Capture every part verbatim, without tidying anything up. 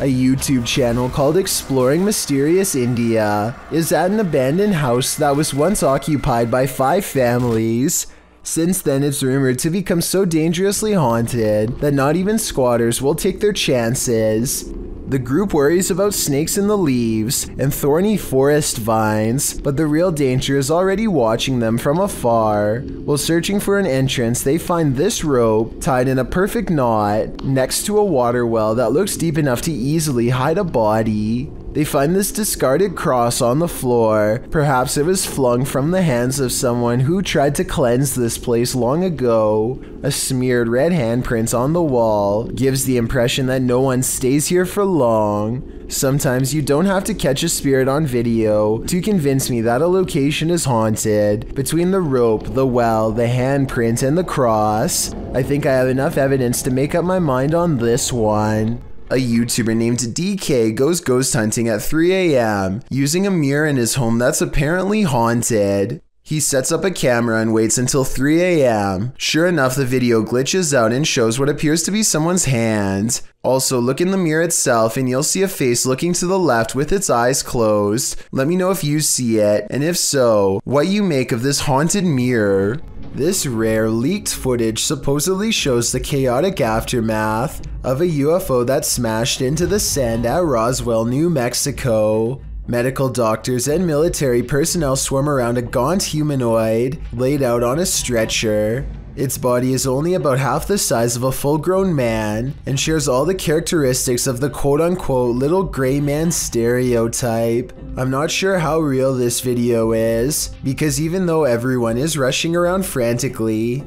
a YouTube channel called Exploring Mysterious India, is at an abandoned house that was once occupied by five families. Since then, it's rumored to become so dangerously haunted that not even squatters will take their chances. The group worries about snakes in the leaves and thorny forest vines, but the real danger is already watching them from afar. While searching for an entrance, they find this rope tied in a perfect knot next to a water well that looks deep enough to easily hide a body. They find this discarded cross on the floor. Perhaps it was flung from the hands of someone who tried to cleanse this place long ago. A smeared red handprint on the wall gives the impression that no one stays here for long. Sometimes you don't have to catch a spirit on video to convince me that a location is haunted. Between the rope, the well, the handprint, and the cross, I think I have enough evidence to make up my mind on this one. A YouTuber named D K goes ghost hunting at three A M using a mirror in his home that's apparently haunted. He sets up a camera and waits until three A M Sure enough, the video glitches out and shows what appears to be someone's hand. Also, look in the mirror itself and you'll see a face looking to the left with its eyes closed. Let me know if you see it, and if so, what you make of this haunted mirror. This rare leaked footage supposedly shows the chaotic aftermath of a U F O that smashed into the sand at Roswell, New Mexico. Medical doctors and military personnel swarm around a gaunt humanoid laid out on a stretcher. Its body is only about half the size of a full-grown man and shares all the characteristics of the quote-unquote little gray man stereotype. I'm not sure how real this video is, because even though everyone is rushing around frantically,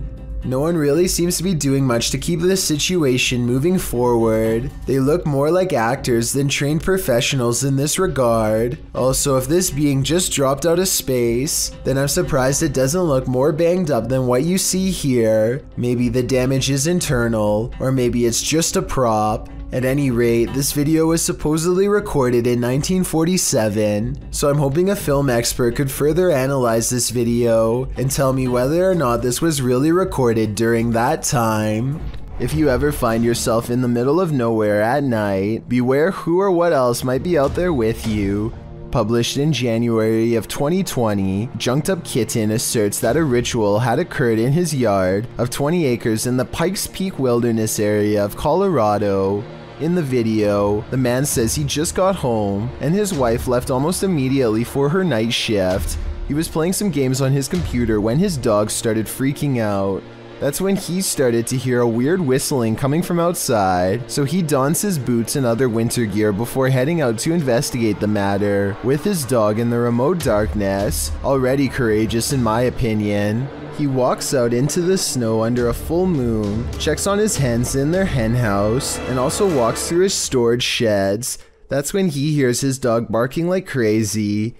no one really seems to be doing much to keep this situation moving forward. They look more like actors than trained professionals in this regard. Also, if this being just dropped out of space, then I'm surprised it doesn't look more banged up than what you see here. Maybe the damage is internal, or maybe it's just a prop. At any rate, this video was supposedly recorded in nineteen forty-seven, so I'm hoping a film expert could further analyze this video and tell me whether or not this was really recorded during that time. If you ever find yourself in the middle of nowhere at night, beware who or what else might be out there with you. Published in January of twenty twenty, Junked Up Kitten asserts that a ritual had occurred in his yard of twenty acres in the Pikes Peak wilderness area of Colorado. In the video, the man says he just got home and his wife left almost immediately for her night shift. He was playing some games on his computer when his dog started freaking out. That's when he started to hear a weird whistling coming from outside, so he dons his boots and other winter gear before heading out to investigate the matter, with his dog in the remote darkness. Already courageous in my opinion. He walks out into the snow under a full moon, checks on his hens in their hen house, and also walks through his storage sheds. That's when he hears his dog barking like crazy.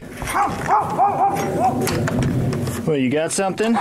Well, you got something?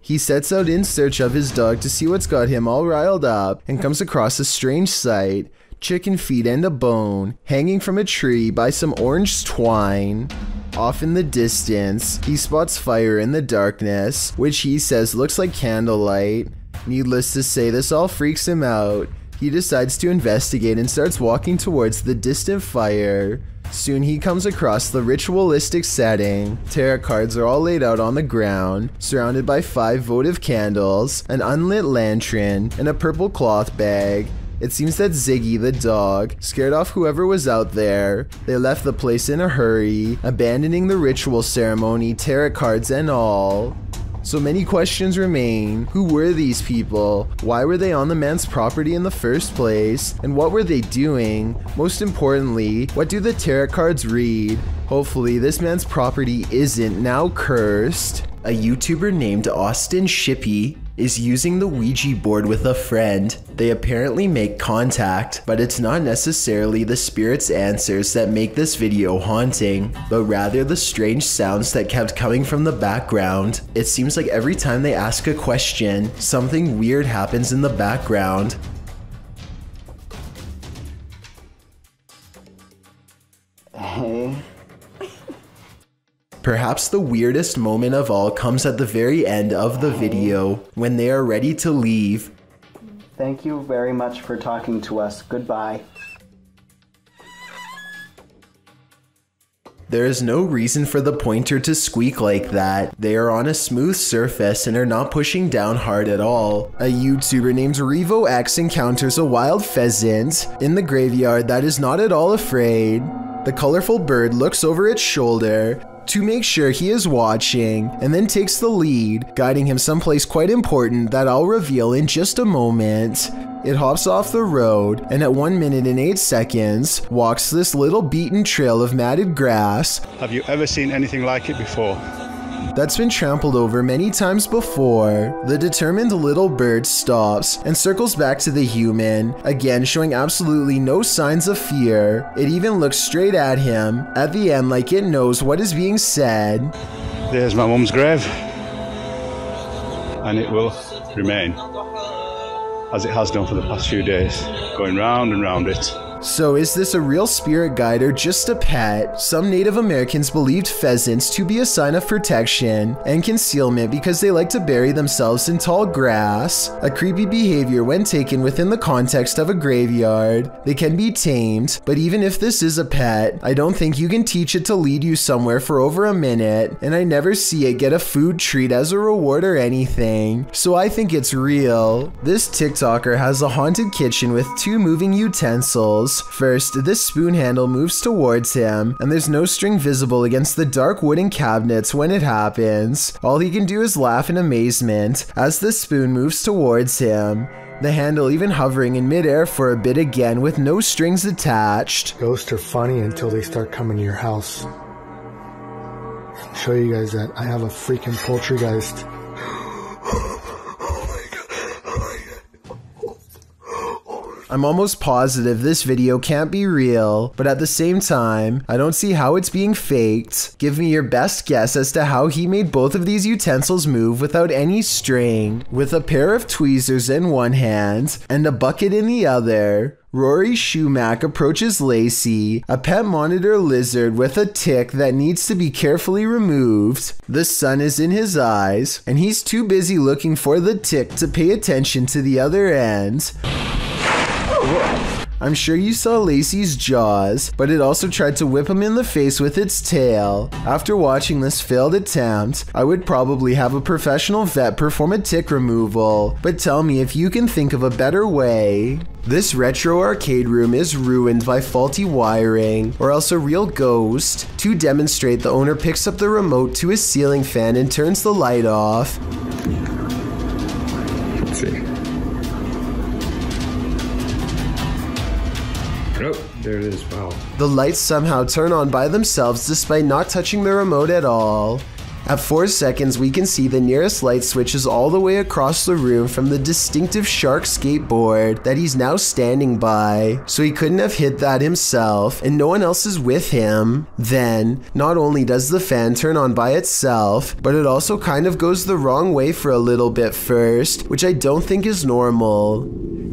He sets out in search of his dog to see what's got him all riled up and comes across a strange sight: chicken feet and a bone hanging from a tree by some orange twine. Off in the distance, he spots fire in the darkness, which he says looks like candlelight. Needless to say, this all freaks him out. He decides to investigate and starts walking towards the distant fire. Soon he comes across the ritualistic setting. Tarot cards are all laid out on the ground, surrounded by five votive candles, an unlit lantern, and a purple cloth bag. It seems that Ziggy, the dog, scared off whoever was out there. They left the place in a hurry, abandoning the ritual ceremony, tarot cards and all. So many questions remain. Who were these people? Why were they on the man's property in the first place? And what were they doing? Most importantly, what do the tarot cards read? Hopefully, this man's property isn't now cursed. A YouTuber named Austin Shippy is using the Ouija board with a friend. They apparently make contact, but it's not necessarily the spirit's answers that make this video haunting, but rather the strange sounds that kept coming from the background. It seems like every time they ask a question, something weird happens in the background. Perhaps the weirdest moment of all comes at the very end of the video, when they are ready to leave. Thank you very much for talking to us. Goodbye. There is no reason for the pointer to squeak like that. They are on a smooth surface and are not pushing down hard at all. A YouTuber named RevoX encounters a wild pheasant in the graveyard that is not at all afraid. The colorful bird looks over its shoulder to make sure he is watching, and then takes the lead, guiding him someplace quite important that I'll reveal in just a moment. It hops off the road, and at one minute and eight seconds, walks this little beaten trail of matted grass. Have you ever seen anything like it before? That's been trampled over many times before. The determined little bird stops and circles back to the human, again showing absolutely no signs of fear. It even looks straight at him, at the end like it knows what is being said. There's my mum's grave, and it will remain, as it has done for the past few days, going round and round it. So is this a real spirit guide or just a pet? Some Native Americans believed pheasants to be a sign of protection and concealment because they like to bury themselves in tall grass, a creepy behavior when taken within the context of a graveyard. They can be tamed, but even if this is a pet, I don't think you can teach it to lead you somewhere for over a minute, and I never see it get a food treat as a reward or anything, so I think it's real. This TikToker has a haunted kitchen with two moving utensils. First, this spoon handle moves towards him, and there's no string visible against the dark wooden cabinets when it happens. All he can do is laugh in amazement as the spoon moves towards him, the handle even hovering in midair for a bit again with no strings attached. Ghosts are funny until they start coming to your house. I'll show you guys that I have a freaking poltergeist. I'm almost positive this video can't be real, but at the same time, I don't see how it's being faked. Give me your best guess as to how he made both of these utensils move without any string, with a pair of tweezers in one hand and a bucket in the other. Rory Schumacher approaches Lacey, a pet monitor lizard with a tick that needs to be carefully removed. The sun is in his eyes, and he's too busy looking for the tick to pay attention to the other end. I'm sure you saw Lacey's jaws, but it also tried to whip him in the face with its tail. After watching this failed attempt, I would probably have a professional vet perform a tick removal, but tell me if you can think of a better way. This retro arcade room is ruined by faulty wiring, or else a real ghost. To demonstrate, the owner picks up the remote to his ceiling fan and turns the light off. Let's see. Oh, there it is, wow. The lights somehow turn on by themselves despite not touching the remote at all. At four seconds, we can see the nearest light switches all the way across the room from the distinctive shark skateboard that he's now standing by, so he couldn't have hit that himself, and no one else is with him. Then, not only does the fan turn on by itself, but it also kind of goes the wrong way for a little bit first, which I don't think is normal.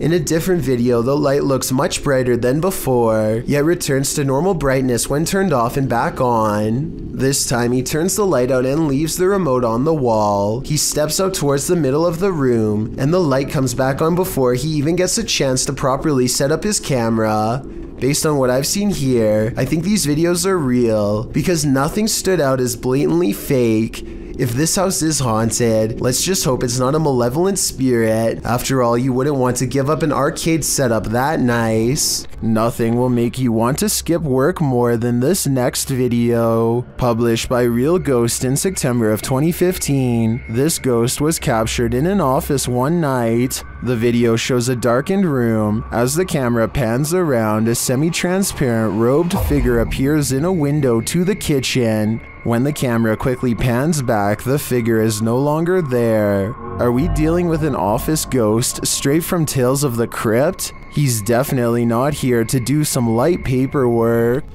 In a different video, the light looks much brighter than before, yet returns to normal brightness when turned off and back on. This time, he turns the light out and leaves the remote on the wall. He steps out towards the middle of the room, and the light comes back on before he even gets a chance to properly set up his camera. Based on what I've seen here, I think these videos are real, because nothing stood out as blatantly fake. If this house is haunted, let's just hope it's not a malevolent spirit. After all, you wouldn't want to give up an arcade setup that nice. Nothing will make you want to skip work more than this next video. Published by Real Ghost in September of twenty fifteen, this ghost was captured in an office one night. The video shows a darkened room. As the camera pans around, a semi-transparent robed figure appears in a window to the kitchen. When the camera quickly pans back, the figure is no longer there. Are we dealing with an office ghost straight from Tales of the Crypt? He's definitely not here to do some light paperwork.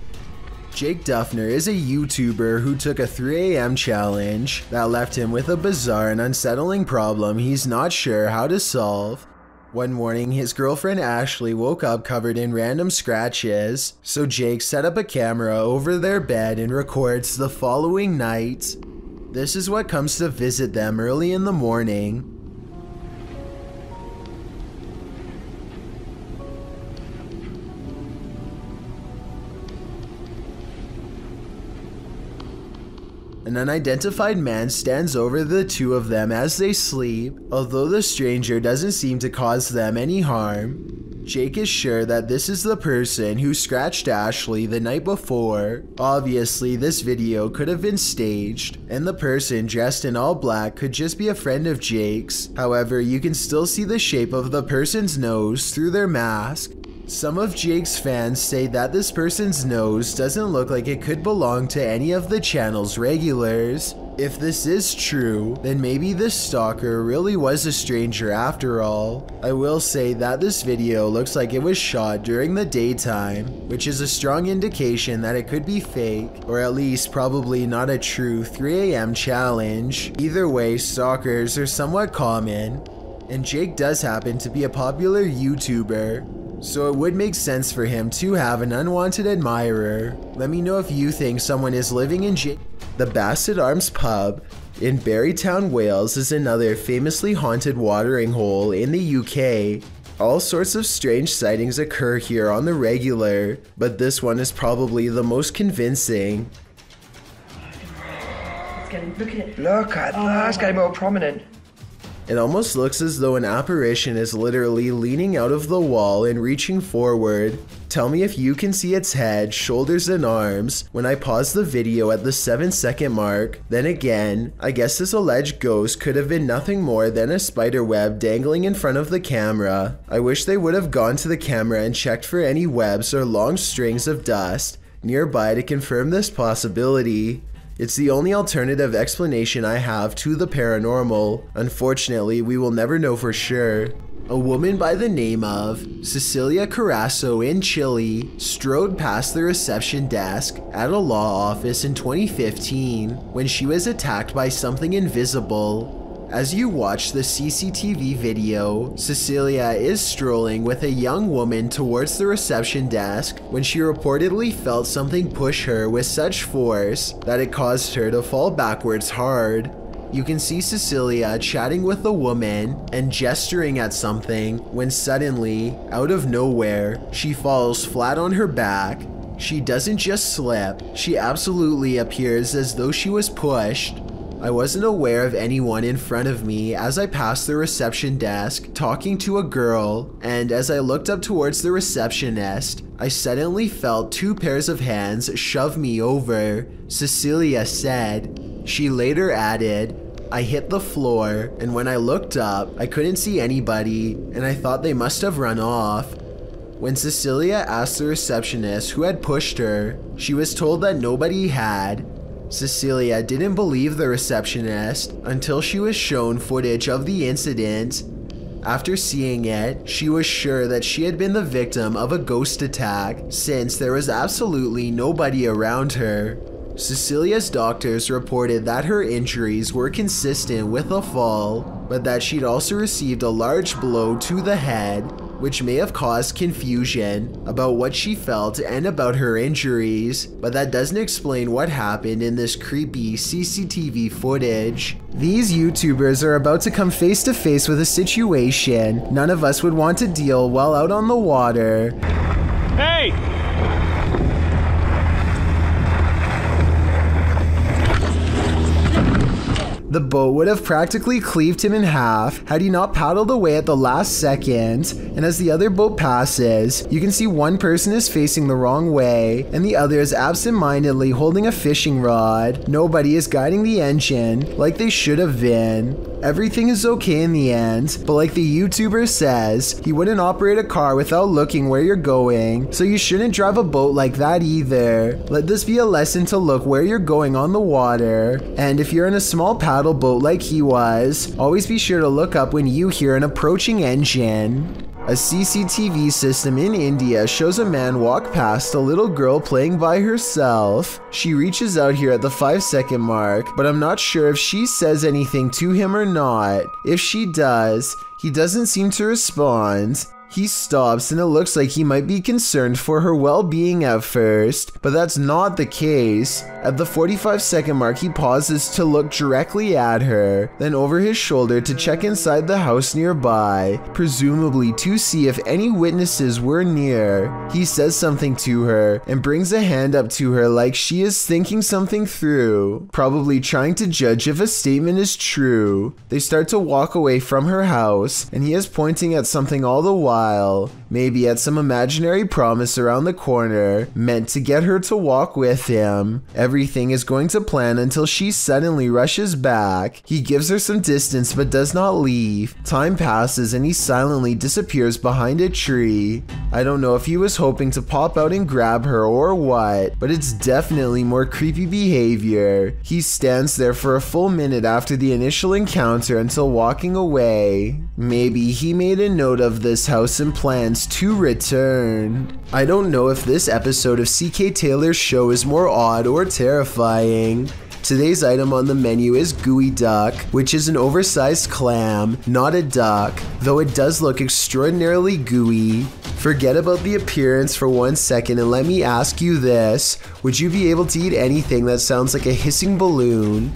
Jake Duffner is a YouTuber who took a three A M challenge that left him with a bizarre and unsettling problem he's not sure how to solve. One morning, his girlfriend Ashley woke up covered in random scratches, so Jake set up a camera over their bed and records the following night. This is what comes to visit them early in the morning. An unidentified man stands over the two of them as they sleep, although the stranger doesn't seem to cause them any harm. Jake is sure that this is the person who scratched Ashley the night before. Obviously, this video could have been staged, and the person dressed in all black could just be a friend of Jake's. However, you can still see the shape of the person's nose through their mask. Some of Jake's fans say that this person's nose doesn't look like it could belong to any of the channel's regulars. If this is true, then maybe this stalker really was a stranger after all. I will say that this video looks like it was shot during the daytime, which is a strong indication that it could be fake, or at least probably not a true three a m challenge. Either way, stalkers are somewhat common, and Jake does happen to be a popular YouTuber, so it would make sense for him to have an unwanted admirer. Let me know if you think someone is living in Jake. The Bassett Arms pub in Barrytown, Wales is another famously haunted watering hole in the U K. All sorts of strange sightings occur here on the regular, but this one is probably the most convincing. It's getting, look at it. Look at oh, that, it's getting more prominent. It almost looks as though an apparition is literally leaning out of the wall and reaching forward. Tell me if you can see its head, shoulders, and arms when I pause the video at the seven second mark. Then again, I guess this alleged ghost could have been nothing more than a spider web dangling in front of the camera. I wish they would have gone to the camera and checked for any webs or long strings of dust nearby to confirm this possibility. It's the only alternative explanation I have to the paranormal. Unfortunately, we will never know for sure. A woman by the name of Cecilia Carrasco in Chile strode past the reception desk at a law office in twenty fifteen when she was attacked by something invisible. As you watch the C C T V video, Cecilia is strolling with a young woman towards the reception desk when she reportedly felt something push her with such force that it caused her to fall backwards hard. You can see Cecilia chatting with the woman and gesturing at something when suddenly, out of nowhere, she falls flat on her back. She doesn't just slip, she absolutely appears as though she was pushed. I wasn't aware of anyone in front of me as I passed the reception desk talking to a girl, and as I looked up towards the receptionist, I suddenly felt two pairs of hands shove me over, Cecilia said. She later added, I hit the floor, and when I looked up, I couldn't see anybody, and I thought they must have run off. When Cecilia asked the receptionist who had pushed her, she was told that nobody had. Cecilia didn't believe the receptionist until she was shown footage of the incident. After seeing it, she was sure that she had been the victim of a ghost attack since there was absolutely nobody around her. Cecilia's doctors reported that her injuries were consistent with a fall, but that she'd also received a large blow to the head, which may have caused confusion about what she felt and about her injuries, but that doesn't explain what happened in this creepy C C T V footage. These YouTubers are about to come face to face with a situation none of us would want to deal while out on the water. Hey! The boat would have practically cleaved him in half had he not paddled away at the last second, and as the other boat passes, you can see one person is facing the wrong way, and the other is absent-mindedly holding a fishing rod. Nobody is guiding the engine like they should have been. Everything is okay in the end, but like the YouTuber says, he wouldn't operate a car without looking where you're going, so you shouldn't drive a boat like that either. Let this be a lesson to look where you're going on the water, and if you're in a small paddle boat like he was, always be sure to look up when you hear an approaching engine. A C C T V system in India shows a man walk past a little girl playing by herself. She reaches out here at the five second mark, but I'm not sure if she says anything to him or not. If she does, he doesn't seem to respond. He stops and it looks like he might be concerned for her well-being at first, but that's not the case. At the forty-five second mark, he pauses to look directly at her, then over his shoulder to check inside the house nearby, presumably to see if any witnesses were near. He says something to her and brings a hand up to her like she is thinking something through, probably trying to judge if a statement is true. They start to walk away from her house, and he is pointing at something all the while, maybe at some imaginary promise around the corner, meant to get her to walk with him. Everything is going to plan until she suddenly rushes back. He gives her some distance but does not leave. Time passes and he silently disappears behind a tree. I don't know if he was hoping to pop out and grab her or what, but it's definitely more creepy behavior. He stands there for a full minute after the initial encounter until walking away. Maybe he made a note of this house and plans to return. I don't know if this episode of C K. Taylor's show is more odd or terrifying. Today's item on the menu is gooey duck, which is an oversized clam, not a duck, though it does look extraordinarily gooey. Forget about the appearance for one second and let me ask you this. Would you be able to eat anything that sounds like a hissing balloon?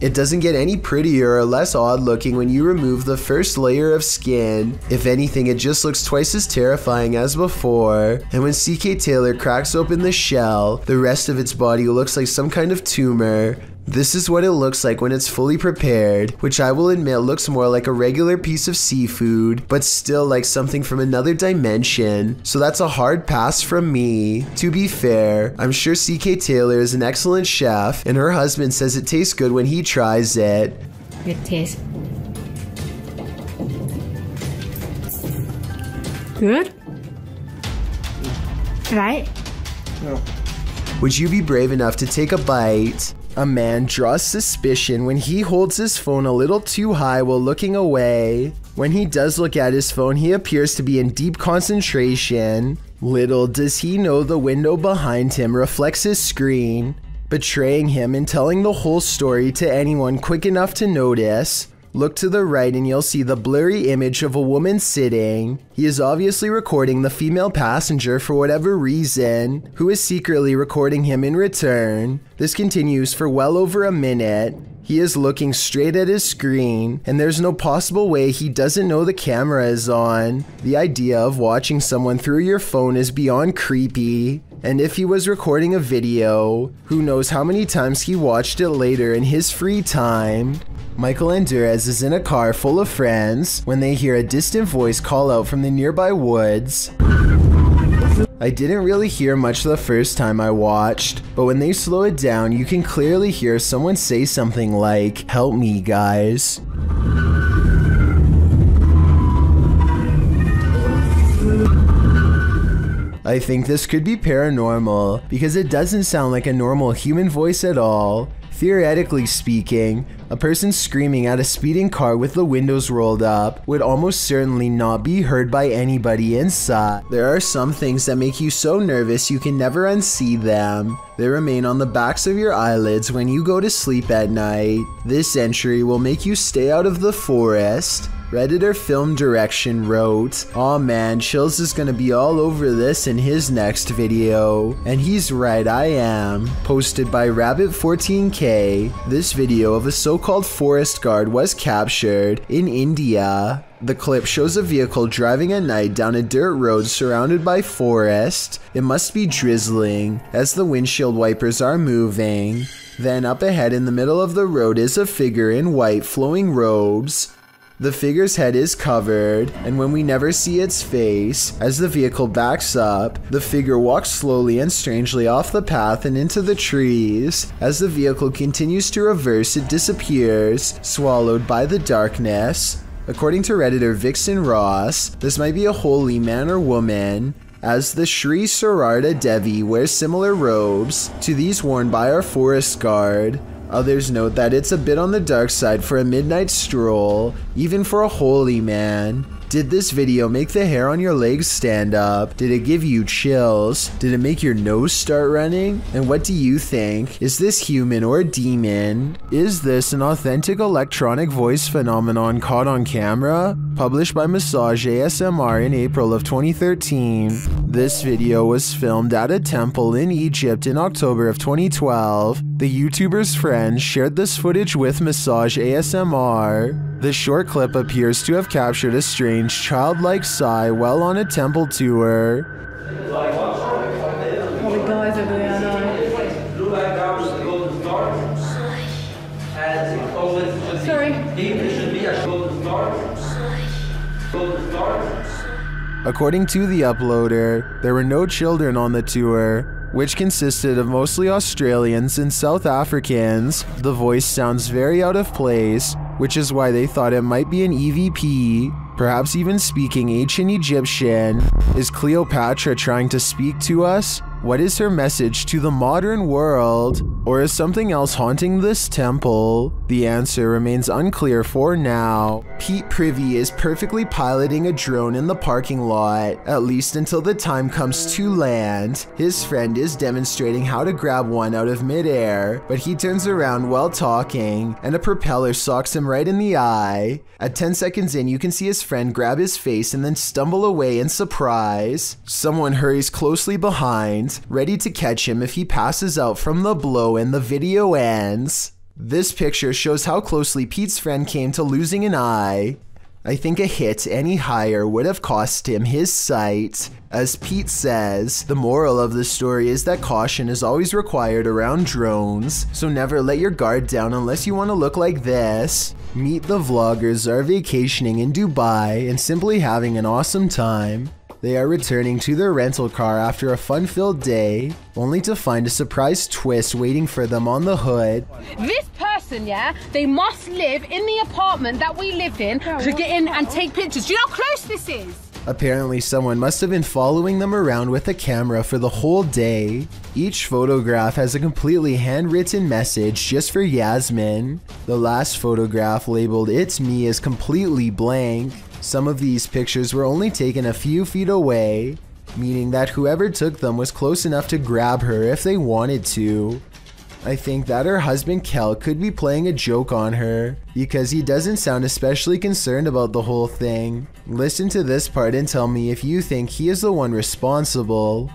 It doesn't get any prettier or less odd looking when you remove the first layer of skin. If anything, it just looks twice as terrifying as before. And when C K. Taylor cracks open the shell, the rest of its body looks like some kind of tumor. This is what it looks like when it's fully prepared, which I will admit looks more like a regular piece of seafood, but still like something from another dimension. So that's a hard pass from me. To be fair, I'm sure C K. Taylor is an excellent chef, and her husband says it tastes good when he tries it. Good taste. Good? Right? No. Would you be brave enough to take a bite? A man draws suspicion when he holds his phone a little too high while looking away. When he does look at his phone, he appears to be in deep concentration. Little does he know the window behind him reflects his screen, betraying him and telling the whole story to anyone quick enough to notice. Look to the right and you'll see the blurry image of a woman sitting. He is obviously recording the female passenger for whatever reason, who is secretly recording him in return. This continues for well over a minute. He is looking straight at his screen, and there's no possible way he doesn't know the camera is on. The idea of watching someone through your phone is beyond creepy. And if he was recording a video, who knows how many times he watched it later in his free time. Michael Andres is in a car full of friends when they hear a distant voice call out from the nearby woods. I didn't really hear much the first time I watched, but when they slow it down, you can clearly hear someone say something like, "Help me, guys." I think this could be paranormal, because it doesn't sound like a normal human voice at all. Theoretically speaking, a person screaming at a speeding car with the windows rolled up would almost certainly not be heard by anybody inside. There are some things that make you so nervous you can never unsee them. They remain on the backs of your eyelids when you go to sleep at night. This entry will make you stay out of the forest. Redditor Film Direction wrote, "Aw man, Chills is gonna be all over this in his next video." And he's right, I am. Posted by Rabbit fourteen K, this video of a so-called forest guard was captured in India. The clip shows a vehicle driving at night down a dirt road surrounded by forest. It must be drizzling, as the windshield wipers are moving. Then up ahead in the middle of the road is a figure in white flowing robes. The figure's head is covered, and when we never see its face, as the vehicle backs up, the figure walks slowly and strangely off the path and into the trees. As the vehicle continues to reverse, it disappears, swallowed by the darkness. According to Redditor Vixen Ross, this might be a holy man or woman, as the Sri Sarada Devi wears similar robes to these worn by our forest guard. Others note that it's a bit on the dark side for a midnight stroll, even for a holy man. Did this video make the hair on your legs stand up? Did it give you chills? Did it make your nose start running? And what do you think? Is this human or a demon? Is this an authentic electronic voice phenomenon caught on camera? Published by Massage A S M R in April of twenty thirteen. This video was filmed at a temple in Egypt in October of twenty twelve. The YouTuber's friend shared this footage with Massage A S M R. The short clip appears to have captured a strange childlike sigh while on a temple tour. Probably guys over there, I know. Sorry. According to the uploader, there were no children on the tour, which consisted of mostly Australians and South Africans. The voice sounds very out of place, which is why they thought it might be an E V P, perhaps even speaking ancient Egyptian. Is Cleopatra trying to speak to us? What is her message to the modern world? Or is something else haunting this temple? The answer remains unclear for now. Pete Privy is perfectly piloting a drone in the parking lot, at least until the time comes to land. His friend is demonstrating how to grab one out of midair, but he turns around while talking, and a propeller socks him right in the eye. At ten seconds in, you can see his friend grab his face and then stumble away in surprise. Someone hurries closely behind, ready to catch him if he passes out from the blow, and the video ends. This picture shows how closely Pete's friend came to losing an eye. I think a hit any higher would have cost him his sight. As Pete says, the moral of the story is that caution is always required around drones, so never let your guard down unless you want to look like this. Meet the vloggers are vacationing in Dubai and simply having an awesome time. They are returning to their rental car after a fun-filled day, only to find a surprise twist waiting for them on the hood. This person, yeah, they must live in the apartment that we lived in to get in and take pictures. Do you know how close this is? Apparently, someone must have been following them around with a camera for the whole day. Each photograph has a completely handwritten message just for Yasmin. The last photograph, labeled "It's Me," is completely blank. Some of these pictures were only taken a few feet away, meaning that whoever took them was close enough to grab her if they wanted to. I think that her husband Kel could be playing a joke on her, because he doesn't sound especially concerned about the whole thing. Listen to this part and tell me if you think he is the one responsible.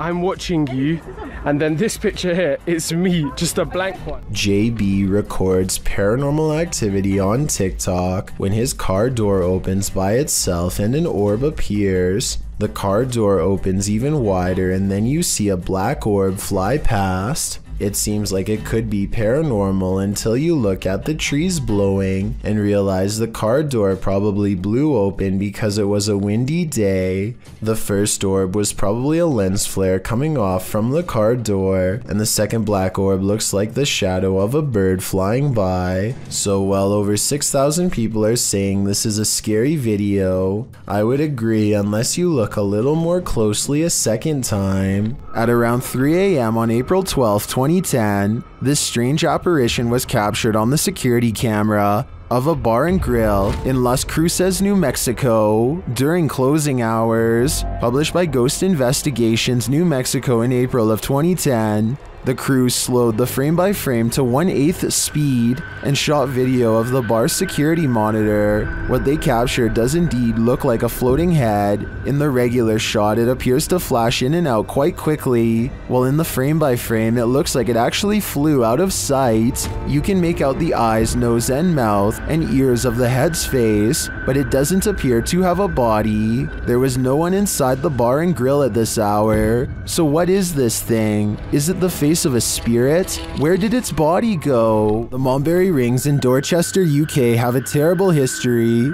I'm watching you, and then this picture here, it's me, just a blank one. J B records paranormal activity on TikTok when his car door opens by itself and an orb appears. The car door opens even wider and then you see a black orb fly past. It seems like it could be paranormal until you look at the trees blowing and realize the car door probably blew open because it was a windy day. The first orb was probably a lens flare coming off from the car door, and the second black orb looks like the shadow of a bird flying by. So well over six thousand people are saying this is a scary video. I would agree unless you look a little more closely a second time. At around three A M on April twelfth, twenty ten, this strange apparition was captured on the security camera of a bar and grill in Las Cruces, New Mexico, during closing hours. Published by Ghost Investigations New Mexico in April of twenty ten, the crew slowed the frame by frame to one eighth speed and shot video of the bar's security monitor. What they captured does indeed look like a floating head. In the regular shot, it appears to flash in and out quite quickly, while in the frame by frame, it looks like it actually flew out of sight. You can make out the eyes, nose and mouth, and ears of the head's face, but it doesn't appear to have a body. There was no one inside the bar and grill at this hour. So what is this thing? Is it the face of a spirit? Where did its body go? The Momberry Rings in Dorchester, U K have a terrible history.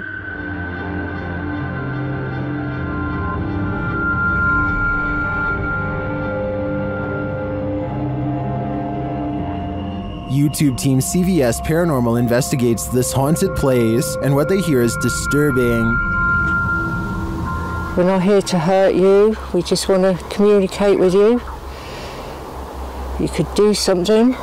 YouTube team C V S Paranormal investigates this haunted place, and what they hear is disturbing. We're not here to hurt you, we just want to communicate with you. You could do something.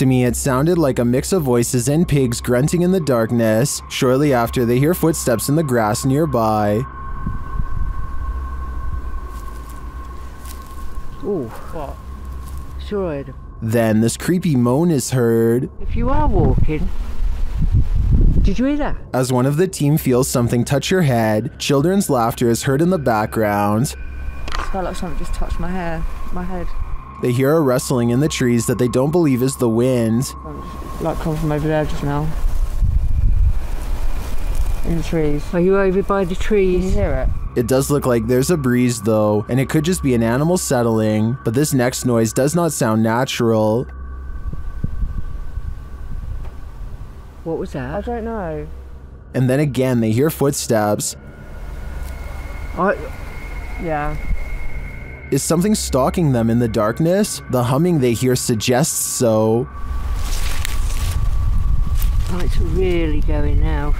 To me, it sounded like a mix of voices and pigs grunting in the darkness. Shortly after, they hear footsteps in the grass nearby. Ooh. What? Sure. Then this creepy moan is heard. If you are walking, did you hear that? As one of the team feels something touch your head, children's laughter is heard in the background. It felt like something just touched my hair, my head. They hear a rustling in the trees that they don't believe is the wind. Like come from over there just now. In the trees. Are you over by the trees? Can you hear it? It does look like there's a breeze though, and it could just be an animal settling, but this next noise does not sound natural. What was that? I don't know. And then again, they hear footsteps. I... Yeah. Is something stalking them in the darkness? The humming they hear suggests so. Oh, it's really going now.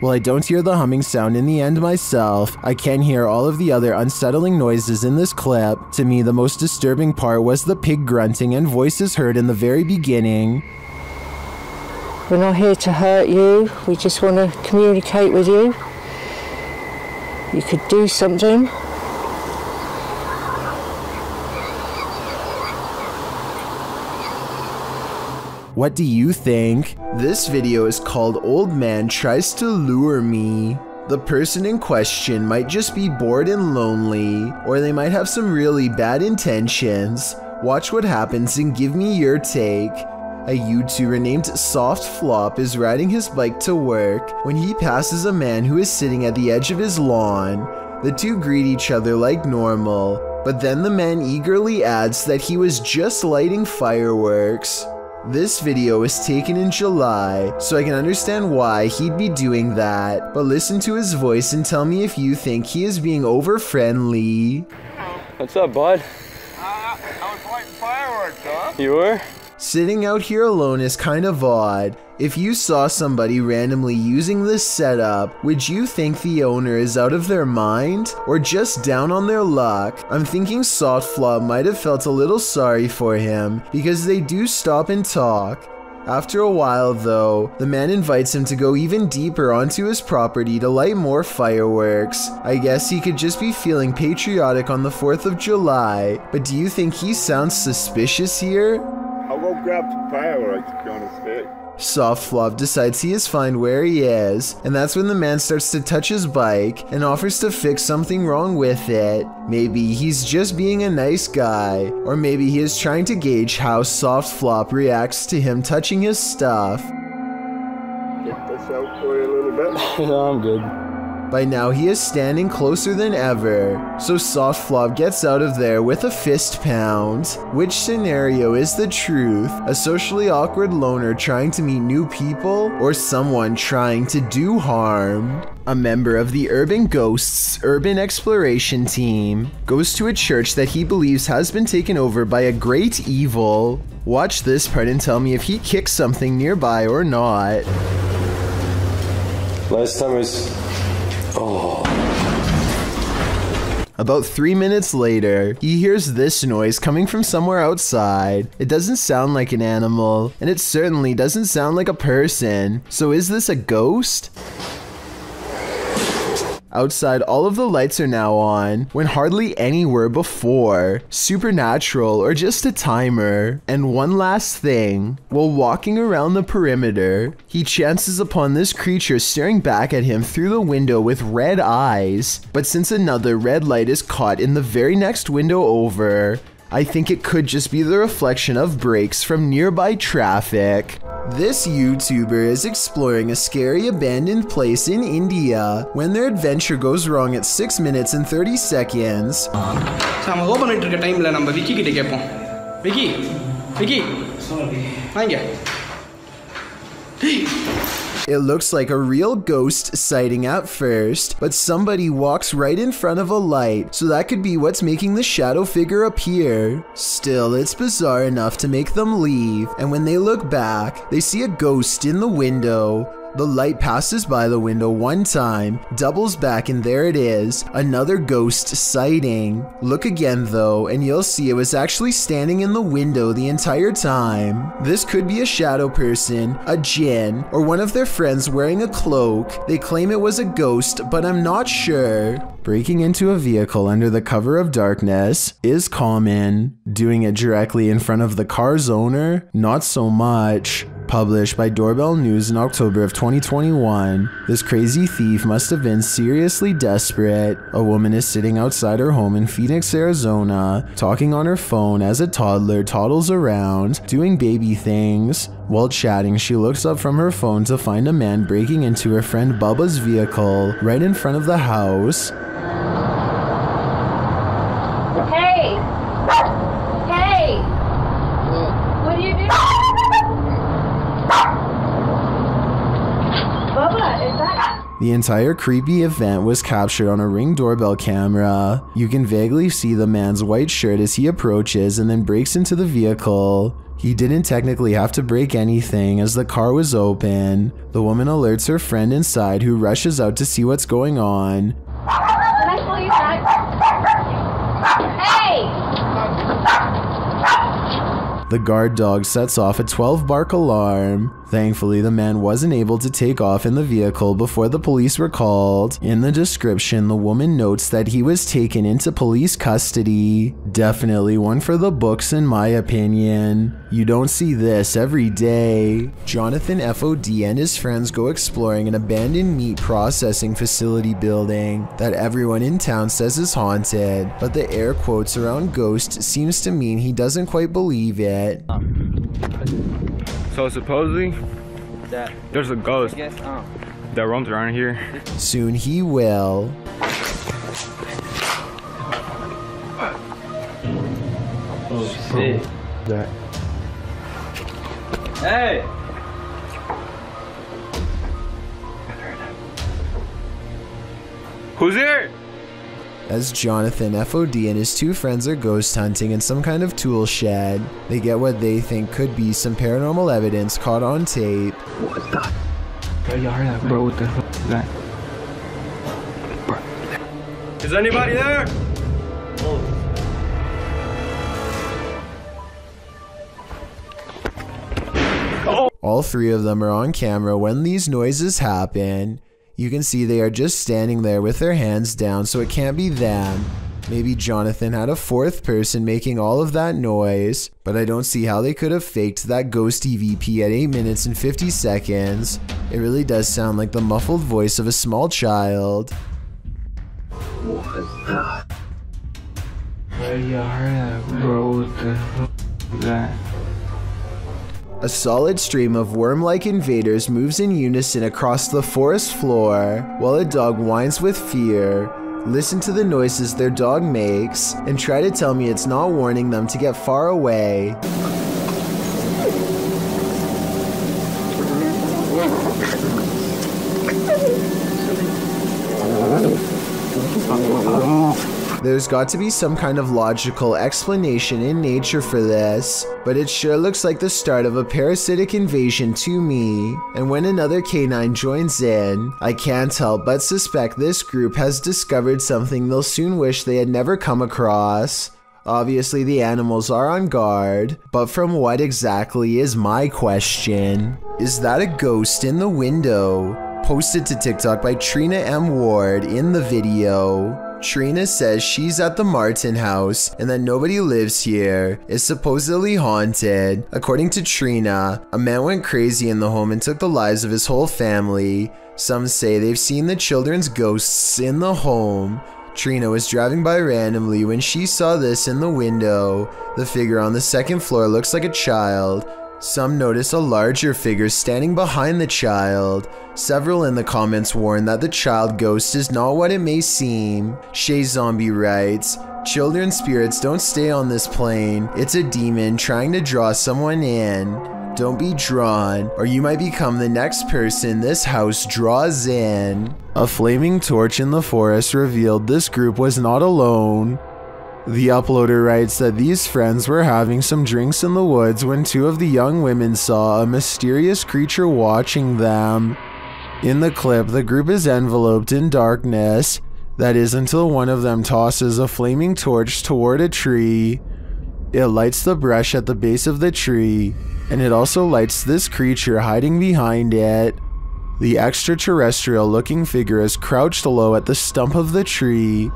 While I don't hear the humming sound in the end myself, I can hear all of the other unsettling noises in this clip. To me, the most disturbing part was the pig grunting and voices heard in the very beginning. We're not here to hurt you. We just want to communicate with you. You could do something. What do you think? This video is called Old Man Tries to Lure Me. The person in question might just be bored and lonely, or they might have some really bad intentions. Watch what happens and give me your take. A YouTuber named Soft Flop is riding his bike to work when he passes a man who is sitting at the edge of his lawn. The two greet each other like normal, but then the man eagerly adds that he was just lighting fireworks. This video was taken in July, so I can understand why he'd be doing that, but listen to his voice and tell me if you think he is being over-friendly. What's up, bud? Uh, I was lighting fireworks, huh? You were? Sitting out here alone is kind of odd. If you saw somebody randomly using this setup, would you think the owner is out of their mind or just down on their luck? I'm thinking Softflop might have felt a little sorry for him because they do stop and talk. After a while though, the man invites him to go even deeper onto his property to light more fireworks. I guess he could just be feeling patriotic on the fourth of July, but do you think he sounds suspicious here? I'll go grab the fireworks if you want to stay. Softflop decides he is fine where he is, and that's when the man starts to touch his bike and offers to fix something wrong with it. Maybe he's just being a nice guy, or maybe he is trying to gauge how Softflop reacts to him touching his stuff. Get this out for you a little bit. No, I'm good. By now he is standing closer than ever, so Softflop gets out of there with a fist pound. Which scenario is the truth? A socially awkward loner trying to meet new people, or someone trying to do harm? A member of the Urban Ghosts Urban Exploration Team goes to a church that he believes has been taken over by a great evil. Watch this part and tell me if he kicks something nearby or not. Last time was... Oh. About three minutes later, he hears this noise coming from somewhere outside. It doesn't sound like an animal, and it certainly doesn't sound like a person. So is this a ghost? Outside, all of the lights are now on, when hardly any were before. Supernatural or just a timer. And one last thing, while walking around the perimeter, he chances upon this creature staring back at him through the window with red eyes. But since another red light is caught in the very next window over, I think it could just be the reflection of brakes from nearby traffic. This YouTuber is exploring a scary abandoned place in India when their adventure goes wrong at six minutes and thirty seconds. It looks like a real ghost sighting at first, but somebody walks right in front of a light, so that could be what's making the shadow figure appear. Still, it's bizarre enough to make them leave, and when they look back, they see a ghost in the window. The light passes by the window one time, doubles back, and there it is, another ghost sighting. Look again though, and you'll see it was actually standing in the window the entire time. This could be a shadow person, a djinn, or one of their friends wearing a cloak. They claim it was a ghost, but I'm not sure. Breaking into a vehicle under the cover of darkness is common. Doing it directly in front of the car's owner? Not so much. Published by Doorbell News in October of twenty twenty-one, this crazy thief must have been seriously desperate. A woman is sitting outside her home in Phoenix, Arizona, talking on her phone as a toddler toddles around, doing baby things. While chatting, she looks up from her phone to find a man breaking into her friend Bubba's vehicle right in front of the house. Hey! Hey! What are you doing? The entire creepy event was captured on a Ring doorbell camera. You can vaguely see the man's white shirt as he approaches and then breaks into the vehicle. He didn't technically have to break anything as the car was open. The woman alerts her friend inside, who rushes out to see what's going on. Can I pull you back? Hey! The guard dog sets off a twelve bark alarm. Thankfully, the man wasn't able to take off in the vehicle before the police were called. In the description, the woman notes that he was taken into police custody. Definitely one for the books, in my opinion. You don't see this every day. Jonathan F O D and his friends go exploring an abandoned meat processing facility building that everyone in town says is haunted, but the air quotes around ghost seems to mean he doesn't quite believe it. So supposedly, that there's a ghost guess, oh. that roams around here. Soon he will. Oh shit! That. Hey! Who's here? As Jonathan F O D and his two friends are ghost hunting in some kind of tool shed, they get what they think could be some paranormal evidence caught on tape. What the? Bro, y'all heard that, bro? What the fuck is that? Bro. Is anybody there? Oh. All three of them are on camera when these noises happen. You can see they are just standing there with their hands down, so it can't be them. Maybe Jonathan had a fourth person making all of that noise, but I don't see how they could have faked that ghost E V P at eight minutes and fifty seconds. It really does sound like the muffled voice of a small child. What the? Where y'all heard that, bro? What the fuck is that? A solid stream of worm-like invaders moves in unison across the forest floor, while a dog whines with fear. Listen to the noises their dog makes, and try to tell me it's not warning them to get far away. There's got to be some kind of logical explanation in nature for this, but it sure looks like the start of a parasitic invasion to me. And when another canine joins in, I can't help but suspect this group has discovered something they'll soon wish they had never come across. Obviously, the animals are on guard, but from what exactly is my question? Is that a ghost in the window? Posted to TikTok by Trina M. Ward in the video. Trina says she's at the Martin house and that nobody lives here. It's supposedly haunted. According to Trina, a man went crazy in the home and took the lives of his whole family. Some say they've seen the children's ghosts in the home. Trina was driving by randomly when she saw this in the window. The figure on the second floor looks like a child. Some notice a larger figure standing behind the child. Several in the comments warn that the child ghost is not what it may seem. Shay Zombie writes, "Children's spirits don't stay on this plane. It's a demon trying to draw someone in. Don't be drawn, or you might become the next person this house draws in." A flaming torch in the forest revealed this group was not alone. The uploader writes that these friends were having some drinks in the woods when two of the young women saw a mysterious creature watching them. In the clip, the group is enveloped in darkness. That is until one of them tosses a flaming torch toward a tree. It lights the brush at the base of the tree, and it also lights this creature hiding behind it. The extraterrestrial-looking figure is crouched low at the stump of the tree,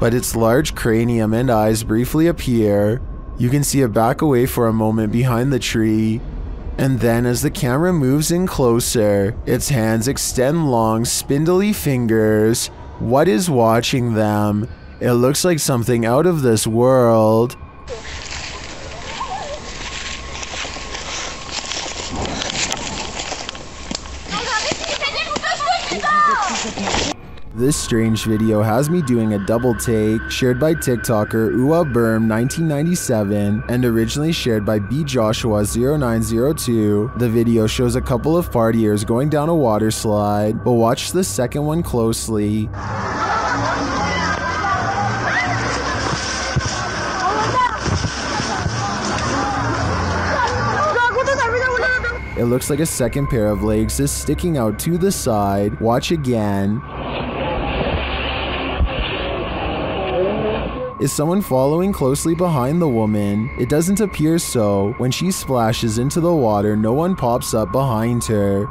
but its large cranium and eyes briefly appear. You can see it back away for a moment behind the tree, and then as the camera moves in closer, its hands extend long, spindly fingers. What is watching them? It looks like something out of this world. This strange video has me doing a double take, shared by TikToker UwaBerm nineteen ninety-seven and originally shared by B Joshua zero nine zero two. The video shows a couple of partiers going down a water slide, but watch the second one closely. It looks like a second pair of legs is sticking out to the side. Watch again. Is someone following closely behind the woman? It doesn't appear so. When she splashes into the water, no one pops up behind her.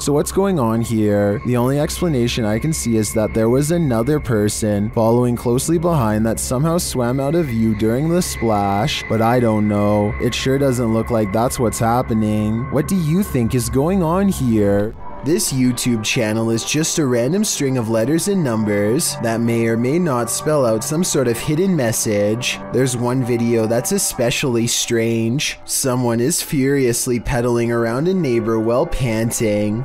So what's going on here? The only explanation I can see is that there was another person following closely behind that somehow swam out of view during the splash, but I don't know. It sure doesn't look like that's what's happening. What do you think is going on here? This YouTube channel is just a random string of letters and numbers that may or may not spell out some sort of hidden message. There's one video that's especially strange. Someone is furiously pedaling around a neighbor while panting.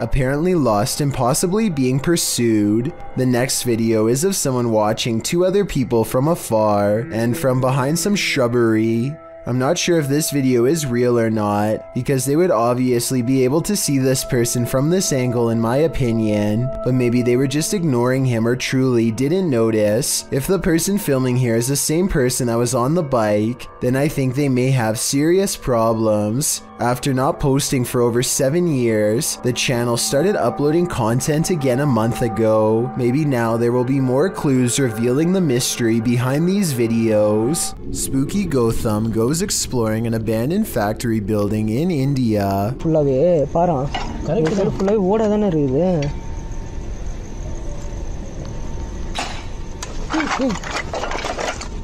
Apparently lost and possibly being pursued. The next video is of someone watching two other people from afar and from behind some shrubbery. I'm not sure if this video is real or not, because they would obviously be able to see this person from this angle in my opinion, but maybe they were just ignoring him or truly didn't notice. If the person filming here is the same person that was on the bike, then I think they may have serious problems. After not posting for over seven years, the channel started uploading content again a month ago. Maybe now there will be more clues revealing the mystery behind these videos. Spooky Gotham goes exploring an abandoned factory building in India.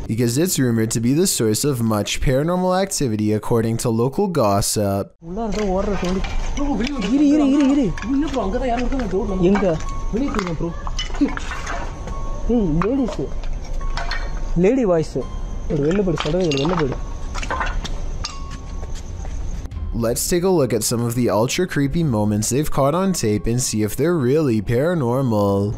Because it's rumored to be the source of much paranormal activity according to local gossip. Lady voice. Let's take a look at some of the ultra creepy moments they've caught on tape and see if they're really paranormal.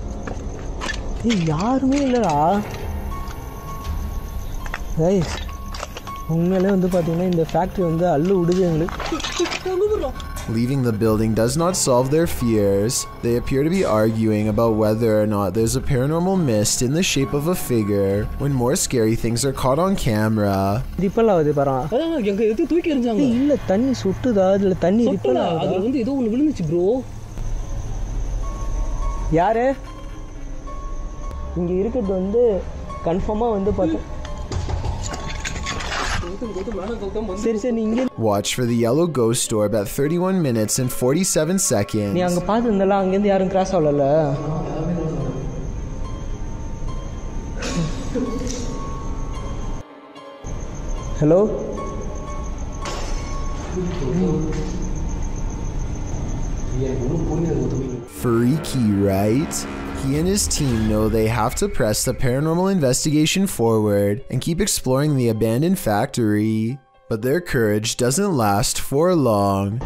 Leaving the building does not solve their fears. They appear to be arguing about whether or not there's a paranormal mist in the shape of a figure when more scary things are caught on camera. Watch for the yellow ghost orb at thirty-one minutes and forty-seven seconds. Hello? Freaky, right? He and his team know they have to press the paranormal investigation forward and keep exploring the abandoned factory. But their courage doesn't last for long.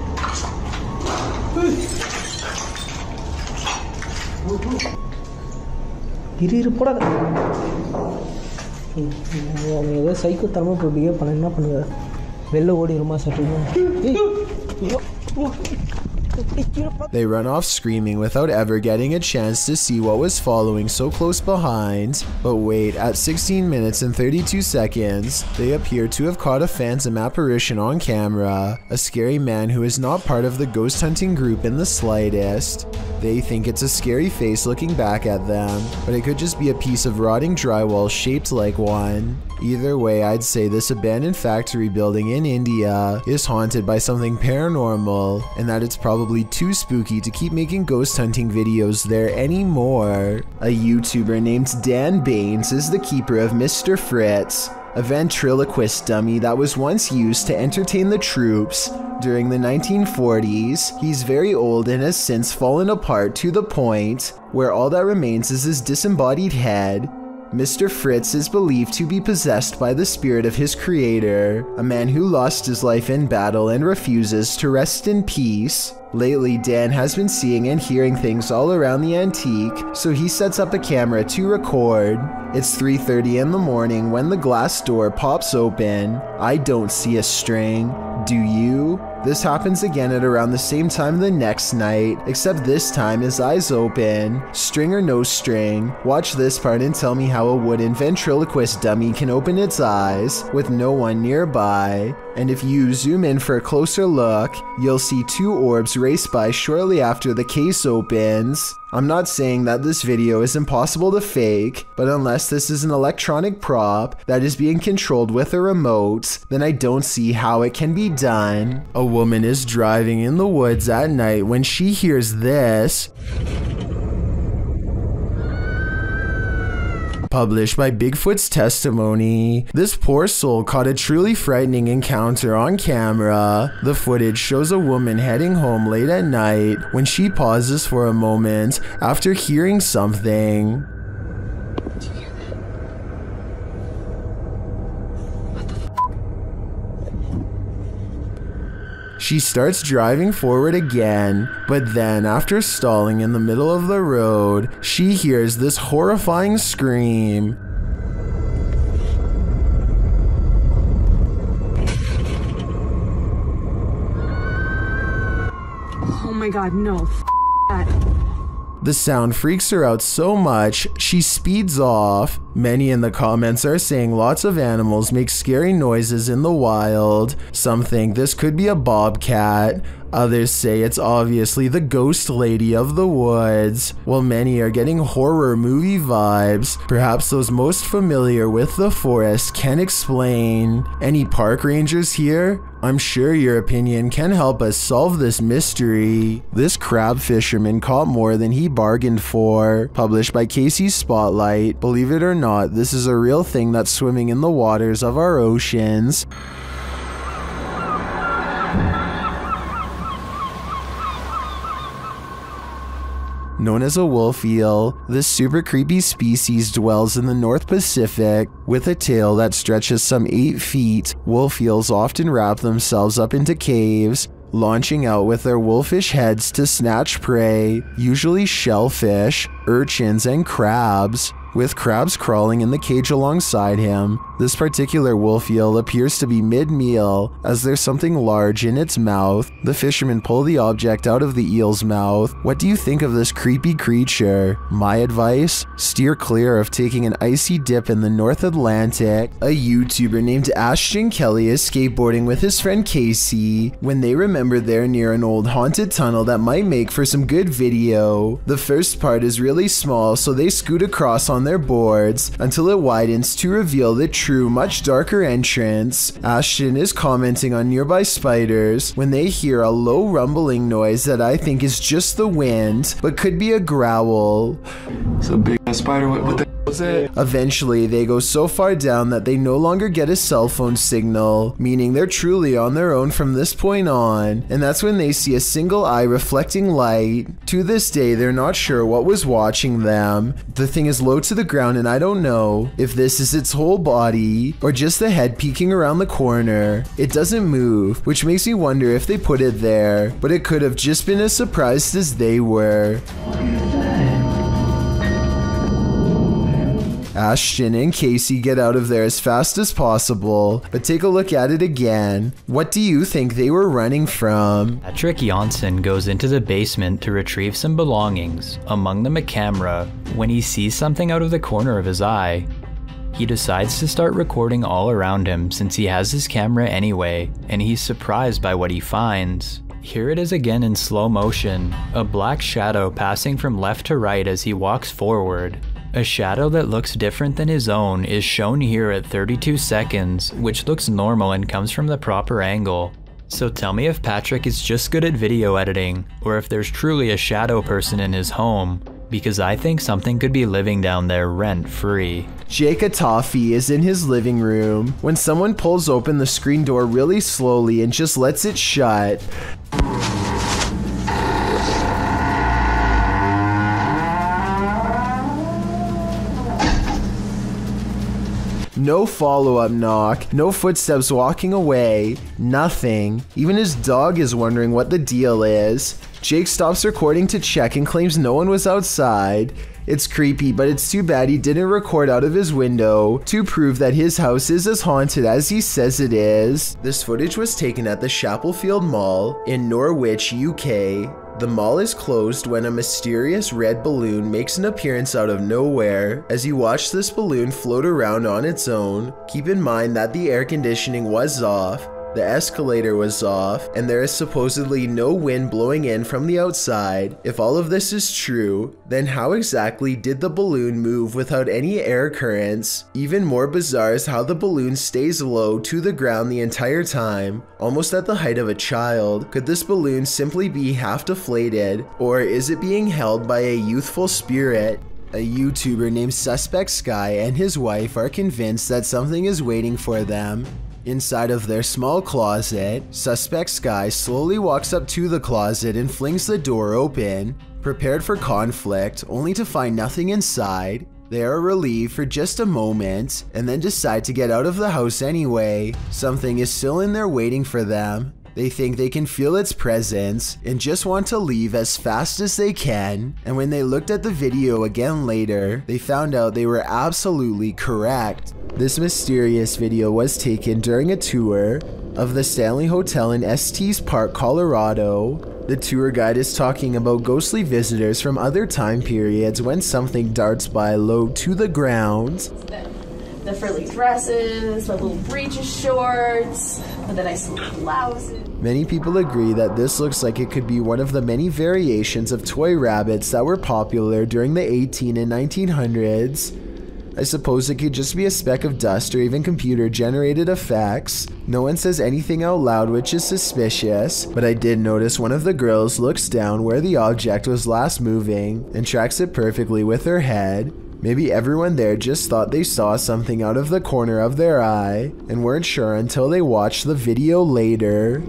They run off screaming without ever getting a chance to see what was following so close behind. But wait, at sixteen minutes and thirty-two seconds, they appear to have caught a phantom apparition on camera, a scary man who is not part of the ghost hunting group in the slightest. They think it's a scary face looking back at them, but it could just be a piece of rotting drywall shaped like one. Either way, I'd say this abandoned factory building in India is haunted by something paranormal, and that it's probably too spooky to keep making ghost hunting videos there anymore. A YouTuber named Dan Baines is the keeper of Mister Fritz, a ventriloquist dummy that was once used to entertain the troops during the nineteen forties. He's very old and has since fallen apart to the point where all that remains is his disembodied head. Mister Fritz is believed to be possessed by the spirit of his creator, a man who lost his life in battle and refuses to rest in peace. Lately, Dan has been seeing and hearing things all around the antique, so he sets up a camera to record. It's three thirty in the morning when the glass door pops open. I don't see a string. Do you? This happens again at around the same time the next night, except this time his eyes open. String or no string, watch this part and tell me how a wooden ventriloquist dummy can open its eyes with no one nearby. And if you zoom in for a closer look, you'll see two orbs race by shortly after the case opens. I'm not saying that this video is impossible to fake, but unless this is an electronic prop that is being controlled with a remote, then I don't see how it can be done. A woman is driving in the woods at night when she hears this. Published by Bigfoot's Testimony. This poor soul caught a truly frightening encounter on camera. The footage shows a woman heading home late at night when she pauses for a moment after hearing something. She starts driving forward again, but then after stalling in the middle of the road, she hears this horrifying scream. Oh my god, no, f that. The sound freaks her out so much, she speeds off. Many in the comments are saying lots of animals make scary noises in the wild. Some think this could be a bobcat. Others say it's obviously the ghost lady of the woods. While many are getting horror movie vibes, perhaps those most familiar with the forest can explain. Any park rangers here? I'm sure your opinion can help us solve this mystery. This crab fisherman caught more than he bargained for. Published by Casey's Spotlight. Believe it or not, this is a real thing that's swimming in the waters of our oceans. Known as a wolf eel, this super creepy species dwells in the North Pacific. With a tail that stretches some eight feet, wolf eels often wrap themselves up into caves, launching out with their wolfish heads to snatch prey, usually shellfish, urchins, and crabs. With crabs crawling in the cage alongside him, this particular wolf eel appears to be mid-meal, as there's something large in its mouth. The fishermen pull the object out of the eel's mouth. What do you think of this creepy creature? My advice? Steer clear of taking an icy dip in the North Atlantic. A YouTuber named Ashton Kelly is skateboarding with his friend Casey when they remember they're near an old haunted tunnel that might make for some good video. The first part is really small, so they scoot across on their boards until it widens to reveal the true, much darker entrance. Ashton is commenting on nearby spiders when they hear a low rumbling noise that I think is just the wind, but could be a growl. It's a big spider. What the hell is it? Eventually, they go so far down that they no longer get a cell phone signal, meaning they're truly on their own from this point on, and that's when they see a single eye reflecting light. To this day, they're not sure what was watching them. The thing is low to the ground, and I don't know if this is its whole body or just the head peeking around the corner. It doesn't move, which makes me wonder if they put it there, but it could have just been as surprised as they were. Ashton and Casey get out of there as fast as possible, but take a look at it again. What do you think they were running from? Patrick Janssen goes into the basement to retrieve some belongings, among them a camera, when he sees something out of the corner of his eye. He decides to start recording all around him since he has his camera anyway, and he's surprised by what he finds. Here it is again in slow motion, a black shadow passing from left to right as he walks forward. A shadow that looks different than his own is shown here at thirty-two seconds, which looks normal and comes from the proper angle. So tell me if Patrick is just good at video editing, or if there's truly a shadow person in his home, because I think something could be living down there rent-free. Jake Toffee is in his living room when someone pulls open the screen door really slowly and just lets it shut. No follow-up knock, no footsteps walking away, nothing. Even his dog is wondering what the deal is. Jake stops recording to check and claims no one was outside. It's creepy, but it's too bad he didn't record out of his window to prove that his house is as haunted as he says it is. This footage was taken at the Chapelfield Mall in Norwich, U K. The mall is closed when a mysterious red balloon makes an appearance out of nowhere. As you watch this balloon float around on its own, keep in mind that the air conditioning was off, the escalator was off, and there is supposedly no wind blowing in from the outside. If all of this is true, then how exactly did the balloon move without any air currents? Even more bizarre is how the balloon stays low to the ground the entire time, almost at the height of a child. Could this balloon simply be half deflated, or is it being held by a youthful spirit? A YouTuber named Suspect Sky and his wife are convinced that something is waiting for them. Inside of their small closet, Suspect Sky slowly walks up to the closet and flings the door open, prepared for conflict, only to find nothing inside. They are relieved for just a moment, and then decide to get out of the house anyway. Something is still in there waiting for them. They think they can feel its presence and just want to leave as fast as they can. And when they looked at the video again later, they found out they were absolutely correct. This mysterious video was taken during a tour of the Stanley Hotel in Estes Park, Colorado. The tour guide is talking about ghostly visitors from other time periods when something darts by low to the ground. The frilly dresses, the little breeches shorts, and then I see blouses. Many people agree that this looks like it could be one of the many variations of toy rabbits that were popular during the eighteen and nineteen hundreds. I suppose it could just be a speck of dust or even computer-generated effects. No one says anything out loud, which is suspicious, but I did notice one of the girls looks down where the object was last moving and tracks it perfectly with her head. Maybe everyone there just thought they saw something out of the corner of their eye and weren't sure until they watched the video later.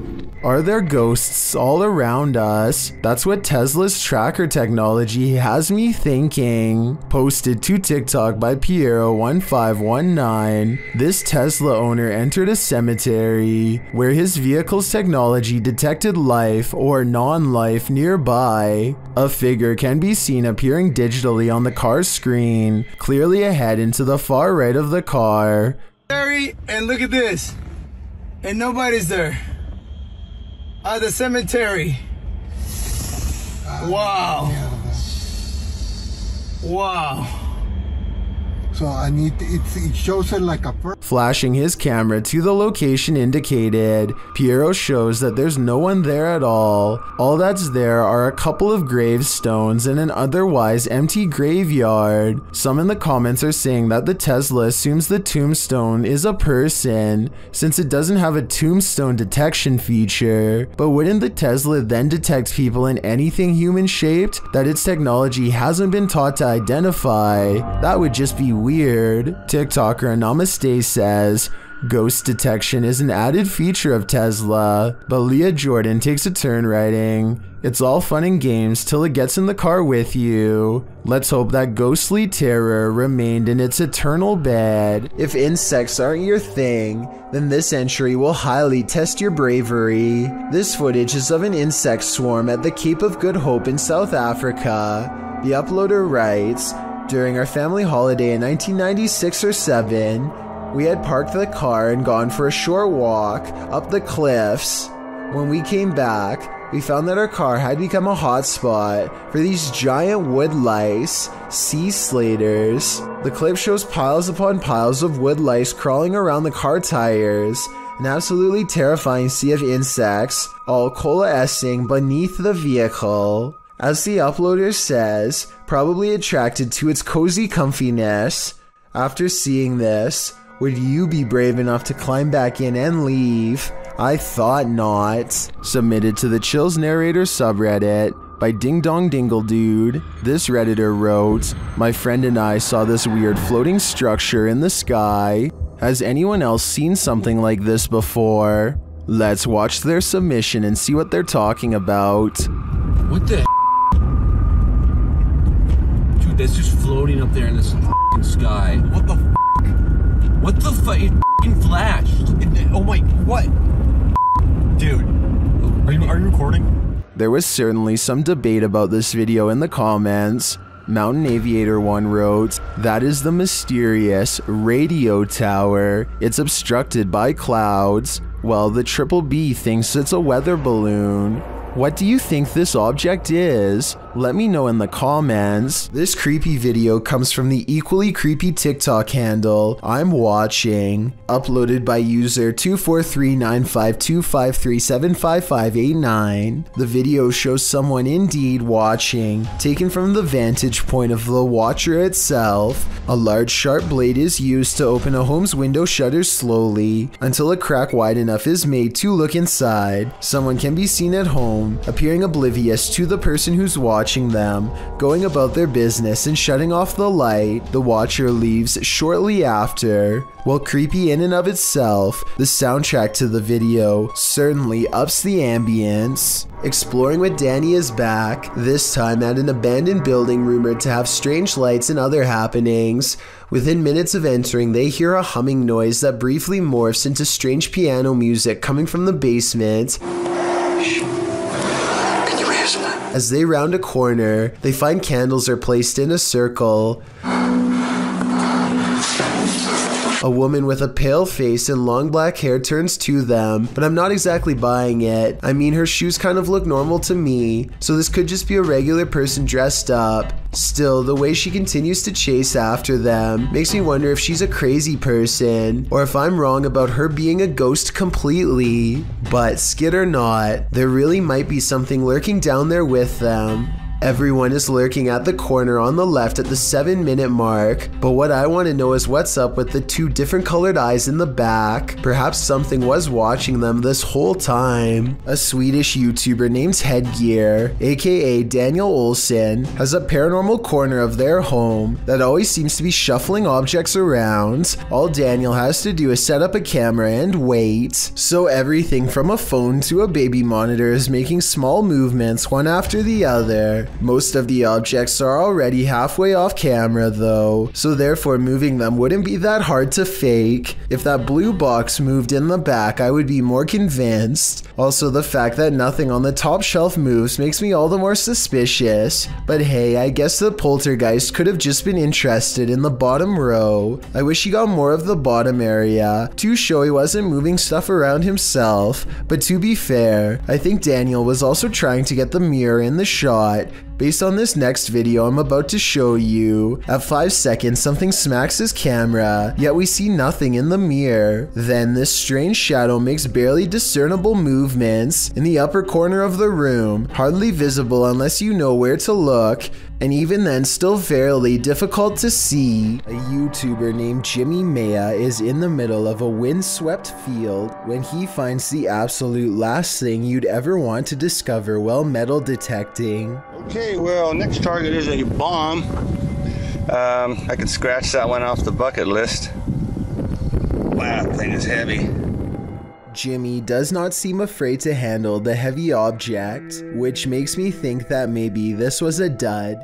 Are there ghosts all around us? That's what Tesla's tracker technology has me thinking. Posted to TikTok by Piero one five one nine, this Tesla owner entered a cemetery where his vehicle's technology detected life or non-life nearby. A figure can be seen appearing digitally on the car's screen, clearly ahead into the far right of the car. And look at this. And nobody's there. At the cemetery. Wow. Wow. So I need to, it, it shows it like a per Flashing his camera to the location indicated, Piero shows that there's no one there at all. All that's there are a couple of gravestones and an otherwise empty graveyard. Some in the comments are saying that the Tesla assumes the tombstone is a person, since it doesn't have a tombstone detection feature. But wouldn't the Tesla then detect people in anything human-shaped that its technology hasn't been taught to identify? That would just be weird. Weird. TikToker Namaste says, ghost detection is an added feature of Tesla, but Leah Jordan takes a turn writing, it's all fun and games till it gets in the car with you. Let's hope that ghostly terror remained in its eternal bed. If insects aren't your thing, then this entry will highly test your bravery. This footage is of an insect swarm at the Cape of Good Hope in South Africa. The uploader writes, During our family holiday in nineteen ninety-six or seven, we had parked the car and gone for a short walk up the cliffs. When we came back, we found that our car had become a hotspot for these giant wood lice, sea slaters. The clip shows piles upon piles of wood lice crawling around the car tires, an absolutely terrifying sea of insects, all coalescing beneath the vehicle. As the uploader says, probably attracted to its cozy comfiness. After seeing this, would you be brave enough to climb back in and leave? I thought not. Submitted to the Chills Narrator subreddit by Ding Dong Dingle Dude. This Redditor wrote, "My friend and I saw this weird floating structure in the sky. Has anyone else seen something like this before? Let's watch their submission and see what they're talking about." What the That's just floating up there in this f***ing sky. What the f***? What the f***? It f***ing flashed. It, oh my, what? Dude, are you, are you recording? There was certainly some debate about this video in the comments. Mountain Aviator one wrote, "That is the mysterious radio tower. It's obstructed by clouds. Well, the Triple B thinks it's a weather balloon. What do you think this object is? Let me know in the comments." This creepy video comes from the equally creepy TikTok handle I'm watching, uploaded by user two four three nine five two five three seven five five eight nine. The video shows someone indeed watching, taken from the vantage point of the watcher itself. A large sharp blade is used to open a home's window shutters slowly until a crack wide enough is made to look inside. Someone can be seen at home, appearing oblivious to the person who's watching them, going about their business and shutting off the light. The watcher leaves shortly after. While creepy in and of itself, the soundtrack to the video certainly ups the ambience. Exploring with Danny is back, this time at an abandoned building rumored to have strange lights and other happenings. Within minutes of entering, they hear a humming noise that briefly morphs into strange piano music coming from the basement. As they round a corner, they find candles are placed in a circle. A woman with a pale face and long black hair turns to them, but I'm not exactly buying it. I mean, her shoes kind of look normal to me, so this could just be a regular person dressed up. Still, the way she continues to chase after them makes me wonder if she's a crazy person, or if I'm wrong about her being a ghost completely. But skid or not, there really might be something lurking down there with them. Everyone is lurking at the corner on the left at the seven minute mark, but what I want to know is what's up with the two different colored eyes in the back. Perhaps something was watching them this whole time. A Swedish YouTuber named Headgear, aka Daniel Olsen, has a paranormal corner of their home that always seems to be shuffling objects around. All Daniel has to do is set up a camera and wait. So everything from a phone to a baby monitor is making small movements one after the other. Most of the objects are already halfway off camera though, so therefore moving them wouldn't be that hard to fake. If that blue box moved in the back, I would be more convinced. Also, the fact that nothing on the top shelf moves makes me all the more suspicious. But hey, I guess the poltergeist could have just been interested in the bottom row. I wish he got more of the bottom area to show he wasn't moving stuff around himself, but to be fair, I think Daniel was also trying to get the mirror in the shot. Based on this next video I'm about to show you, at five seconds something smacks his camera, yet we see nothing in the mirror. Then this strange shadow makes barely discernible movements in the upper corner of the room, hardly visible unless you know where to look, and even then still fairly difficult to see. A YouTuber named Jimmy Maya is in the middle of a windswept field when he finds the absolute last thing you'd ever want to discover while metal detecting. Okay, well, next target is a bomb. Um, I can scratch that one off the bucket list. Wow, that thing is heavy. Jimmy does not seem afraid to handle the heavy object, which makes me think that maybe this was a dud.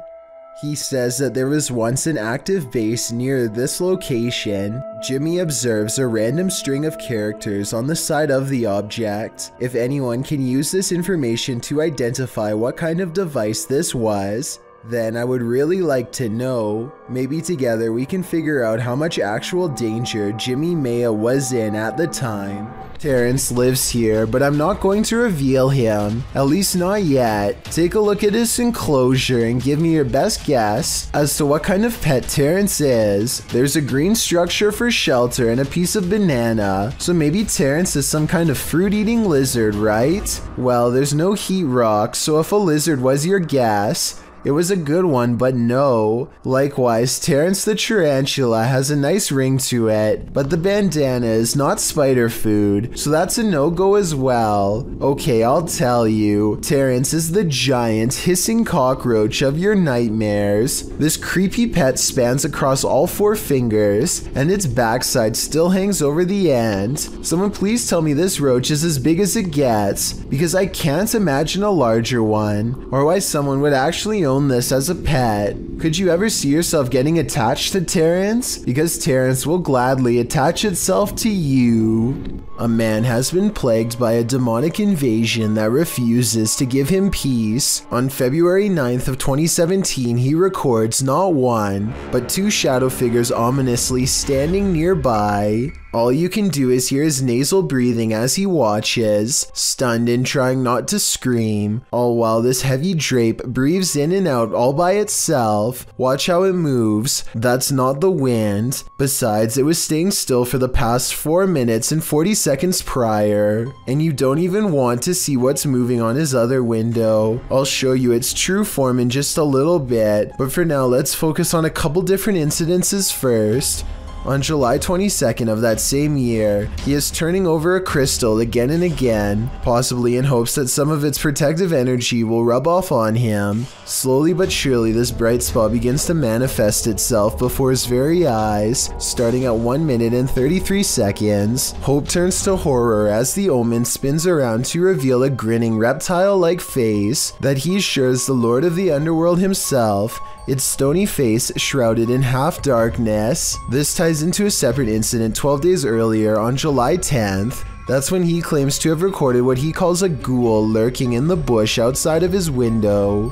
He says that there was once an active base near this location. Jimmy observes a random string of characters on the side of the object. If anyone can use this information to identify what kind of device this was, Then I would really like to know, maybe together we can figure out how much actual danger Jimmy Maya was in at the time. Terence lives here, but I'm not going to reveal him, at least not yet. Take a look at his enclosure and give me your best guess as to what kind of pet Terence is. There's a green structure for shelter and a piece of banana, so maybe Terence is some kind of fruit-eating lizard, right? Well, there's no heat rock, so if a lizard was your guess, it was a good one, but no. Likewise, Terence the tarantula has a nice ring to it, but the bandana is not spider food, so that's a no-go as well. Okay, I'll tell you. Terence is the giant, hissing cockroach of your nightmares. This creepy pet spans across all four fingers, and its backside still hangs over the end. Someone please tell me this roach is as big as it gets, because I can't imagine a larger one, or why someone would actually own own this as a pet. Could you ever see yourself getting attached to Terence? Because Terence will gladly attach itself to you. A man has been plagued by a demonic invasion that refuses to give him peace. On February ninth of twenty seventeen, he records not one, but two shadow figures ominously standing nearby. All you can do is hear his nasal breathing as he watches, stunned and trying not to scream, all while this heavy drape breathes in and out all by itself. Watch how it moves. That's not the wind. Besides, it was staying still for the past four minutes and forty seconds prior, and you don't even want to see what's moving on his other window. I'll show you its true form in just a little bit, but for now let's focus on a couple different incidences first. On July twenty-second of that same year, he is turning over a crystal again and again, possibly in hopes that some of its protective energy will rub off on him. Slowly but surely, this bright spot begins to manifest itself before his very eyes, starting at one minute and thirty-three seconds. Hope turns to horror as the omen spins around to reveal a grinning reptile-like face that he sure is the Lord of the Underworld himself, its stony face shrouded in half darkness. This ties into a separate incident twelve days earlier on July tenth. That's when he claims to have recorded what he calls a ghoul lurking in the bush outside of his window.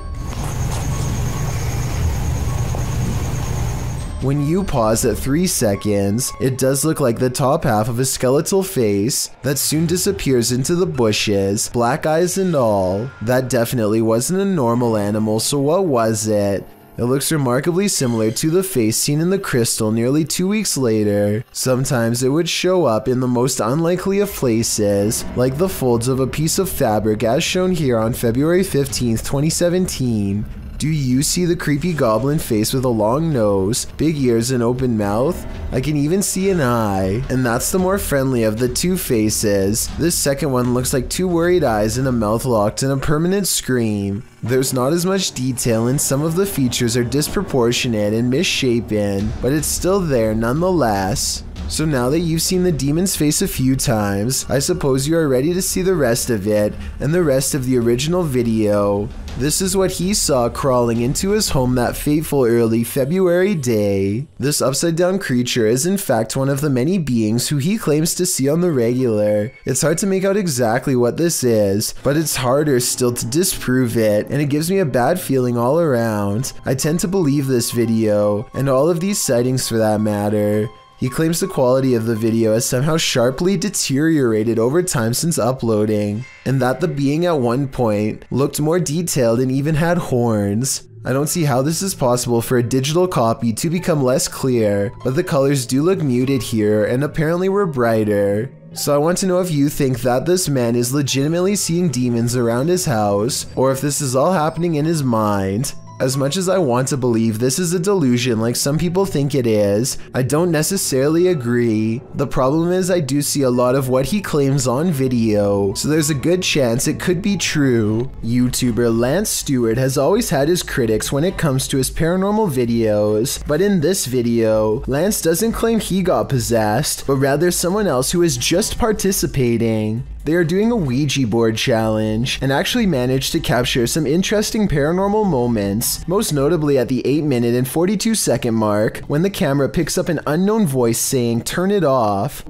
When you pause at three seconds, it does look like the top half of a skeletal face that soon disappears into the bushes, black eyes and all. That definitely wasn't a normal animal, so what was it? It looks remarkably similar to the face seen in the crystal nearly two weeks later. Sometimes it would show up in the most unlikely of places, like the folds of a piece of fabric as shown here on February fifteenth, twenty seventeen. Do you see the creepy goblin face with a long nose, big ears and open mouth? I can even see an eye. And that's the more friendly of the two faces. This second one looks like two worried eyes and a mouth locked in a permanent scream. There's not as much detail and some of the features are disproportionate and misshapen, but it's still there nonetheless. So now that you've seen the demon's face a few times, I suppose you are ready to see the rest of it and the rest of the original video. This is what he saw crawling into his home that fateful early February day. This upside-down creature is in fact one of the many beings who he claims to see on the regular. It's hard to make out exactly what this is, but it's harder still to disprove it, and it gives me a bad feeling all around. I tend to believe this video, and all of these sightings for that matter. He claims the quality of the video has somehow sharply deteriorated over time since uploading, and that the being at one point looked more detailed and even had horns. I don't see how this is possible for a digital copy to become less clear, but the colors do look muted here and apparently were brighter. So I want to know if you think that this man is legitimately seeing demons around his house, or if this is all happening in his mind. As much as I want to believe this is a delusion like some people think it is, I don't necessarily agree. The problem is I do see a lot of what he claims on video, so there's a good chance it could be true. YouTuber Lance Stewart has always had his critics when it comes to his paranormal videos, but in this video, Lance doesn't claim he got possessed, but rather someone else who is just participating. They are doing a Ouija board challenge and actually managed to capture some interesting paranormal moments, most notably at the eight minute and forty-two second mark when the camera picks up an unknown voice saying, "Turn it off."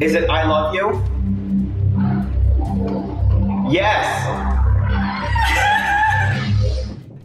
Is it "I love you"? Yes!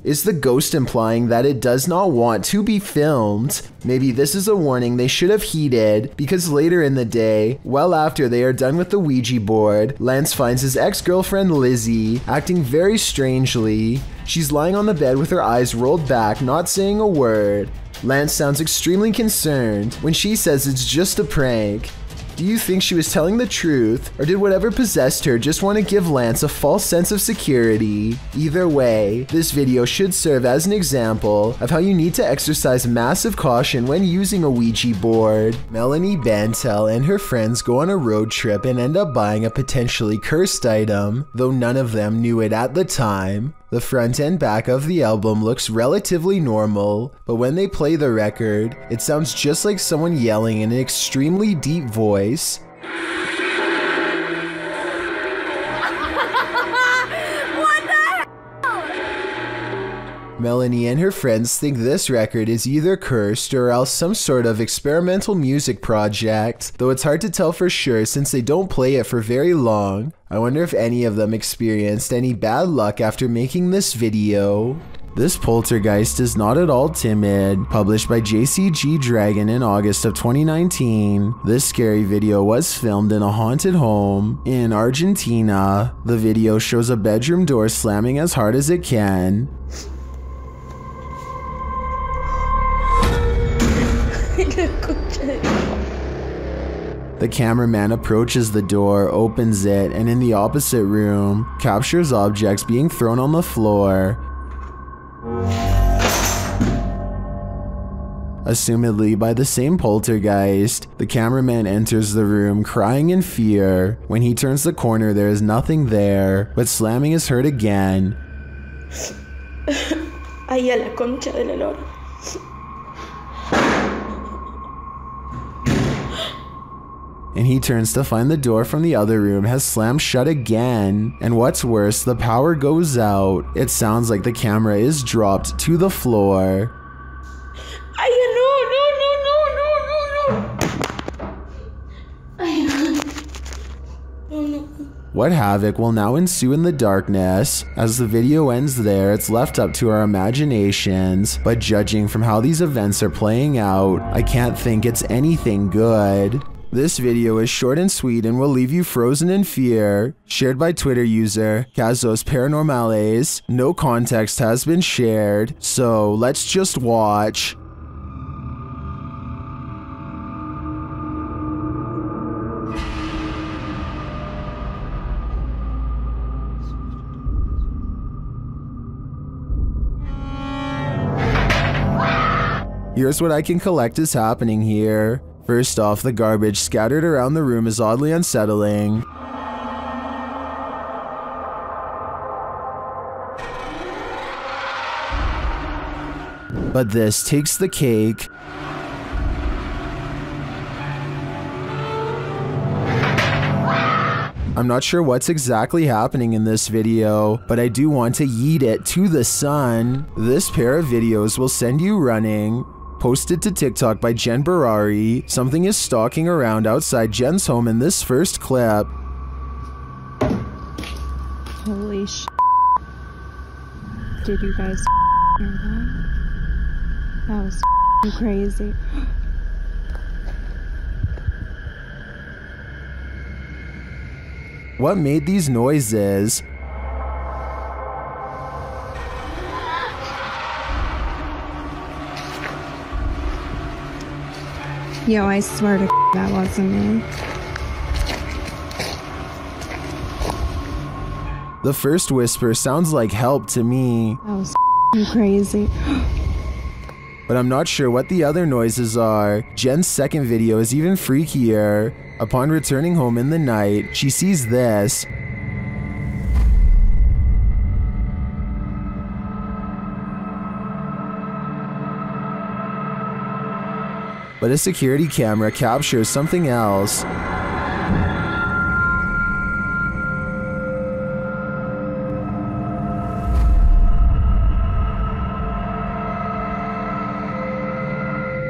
Is the ghost implying that it does not want to be filmed? Maybe this is a warning they should have heeded, because later in the day, well after they are done with the Ouija board, Lance finds his ex-girlfriend Lizzie acting very strangely. She's lying on the bed with her eyes rolled back, not saying a word. Lance sounds extremely concerned when she says it's just a prank. Do you think she was telling the truth, or did whatever possessed her just want to give Lance a false sense of security? Either way, this video should serve as an example of how you need to exercise massive caution when using a Ouija board. Melanie Bantel and her friends go on a road trip and end up buying a potentially cursed item, though none of them knew it at the time. The front and back of the album looks relatively normal, but when they play the record, it sounds just like someone yelling in an extremely deep voice. Melanie and her friends think this record is either cursed or else some sort of experimental music project, though it's hard to tell for sure since they don't play it for very long. I wonder if any of them experienced any bad luck after making this video. This poltergeist is not at all timid. Published by J C G Dragon in August of twenty nineteen, this scary video was filmed in a haunted home in Argentina. The video shows a bedroom door slamming as hard as it can. The cameraman approaches the door, opens it, and in the opposite room, captures objects being thrown on the floor. Assumedly by the same poltergeist, the cameraman enters the room crying in fear. When he turns the corner, there is nothing there, but slamming is heard again. Ay a la concha del olor. And he turns to find the door from the other room has slammed shut again. And what's worse, the power goes out. It sounds like the camera is dropped to the floor. I, no, no, no, no, no, no. No, no. What havoc will now ensue in the darkness? As the video ends there, it's left up to our imaginations, but judging from how these events are playing out, I can't think it's anything good. This video is short and sweet and will leave you frozen in fear. Shared by Twitter user Casos Paranormales. No context has been shared, so let's just watch. Here's what I can collect is happening here. First off, the garbage scattered around the room is oddly unsettling. But this takes the cake. I'm not sure what's exactly happening in this video, but I do want to yeet it to the sun. This pair of videos will send you running. Posted to TikTok by Jen Barari, something is stalking around outside Jen's home in this first clip. Holy sh! Did you guys hear that? That was crazy. What made these noises? Yo, I swear to f that wasn't me. The first whisper sounds like help to me. That was f crazy. But I'm not sure what the other noises are. Jen's second video is even freakier. Upon returning home in the night, she sees this. But a security camera captures something else.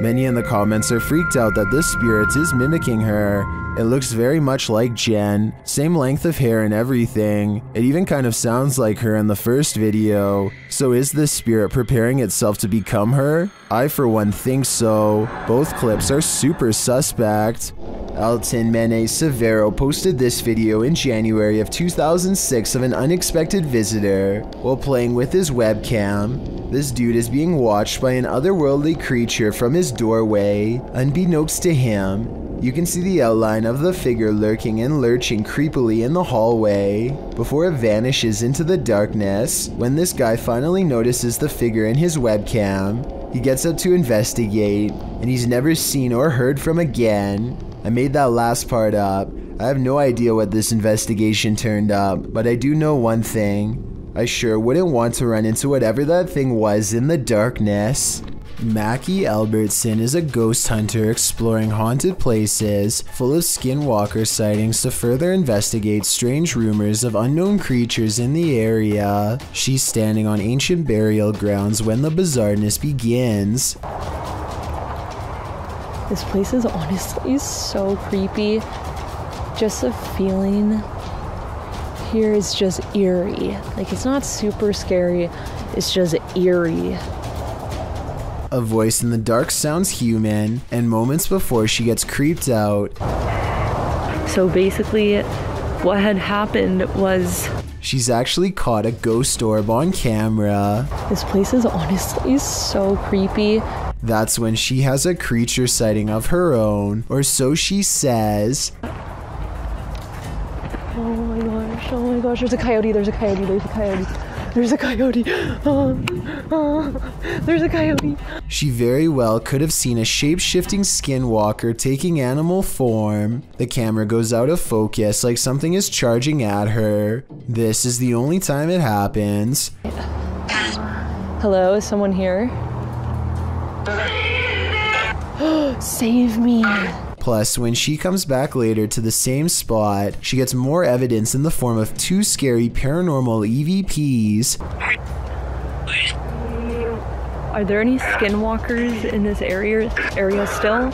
Many in the comments are freaked out that this spirit is mimicking her. It looks very much like Jen, same length of hair and everything. It even kind of sounds like her in the first video. So is this spirit preparing itself to become her? I for one think so. Both clips are super suspect. Elton Mene Severo posted this video in January of two thousand six of an unexpected visitor while playing with his webcam. This dude is being watched by an otherworldly creature from his doorway. Unbeknownst to him, you can see the outline of the figure lurking and lurching creepily in the hallway before it vanishes into the darkness. When this guy finally notices the figure in his webcam, he gets up to investigate, and he's never seen or heard from again. I made that last part up. I have no idea what this investigation turned up, but I do know one thing. I sure wouldn't want to run into whatever that thing was in the darkness. Mackie Albertson is a ghost hunter exploring haunted places full of skinwalker sightings to further investigate strange rumors of unknown creatures in the area. She's standing on ancient burial grounds when the bizarreness begins. This place is honestly so creepy. Just the feeling here is just eerie. Like, it's not super scary, it's just eerie. A voice in the dark sounds human, and moments before she gets creeped out. So basically, what had happened was... she's actually caught a ghost orb on camera. This place is honestly so creepy. That's when she has a creature sighting of her own, or so she says. Oh my gosh, oh my gosh, there's a coyote, there's a coyote, there's a coyote, there's a coyote, oh, oh, there's a coyote. She very well could have seen a shape-shifting skinwalker taking animal form. The camera goes out of focus like something is charging at her. This is the only time it happens. Hello, is someone here? Save me. Plus, when she comes back later to the same spot, she gets more evidence in the form of two scary paranormal E V Ps. Are there any skinwalkers in this area, area still?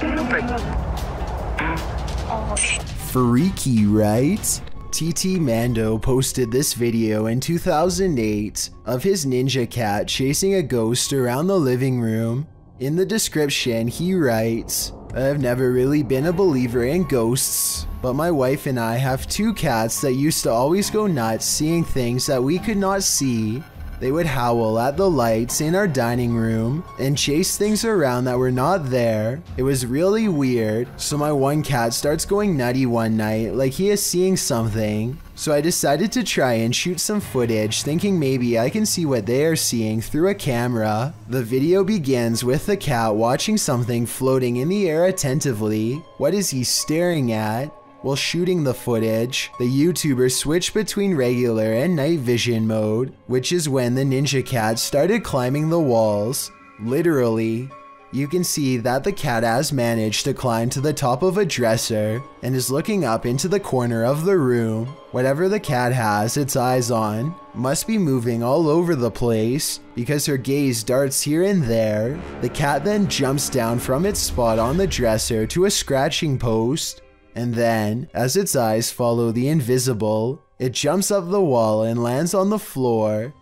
Freaky, right? T T Mando posted this video in two thousand eight of his ninja cat chasing a ghost around the living room. In the description, he writes, "I've never really been a believer in ghosts, but my wife and I have two cats that used to always go nuts seeing things that we could not see. They would howl at the lights in our dining room and chase things around that were not there. It was really weird, so my one cat starts going nutty one night like he is seeing something. So I decided to try and shoot some footage, thinking maybe I can see what they are seeing through a camera. The video begins with the cat watching something floating in the air attentively. What is he staring at? While shooting the footage, the YouTuber switched between regular and night vision mode, which is when the ninja cat started climbing the walls. Literally. You can see that the cat has managed to climb to the top of a dresser and is looking up into the corner of the room. Whatever the cat has its eyes on must be moving all over the place because her gaze darts here and there. The cat then jumps down from its spot on the dresser to a scratching post. And then, as its eyes follow the invisible, it jumps up the wall and lands on the floor.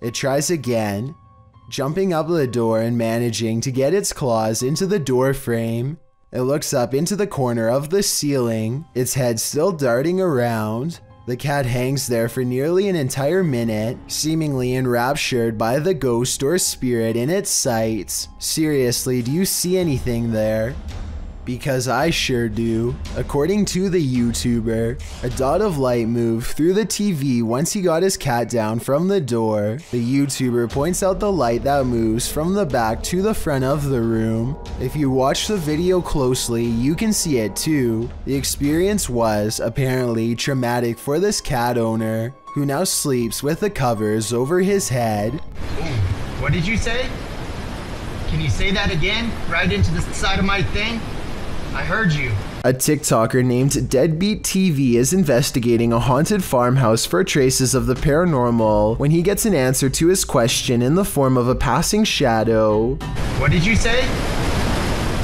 It tries again, jumping up the door and managing to get its claws into the door frame. It looks up into the corner of the ceiling, its head still darting around. The cat hangs there for nearly an entire minute, seemingly enraptured by the ghost or spirit in its sights. Seriously, do you see anything there? Because I sure do. According to the YouTuber, a dot of light moved through the T V once he got his cat down from the door. The YouTuber points out the light that moves from the back to the front of the room. If you watch the video closely, you can see it too. The experience was, apparently, traumatic for this cat owner, who now sleeps with the covers over his head. Ooh, what did you say? Can you say that again? Right into the side of my thing? I heard you. A TikToker named Deadbeat T V is investigating a haunted farmhouse for traces of the paranormal when he gets an answer to his question in the form of a passing shadow. What did you say?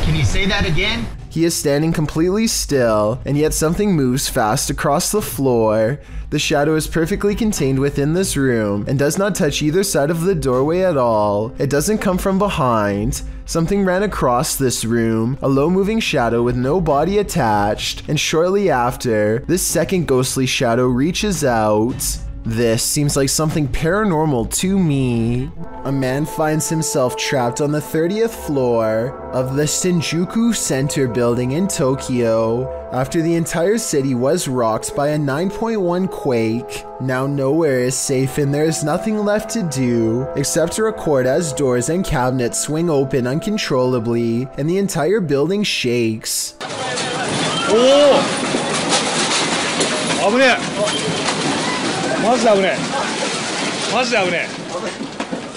Can you say that again? He is standing completely still, and yet something moves fast across the floor. The shadow is perfectly contained within this room and does not touch either side of the doorway at all. It doesn't come from behind. Something ran across this room, a low-moving shadow with no body attached, and shortly after, this second ghostly shadow reaches out. This seems like something paranormal to me. A man finds himself trapped on the thirtieth floor of the Shinjuku Center building in Tokyo after the entire city was rocked by a nine point one quake. Now nowhere is safe and there is nothing left to do except to record as doors and cabinets swing open uncontrollably and the entire building shakes. Oh! Over there.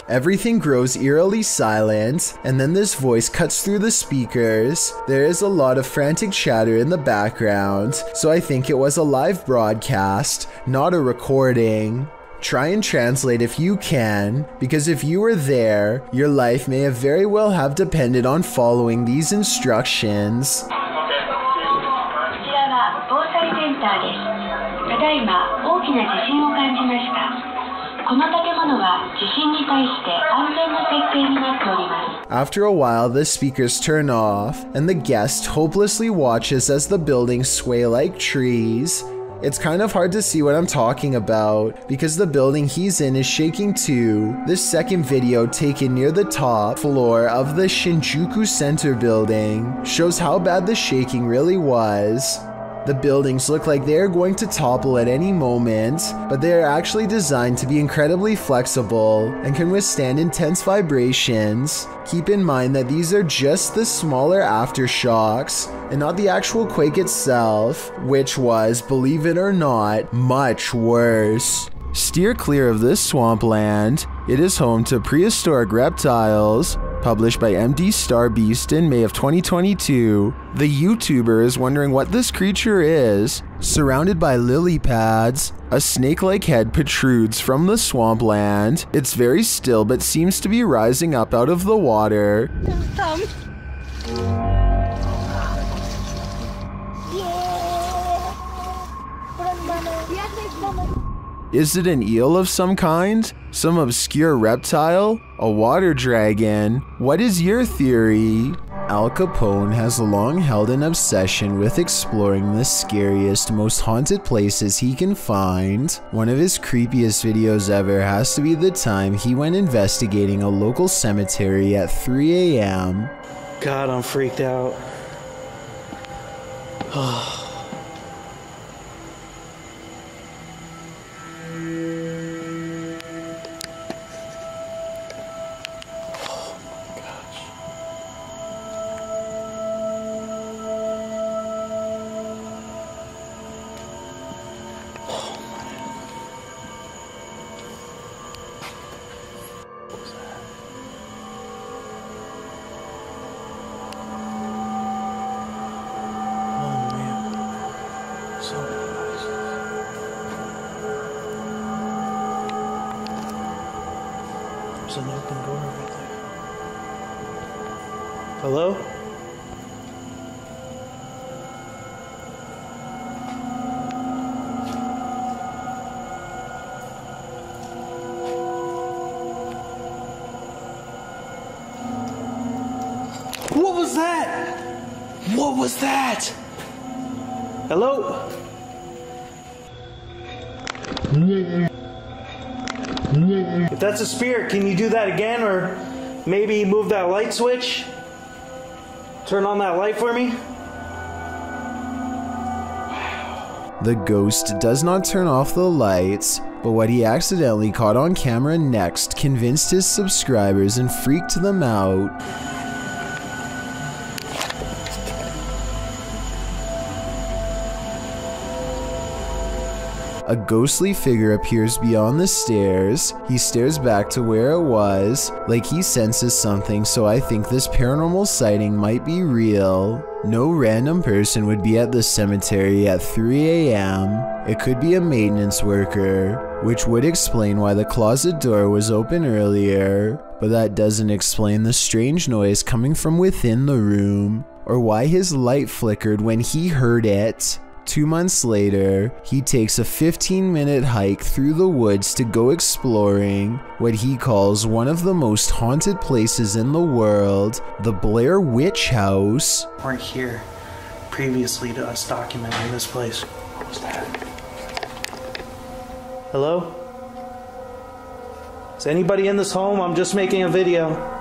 Everything grows eerily silent, and then this voice cuts through the speakers. There is a lot of frantic chatter in the background, so I think it was a live broadcast, not a recording. Try and translate if you can, because if you were there, your life may have very well have depended on following these instructions. After a while, the speakers turn off, and the guest hopelessly watches as the buildings sway like trees. It's kind of hard to see what I'm talking about, because the building he's in is shaking too. This second video, taken near the top floor of the Shinjuku Center building, shows how bad the shaking really was. The buildings look like they are going to topple at any moment, but they are actually designed to be incredibly flexible and can withstand intense vibrations. Keep in mind that these are just the smaller aftershocks and not the actual quake itself, which was, believe it or not, much worse. Steer clear of this swampland. It is home to prehistoric reptiles. Published by M D Star Beast in May of twenty twenty-two. The YouTuber is wondering what this creature is. Surrounded by lily pads, a snake-like head protrudes from the swampland. It's very still but seems to be rising up out of the water. Is it an eel of some kind? Some obscure reptile? A water dragon? What is your theory? Al Capone has long held an obsession with exploring the scariest, most haunted places he can find. One of his creepiest videos ever has to be the time he went investigating a local cemetery at three A M God, I'm freaked out. Oh. An open door right there. Hello? What was that? What was that? Hello? If that's a spirit, can you do that again, or maybe move that light switch? Turn on that light for me? The ghost does not turn off the lights, but what he accidentally caught on camera next convinced his subscribers and freaked them out. A ghostly figure appears beyond the stairs. He stares back to where it was, like he senses something, so I think this paranormal sighting might be real. No random person would be at the cemetery at three A M It could be a maintenance worker, which would explain why the closet door was open earlier, but that doesn't explain the strange noise coming from within the room, or why his light flickered when he heard it. Two months later, he takes a fifteen minute hike through the woods to go exploring what he calls one of the most haunted places in the world, the Blair Witch House. We weren't here previously to us documenting this place. What was that? Hello? Is anybody in this home? I'm just making a video.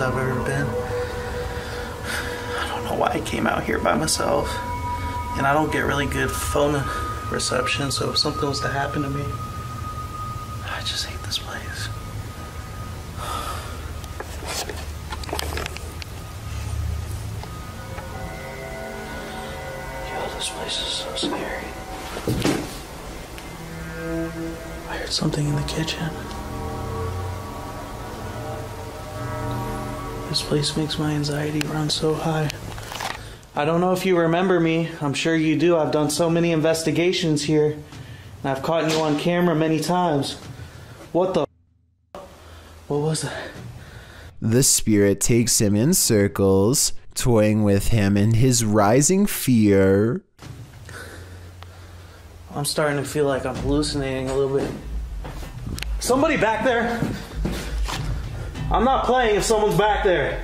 I've ever been. I don't know why I came out here by myself, and I don't get really good phone reception, so if something was to happen to me, I just hate this place. Yo, this place is so scary. I heard something in the kitchen. This place makes my anxiety run so high. I don't know if you remember me. I'm sure you do. I've done so many investigations here, and I've caught you on camera many times. What the f? What was that? The spirit takes him in circles, toying with him in his rising fear. I'm starting to feel like I'm hallucinating a little bit. Somebody back there! I'm not playing if someone's back there.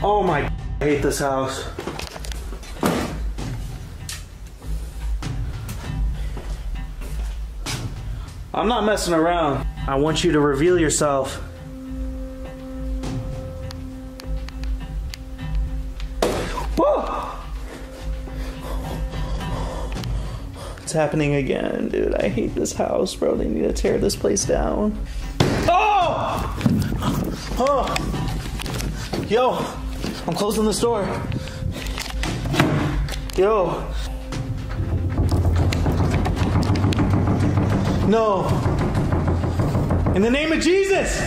Oh my, I hate this house. I'm not messing around. I want you to reveal yourself. Whoa. It's happening again, dude. I hate this house, bro. They need to tear this place down. Oh! Yo, I'm closing this door. Yo. No. In the name of Jesus!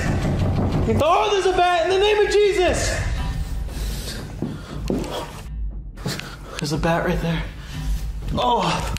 Oh, there's a bat! In the name of Jesus! There's a bat right there. Oh!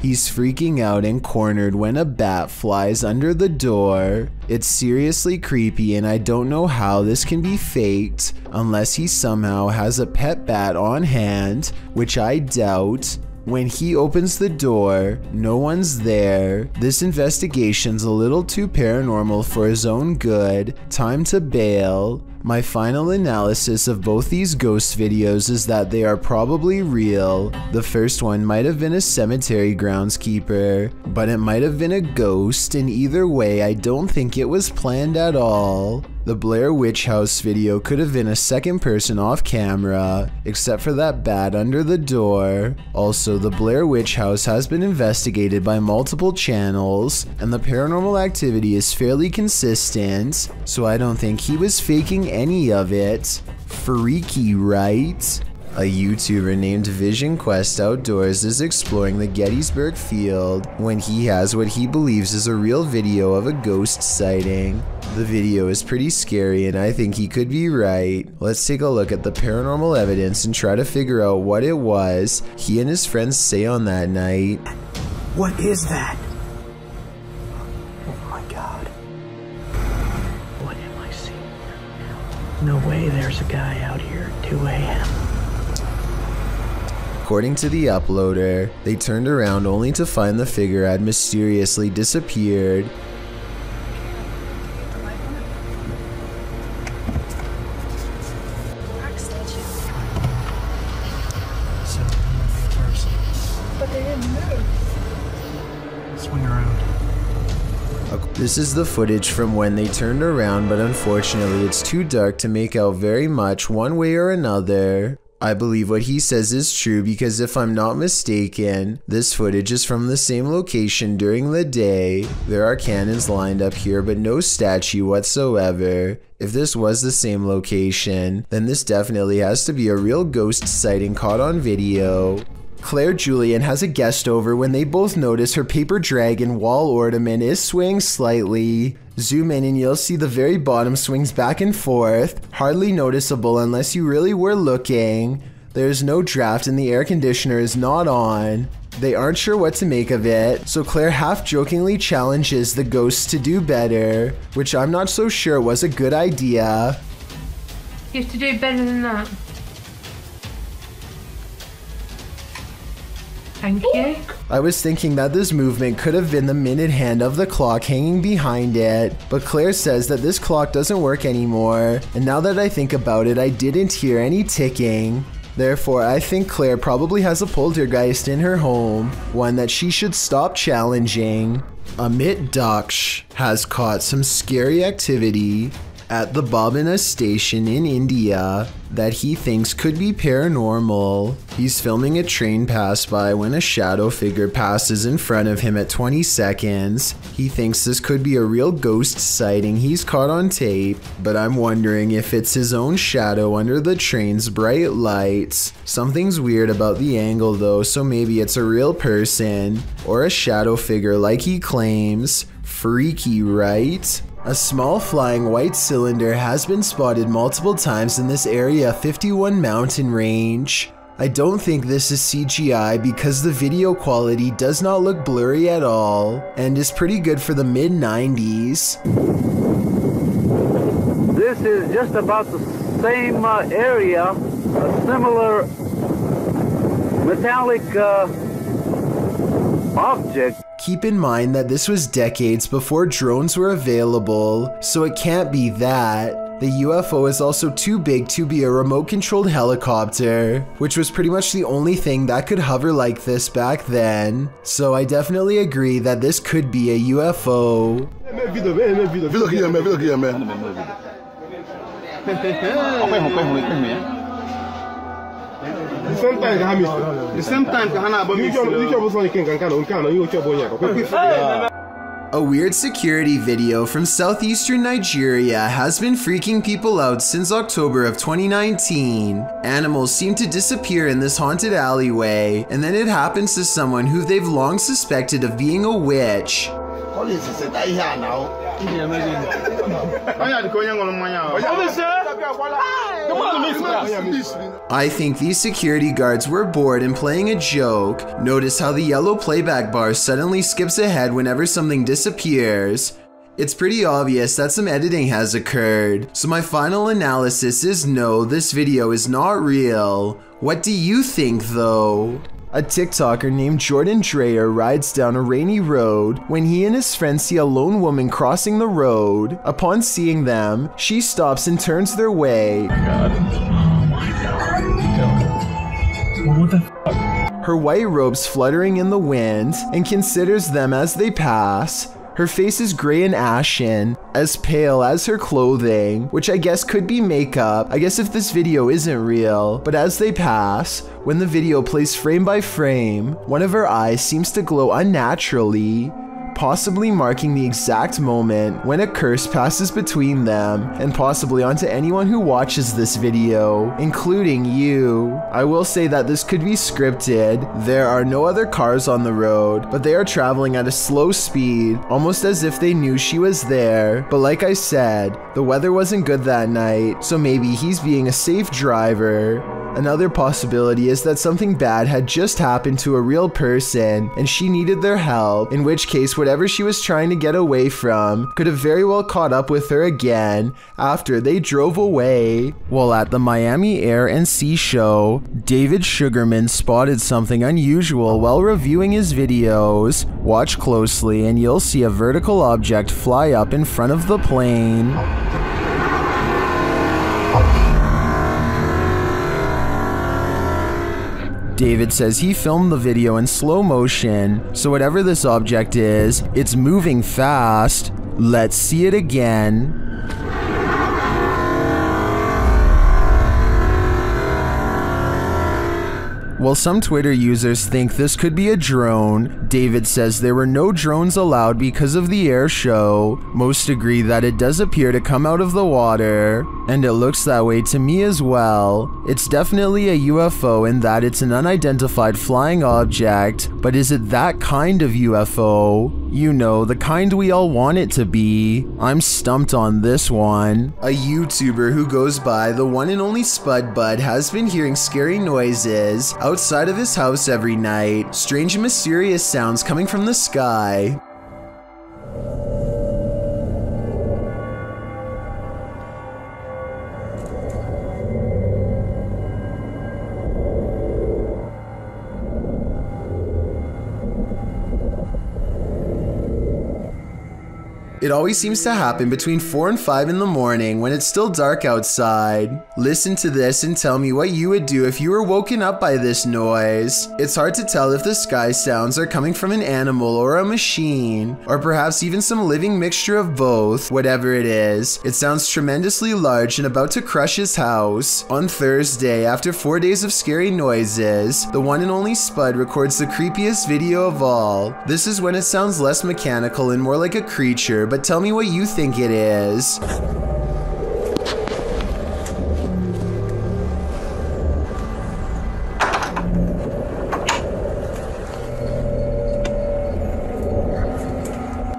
He's freaking out and cornered when a bat flies under the door. It's seriously creepy, and I don't know how this can be faked unless he somehow has a pet bat on hand, which I doubt. When he opens the door, no one's there. This investigation's a little too paranormal for his own good. Time to bail. My final analysis of both these ghost videos is that they are probably real. The first one might have been a cemetery groundskeeper, but it might have been a ghost, and either way, I don't think it was planned at all. The Blair Witch House video could have been a second person off camera, except for that bat under the door. Also, the Blair Witch House has been investigated by multiple channels, and the paranormal activity is fairly consistent, so I don't think he was faking any of it. Freaky, right? A YouTuber named Vision Quest Outdoors is exploring the Gettysburg Field when he has what he believes is a real video of a ghost sighting. The video is pretty scary, and I think he could be right. Let's take a look at the paranormal evidence and try to figure out what it was he and his friends say on that night. What is that? Oh my God. What am I seeing right now? No way there's a guy out here at two A M According to the uploader, they turned around only to find the figure had mysteriously disappeared. Backstage. This is the footage from when they turned around, but unfortunately it's too dark to make out very much one way or another. I believe what he says is true because if I'm not mistaken, this footage is from the same location during the day. There are cannons lined up here but no statue whatsoever. If this was the same location, then this definitely has to be a real ghost sighting caught on video. Claire Julian has a guest over when they both notice her paper dragon wall ornament is swaying slightly. Zoom in and you'll see the very bottom swings back and forth, hardly noticeable unless you really were looking. There is no draft and the air conditioner is not on. They aren't sure what to make of it, so Claire half-jokingly challenges the ghosts to do better, which I'm not so sure was a good idea. You have to do better than that. Thank you. I was thinking that this movement could have been the minute hand of the clock hanging behind it, but Claire says that this clock doesn't work anymore, and now that I think about it, I didn't hear any ticking. Therefore, I think Claire probably has a poltergeist in her home, one that she should stop challenging. Amit Daksh has caught some scary activity at the Bobina station in India that he thinks could be paranormal. He's filming a train pass by when a shadow figure passes in front of him at twenty seconds. He thinks this could be a real ghost sighting he's caught on tape, but I'm wondering if it's his own shadow under the train's bright lights. Something's weird about the angle though, so maybe it's a real person, or a shadow figure like he claims. Freaky, right? A small flying white cylinder has been spotted multiple times in this Area fifty-one mountain range. I don't think this is C G I because the video quality does not look blurry at all and is pretty good for the mid nineties. This is just about the same uh, area, a similar metallic uh, object. Keep in mind that this was decades before drones were available, so it can't be that. The U F O is also too big to be a remote-controlled helicopter, which was pretty much the only thing that could hover like this back then. So I definitely agree that this could be a U F O. A weird security video from southeastern Nigeria has been freaking people out since October of twenty nineteen. Animals seem to disappear in this haunted alleyway, and then it happens to someone who they've long suspected of being a witch. I think these security guards were bored and playing a joke. Notice how the yellow playback bar suddenly skips ahead whenever something disappears. It's pretty obvious that some editing has occurred. So my final analysis is no, this video is not real. What do you think though? A TikToker named Jordan Dreyer rides down a rainy road when he and his friend see a lone woman crossing the road. Upon seeing them, she stops and turns their way. Oh my God. What the f? Her white robes fluttering in the wind and considers them as they pass. Her face is gray and ashen, as pale as her clothing, which I guess could be makeup, I guess if this video isn't real. But as they pass, when the video plays frame by frame, one of her eyes seems to glow unnaturally, possibly marking the exact moment when a curse passes between them, and possibly onto anyone who watches this video, including you. I will say that this could be scripted. There are no other cars on the road, but they are traveling at a slow speed, almost as if they knew she was there. But like I said, the weather wasn't good that night, so maybe he's being a safe driver. Another possibility is that something bad had just happened to a real person and she needed their help, in which case whatever she was trying to get away from could have very well caught up with her again after they drove away. While at the Miami Air and Sea Show, David Sugarman spotted something unusual while reviewing his videos. Watch closely and you'll see a vertical object fly up in front of the plane. David says he filmed the video in slow motion, so whatever this object is, it's moving fast. Let's see it again. While some Twitter users think this could be a drone, David says there were no drones allowed because of the air show. Most agree that it does appear to come out of the water, and it looks that way to me as well. It's definitely a U F O in that it's an unidentified flying object, but is it that kind of U F O? You know, the kind we all want it to be. I'm stumped on this one. A YouTuber who goes by the one and only Spud Bud has been hearing scary noises outside of his house every night. Strange and mysterious sounds coming from the sky. It always seems to happen between four and five in the morning when it's still dark outside. Listen to this and tell me what you would do if you were woken up by this noise. It's hard to tell if the sky sounds are coming from an animal or a machine, or perhaps even some living mixture of both. Whatever it is, it sounds tremendously large and about to crush his house. On Thursday, after four days of scary noises, the one and only Spud records the creepiest video of all. This is when it sounds less mechanical and more like a creature, but tell me what you think it is.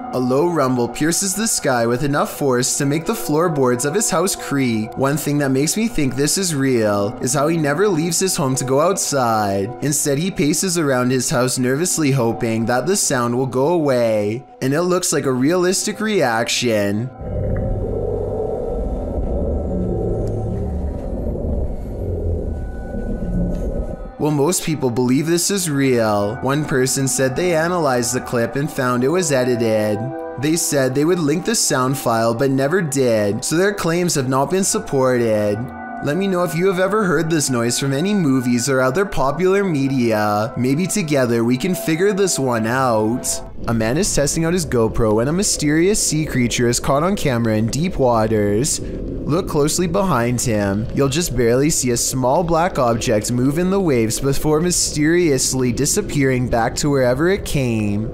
A low rumble pierces the sky with enough force to make the floorboards of his house creak. One thing that makes me think this is real is how he never leaves his home to go outside. Instead, he paces around his house nervously hoping that the sound will go away, and it looks like a realistic reaction. Well, most people believe this is real. One person said they analyzed the clip and found it was edited. They said they would link the sound file but never did, so their claims have not been supported. Let me know if you have ever heard this noise from any movies or other popular media. Maybe together we can figure this one out. A man is testing out his GoPro when a mysterious sea creature is caught on camera in deep waters. Look closely behind him. You'll just barely see a small black object move in the waves before mysteriously disappearing back to wherever it came.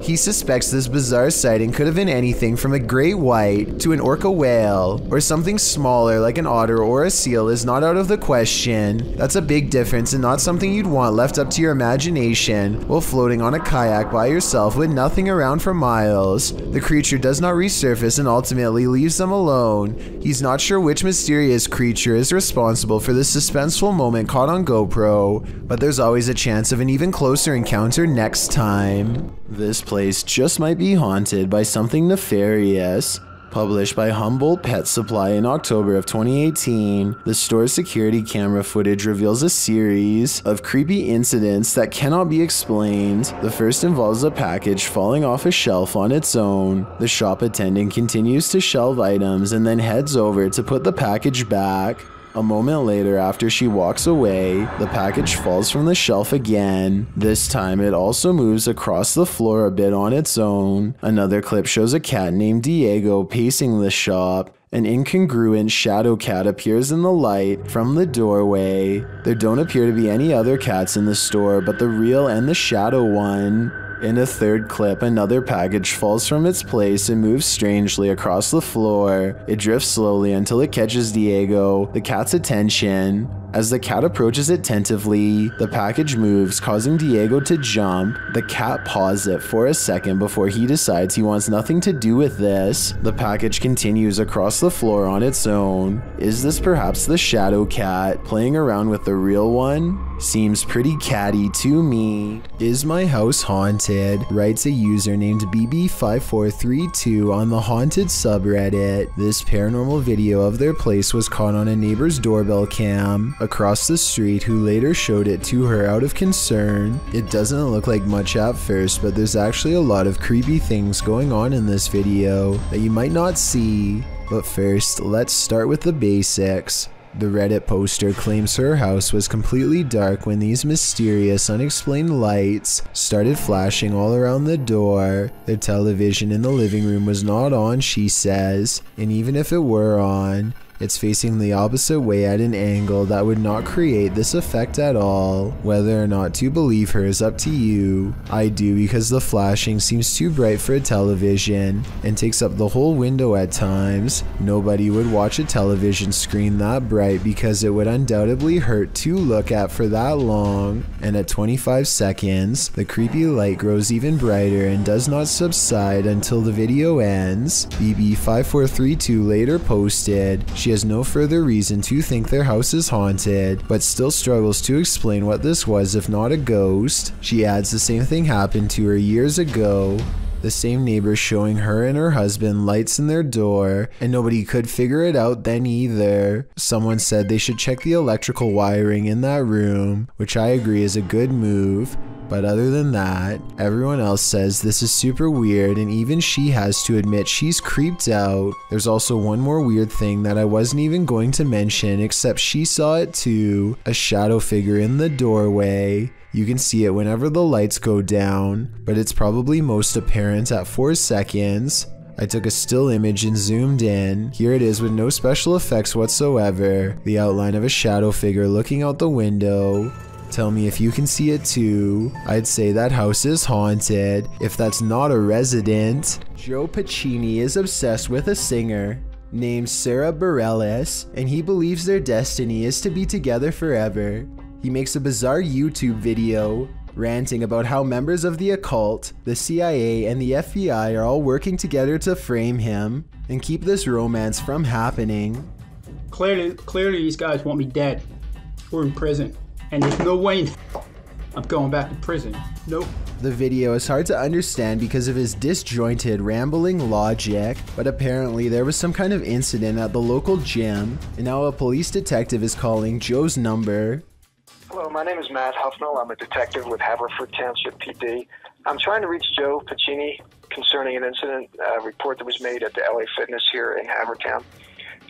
He suspects this bizarre sighting could have been anything from a great white to an orca whale, or something smaller like an otter or a seal is not out of the question. That's a big difference and not something you'd want left up to your imagination while floating on a kayak by yourself with nothing around for miles. The creature does not resurface and ultimately leaves them alone. He's not sure which mysterious creature is responsible for this suspenseful moment caught on GoPro, but there's always a chance of an even closer encounter next time. This place just might be haunted by something nefarious. Published by Humboldt Pet Supply in October of twenty eighteen, the store's security camera footage reveals a series of creepy incidents that cannot be explained. The first involves a package falling off a shelf on its own. The shop attendant continues to shelve items and then heads over to put the package back. A moment later, after she walks away, the package falls from the shelf again. This time, it also moves across the floor a bit on its own. Another clip shows a cat named Diego pacing the shop. An incongruent shadow cat appears in the light from the doorway. There don't appear to be any other cats in the store but the real and the shadow one. In a third clip, another package falls from its place and moves strangely across the floor. It drifts slowly until it catches Diego, the cat's attention. As the cat approaches it tentatively, the package moves, causing Diego to jump. The cat paws it for a second before he decides he wants nothing to do with this. The package continues across the floor on its own. Is this perhaps the shadow cat playing around with the real one? Seems pretty catty to me. Is my house haunted? Writes a user named B B five four three two on the haunted subreddit. This paranormal video of their place was caught on a neighbor's doorbell cam across the street, who later showed it to her out of concern. It doesn't look like much at first, but there's actually a lot of creepy things going on in this video that you might not see. But first, let's start with the basics. The Reddit poster claims her house was completely dark when these mysterious, unexplained lights started flashing all around the door. The television in the living room was not on, she says, and even if it were on, it's facing the opposite way at an angle that would not create this effect at all. Whether or not to believe her is up to you. I do, because the flashing seems too bright for a television and takes up the whole window at times. Nobody would watch a television screen that bright because it would undoubtedly hurt to look at for that long. And at twenty-five seconds, the creepy light grows even brighter and does not subside until the video ends. B B five four three two later posted, she has no further reason to think their house is haunted, but still struggles to explain what this was if not a ghost. She adds the same thing happened to her years ago. The same neighbor showing her and her husband lights in their door, and nobody could figure it out then either. Someone said they should check the electrical wiring in that room, which I agree is a good move. But other than that, everyone else says this is super weird, and even she has to admit she's creeped out. There's also one more weird thing that I wasn't even going to mention, except she saw it too. A shadow figure in the doorway. You can see it whenever the lights go down, but it's probably most apparent at four seconds. I took a still image and zoomed in. Here it is with no special effects whatsoever. The outline of a shadow figure looking out the window. Tell me if you can see it too. I'd say that house is haunted, if that's not a resident. Joe Pacini is obsessed with a singer named Sarah Bareilles, and he believes their destiny is to be together forever. He makes a bizarre YouTube video ranting about how members of the occult, the C I A, and the F B I are all working together to frame him and keep this romance from happening. Clearly, clearly these guys want me dead or in prison. And there's no way I'm going back to prison. Nope. The video is hard to understand because of his disjointed, rambling logic, but apparently there was some kind of incident at the local gym, and now a police detective is calling Joe's number. Hello, my name is Matt Huffnell. I'm a detective with Haverford Township P D. I'm trying to reach Joe Pacini concerning an incident uh, report that was made at the L A Fitness here in Havertown.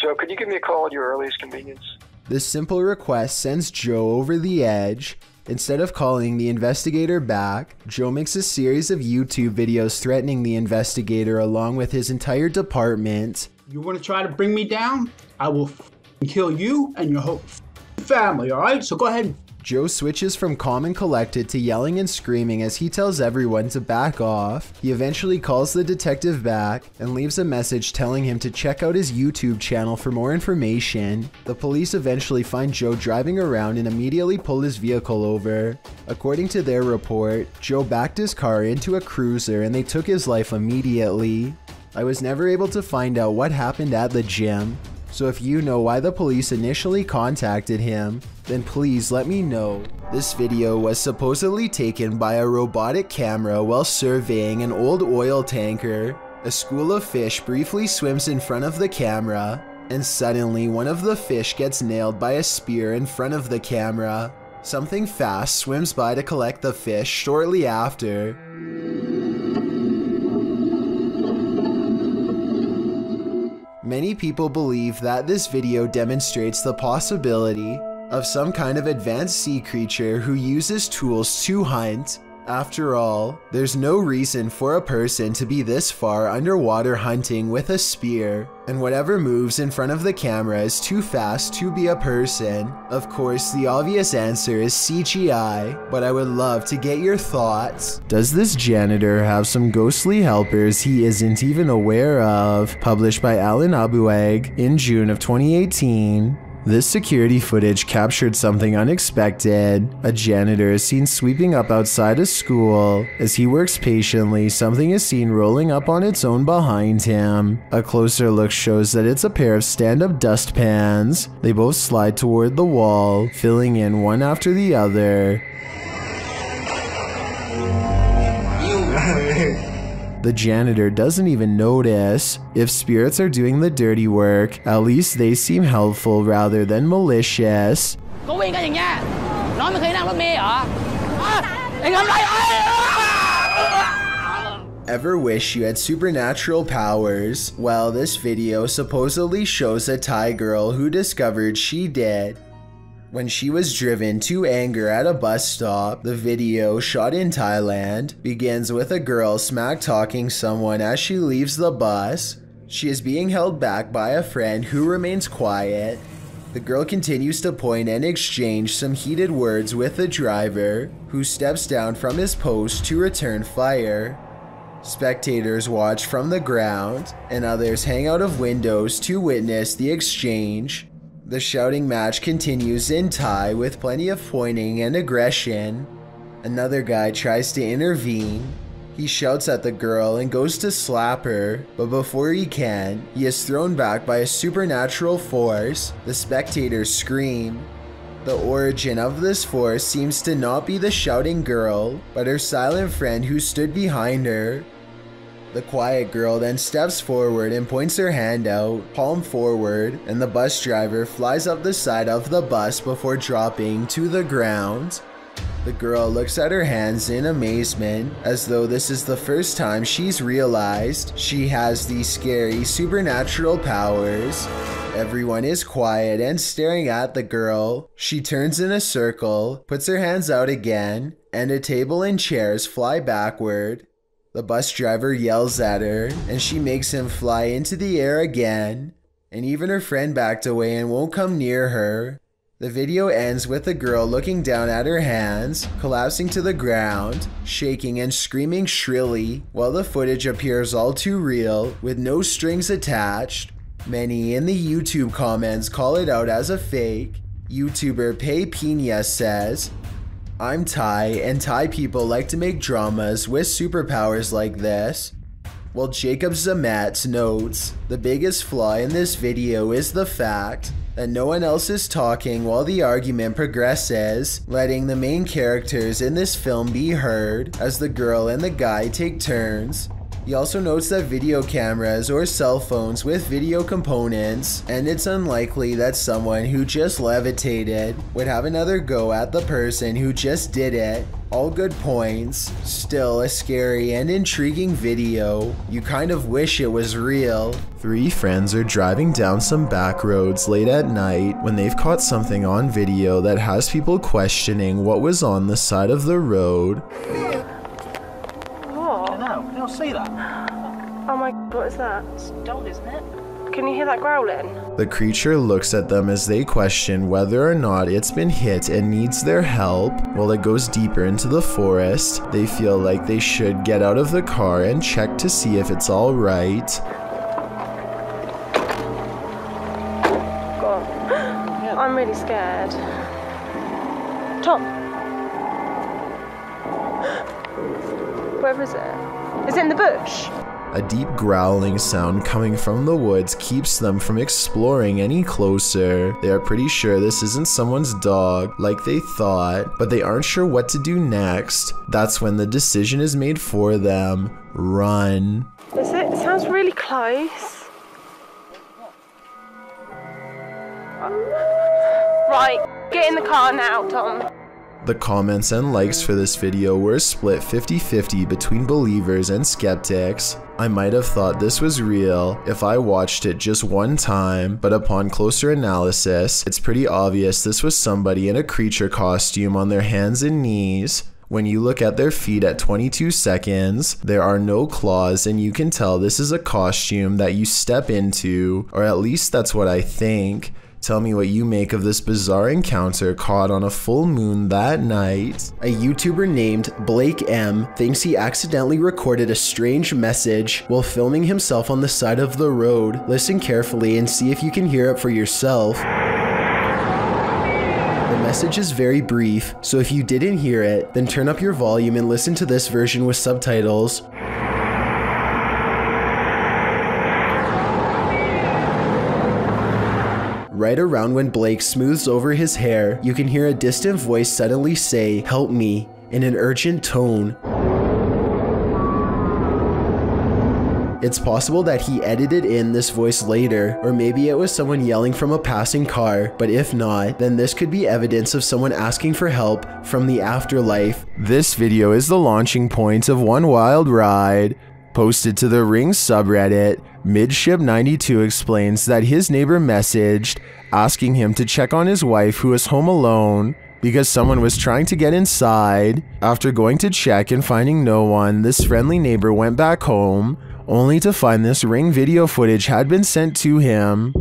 Joe, could you give me a call at your earliest convenience? This simple request sends Joe over the edge. Instead of calling the investigator back, Joe makes a series of YouTube videos threatening the investigator along with his entire department. You want to try to bring me down? I will f***ing kill you and your whole f***ing family, alright? So go ahead. Joe switches from calm and collected to yelling and screaming as he tells everyone to back off. He eventually calls the detective back and leaves a message telling him to check out his YouTube channel for more information. The police eventually find Joe driving around and immediately pull his vehicle over. According to their report, Joe backed his car into a cruiser and they took his life immediately. I was never able to find out what happened at the gym. So if you know why the police initially contacted him, then please let me know. This video was supposedly taken by a robotic camera while surveying an old oil tanker. A school of fish briefly swims in front of the camera, and suddenly one of the fish gets nailed by a spear in front of the camera. Something fast swims by to collect the fish shortly after. Many people believe that this video demonstrates the possibility of some kind of advanced sea creature who uses tools to hunt. After all, there's no reason for a person to be this far underwater hunting with a spear, and whatever moves in front of the camera is too fast to be a person. Of course, the obvious answer is C G I, but I would love to get your thoughts. Does this janitor have some ghostly helpers he isn't even aware of? Published by Alan Abueg in June of twenty eighteen. This security footage captured something unexpected. A janitor is seen sweeping up outside a school. As he works patiently, something is seen rolling up on its own behind him. A closer look shows that it's a pair of stand-up dustpans. They both slide toward the wall, filling in one after the other. The janitor doesn't even notice. If spirits are doing the dirty work, at least they seem helpful rather than malicious. Ever wish you had supernatural powers? Well, this video supposedly shows a Thai girl who discovered she did when she was driven to anger at a bus stop. The video, shot in Thailand, begins with a girl smack-talking someone as she leaves the bus. She is being held back by a friend who remains quiet. The girl continues to point and exchange some heated words with the driver, who steps down from his post to return fire. Spectators watch from the ground, and others hang out of windows to witness the exchange. The shouting match continues in Thai with plenty of pointing and aggression. Another guy tries to intervene. He shouts at the girl and goes to slap her, but before he can, he is thrown back by a supernatural force. The spectators scream. The origin of this force seems to not be the shouting girl, but her silent friend who stood behind her. The quiet girl then steps forward and points her hand out, palm forward, and the bus driver flies up the side of the bus before dropping to the ground. The girl looks at her hands in amazement, as though this is the first time she's realized she has these scary supernatural powers. Everyone is quiet and staring at the girl. She turns in a circle, puts her hands out again, and a table and chairs fly backward. The bus driver yells at her, and she makes him fly into the air again, and even her friend backed away and won't come near her. The video ends with the girl looking down at her hands, collapsing to the ground, shaking and screaming shrilly, while the footage appears all too real, with no strings attached. Many in the YouTube comments call it out as a fake. YouTuber Pei Pina says, "I'm Thai, and Thai people like to make dramas with superpowers like this." While Jacob Zamet notes, "The biggest flaw in this video is the fact that no one else is talking while the argument progresses, letting the main characters in this film be heard as the girl and the guy take turns." He also notes that video cameras or cell phones with video components, and it's unlikely that someone who just levitated would have another go at the person who just did it. All good points. Still a scary and intriguing video. You kind of wish it was real. Three friends are driving down some back roads late at night when they've caught something on video that has people questioning what was on the side of the road. See that? Oh my god, what is that? It's a dog, isn't it? Can you hear that growling? The creature looks at them as they question whether or not it's been hit and needs their help. While it goes deeper into the forest, they feel like they should get out of the car and check to see if it's all right. God. Yeah. I'm really scared. Tom. Where is it? Is it in the bush? A deep growling sound coming from the woods keeps them from exploring any closer. They are pretty sure this isn't someone's dog, like they thought, but they aren't sure what to do next. That's when the decision is made for them. Run. Is it? It sounds really close. Right, get in the car now, Tom. The comments and likes for this video were split fifty fifty between believers and skeptics. I might have thought this was real if I watched it just one time, but upon closer analysis, it's pretty obvious this was somebody in a creature costume on their hands and knees. When you look at their feet at twenty-two seconds, there are no claws, and you can tell this is a costume that you step into, or at least that's what I think. Tell me what you make of this bizarre encounter caught on a full moon that night. A YouTuber named Blake M thinks he accidentally recorded a strange message while filming himself on the side of the road. Listen carefully and see if you can hear it for yourself. The message is very brief, so if you didn't hear it, then turn up your volume and listen to this version with subtitles. Right around when Blake smooths over his hair, you can hear a distant voice suddenly say, "Help me," in an urgent tone. It's possible that he edited in this voice later, or maybe it was someone yelling from a passing car, but if not, then this could be evidence of someone asking for help from the afterlife. This video is the launching point of one wild ride. Posted to the Ring subreddit, Midship ninety-two explains that his neighbor messaged asking him to check on his wife who was home alone because someone was trying to get inside. After going to check and finding no one, this friendly neighbor went back home, only to find this Ring video footage had been sent to him.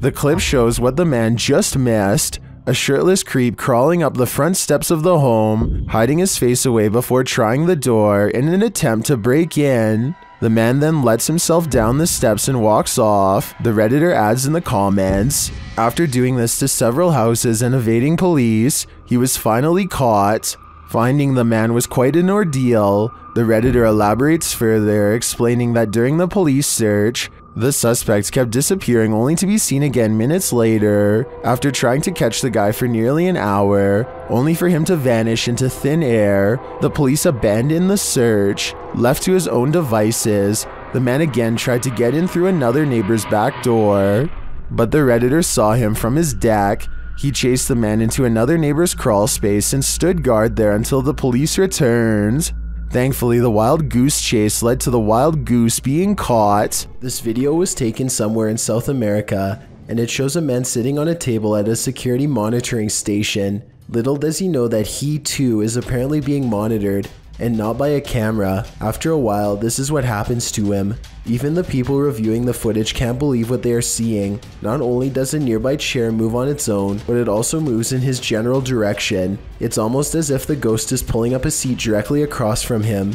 The clip shows what the man just missed: a shirtless creep crawling up the front steps of the home, hiding his face away before trying the door in an attempt to break in. The man then lets himself down the steps and walks off, the Redditor adds in the comments. After doing this to several houses and evading police, he was finally caught. Finding the man was quite an ordeal. The Redditor elaborates further, explaining that during the police search, the suspect kept disappearing, only to be seen again minutes later. After trying to catch the guy for nearly an hour, only for him to vanish into thin air, the police abandoned the search. Left to his own devices, the man again tried to get in through another neighbor's back door, but the Redditor saw him from his deck. He chased the man into another neighbor's crawl space and stood guard there until the police returned. Thankfully, the wild goose chase led to the wild goose being caught. This video was taken somewhere in South America, and it shows a man sitting on a table at a security monitoring station. Little does he know that he too is apparently being monitored, and not by a camera. After a while, this is what happens to him. Even the people reviewing the footage can't believe what they are seeing. Not only does a nearby chair move on its own, but it also moves in his general direction. It's almost as if the ghost is pulling up a seat directly across from him.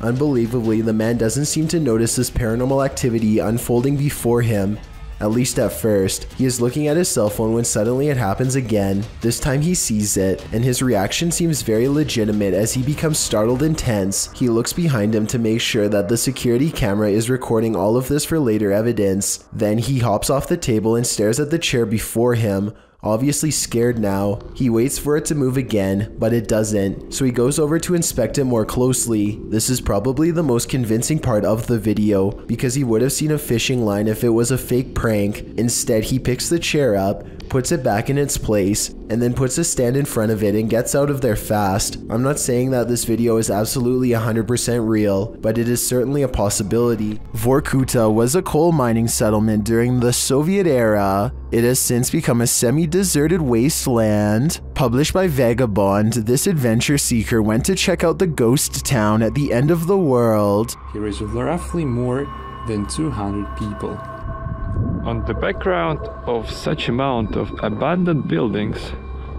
Unbelievably, the man doesn't seem to notice this paranormal activity unfolding before him. At least at first. He is looking at his cell phone when suddenly it happens again. This time he sees it, and his reaction seems very legitimate as he becomes startled and tense. He looks behind him to make sure that the security camera is recording all of this for later evidence. Then he hops off the table and stares at the chair before him, obviously scared now. He waits for it to move again, but it doesn't, so he goes over to inspect it more closely. This is probably the most convincing part of the video, because he would have seen a fishing line if it was a fake prank. Instead, he picks the chair up, puts it back in its place, and then puts a stand in front of it and gets out of there fast. I'm not saying that this video is absolutely one hundred percent real, but it is certainly a possibility. Vorkuta was a coal mining settlement during the Soviet era. It has since become a semi-deserted wasteland. Published by Vagabond, this adventure seeker went to check out the ghost town at the end of the world. Here is roughly more than two hundred people. On the background of such amount of abandoned buildings,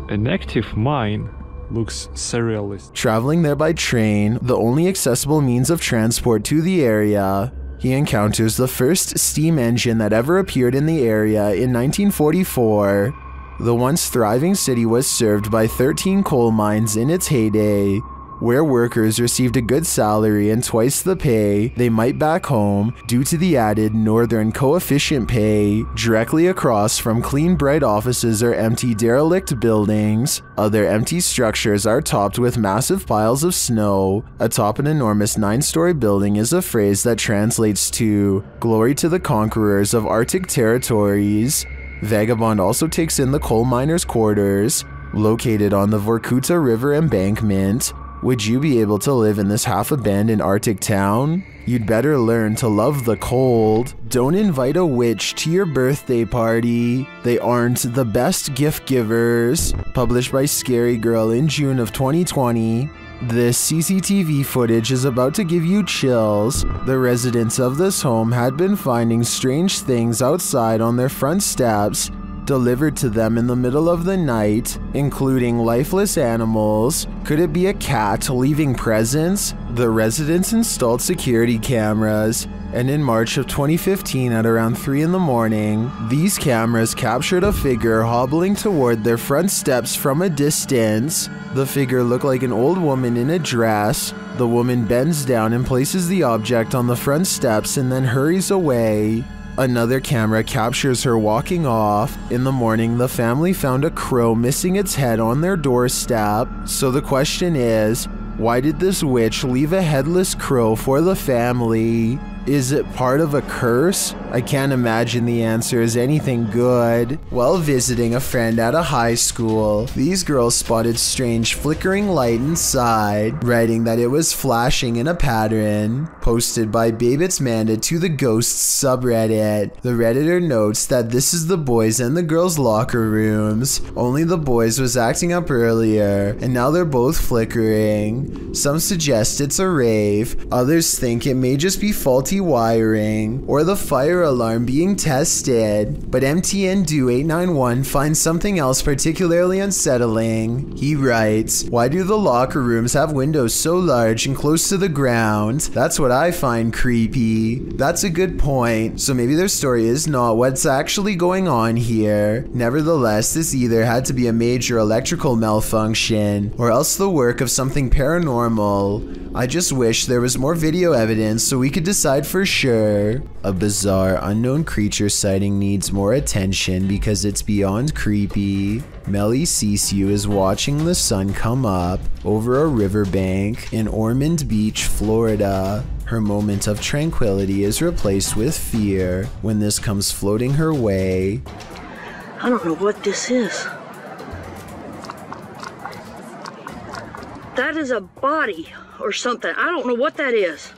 an active mine looks surrealist. Traveling there by train, the only accessible means of transport to the area, he encounters the first steam engine that ever appeared in the area in nineteen forty-four. The once thriving city was served by thirteen coal mines in its heyday, where workers received a good salary and twice the pay they might back home due to the added northern coefficient pay. Directly across from clean, bright offices are empty, derelict buildings. Other empty structures are topped with massive piles of snow. Atop an enormous nine-story building is a phrase that translates to "Glory to the conquerors of Arctic territories." Vagabond also takes in the coal miners' quarters, located on the Vorkuta River embankment. Would you be able to live in this half-abandoned Arctic town? You'd better learn to love the cold. Don't invite a witch to your birthday party. They aren't the best gift givers. Published by Scary Girl in June of twenty twenty. This C C T V footage is about to give you chills. The residents of this home had been finding strange things outside on their front steps, delivered to them in the middle of the night, including lifeless animals. Could it be a cat leaving presents? The residents installed security cameras, and in March of twenty fifteen at around three in the morning, these cameras captured a figure hobbling toward their front steps from a distance. The figure looked like an old woman in a dress. The woman bends down and places the object on the front steps and then hurries away. Another camera captures her walking off. In the morning, the family found a crow missing its head on their doorstep. So the question is, why did this witch leave a headless crow for the family? Is it part of a curse? I can't imagine the answer is anything good. While visiting a friend at a high school, these girls spotted strange flickering light inside, writing that it was flashing in a pattern. Posted by Babitz Manda to the Ghosts subreddit, the redditor notes that this is the boys' and the girls' locker rooms. Only the boys was acting up earlier, and now they're both flickering. Some suggest it's a rave, others think it may just be faulty wiring or the fire alarm being tested, but M T N D U eight nine one finds something else particularly unsettling. He writes, "Why do the locker rooms have windows so large and close to the ground? That's what I find creepy." That's a good point, so maybe their story is not what's actually going on here. Nevertheless, this either had to be a major electrical malfunction or else the work of something paranormal. I just wish there was more video evidence so we could decide for sure. A bizarre unknown creature sighting needs more attention because it's beyond creepy. Melly Sisu is watching the sun come up over a riverbank in Ormond Beach, Florida. Her moment of tranquility is replaced with fear when this comes floating her way. I don't know what this is. That is a body or something. I don't know what that is.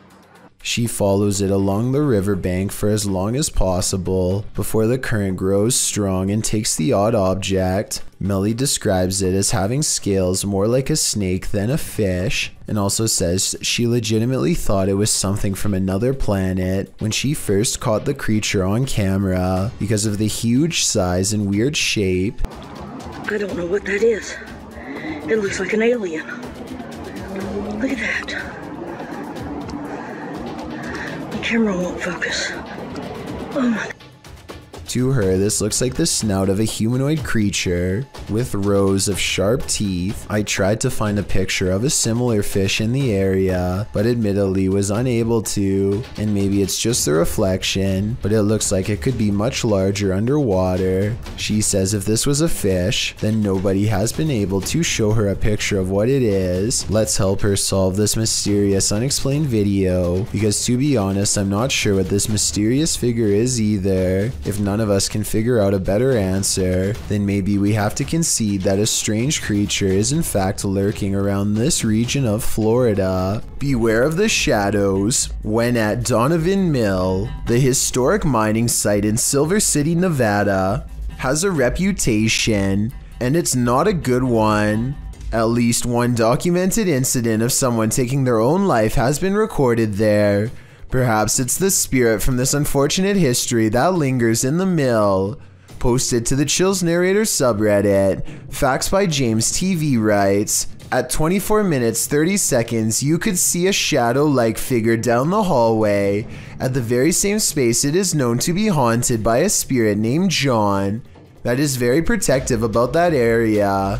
She follows it along the riverbank for as long as possible before the current grows strong and takes the odd object. Melly describes it as having scales more like a snake than a fish, and also says she legitimately thought it was something from another planet when she first caught the creature on camera because of the huge size and weird shape. I don't know what that is. It looks like an alien. Look at that. Camera won't focus. Oh my. To her, this looks like the snout of a humanoid creature with rows of sharp teeth. I tried to find a picture of a similar fish in the area, but admittedly was unable to, and maybe it's just the reflection, but it looks like it could be much larger underwater. She says if this was a fish, then nobody has been able to show her a picture of what it is. Let's help her solve this mysterious unexplained video, because to be honest, I'm not sure what this mysterious figure is either. If none of us can figure out a better answer, then maybe we have to concede that a strange creature is in fact lurking around this region of Florida. Beware of the shadows. When at Donovan Mill, the historic mining site in Silver City, Nevada, has a reputation, and it's not a good one. At least one documented incident of someone taking their own life has been recorded there. Perhaps it's the spirit from this unfortunate history that lingers in the mill. Posted to the Chills Narrator subreddit, Facts by James T V writes, "At twenty-four minutes thirty seconds, you could see a shadow-like figure down the hallway. At the very same space, it is known to be haunted by a spirit named John that is very protective about that area."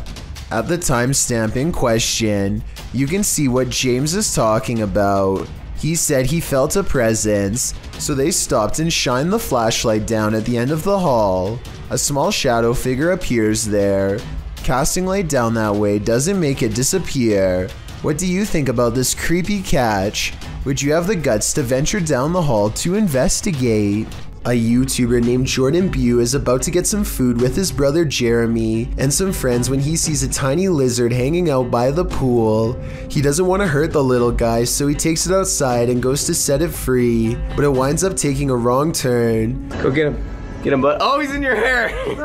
At the timestamp in question, you can see what James is talking about. He said he felt a presence, so they stopped and shined the flashlight down at the end of the hall. A small shadow figure appears there. Casting light down that way doesn't make it disappear. What do you think about this creepy catch? Would you have the guts to venture down the hall to investigate? A YouTuber named Jordan Bew is about to get some food with his brother Jeremy and some friends when he sees a tiny lizard hanging out by the pool. He doesn't want to hurt the little guy, so he takes it outside and goes to set it free, but it winds up taking a wrong turn. Go get him. Get him, bud. Oh, he's in your hair! No!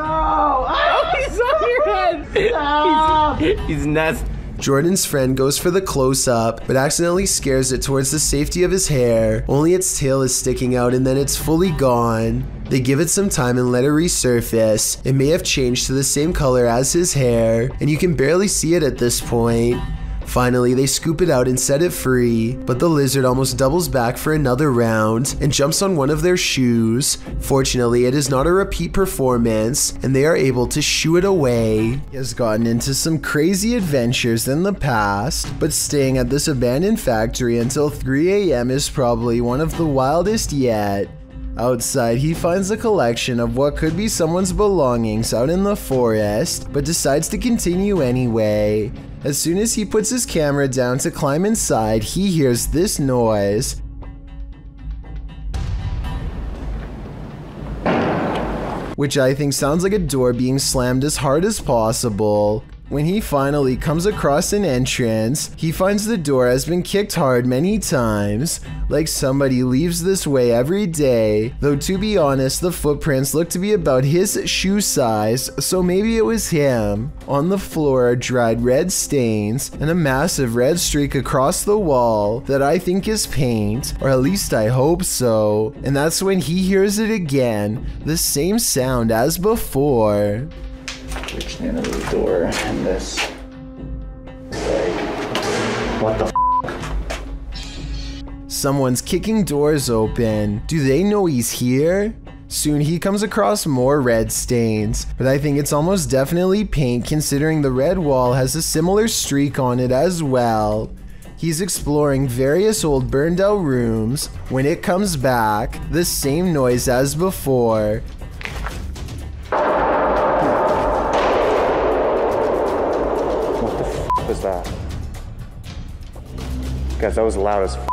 Oh, he's on your head! No! He's, he's nasty. Jordan's friend goes for the close-up, but accidentally scares it towards the safety of his hair. Only its tail is sticking out and then it's fully gone. They give it some time and let it resurface. It may have changed to the same color as his hair, and you can barely see it at this point. Finally, they scoop it out and set it free, but the lizard almost doubles back for another round and jumps on one of their shoes. Fortunately, it is not a repeat performance, and they are able to shoo it away. He has gotten into some crazy adventures in the past, but staying at this abandoned factory until three A M is probably one of the wildest yet. Outside, he finds a collection of what could be someone's belongings out in the forest, but decides to continue anyway. As soon as he puts his camera down to climb inside, he hears this noise. which I think sounds like a door being slammed as hard as possible. When he finally comes across an entrance, he finds the door has been kicked hard many times, like somebody leaves this way every day, though to be honest the footprints look to be about his shoe size, so maybe it was him. On the floor are dried red stains and a massive red streak across the wall that I think is paint, or at least I hope so, and that's when he hears it again, the same sound as before. Reached the end of the door and this is like, what the f***? Someone's kicking doors open. Do they know he's here? Soon he comes across more red stains, but I think it's almost definitely paint considering the red wall has a similar streak on it as well. He's exploring various old burned out rooms. When it comes back, the same noise as before. That. Guys, that was loud as f***.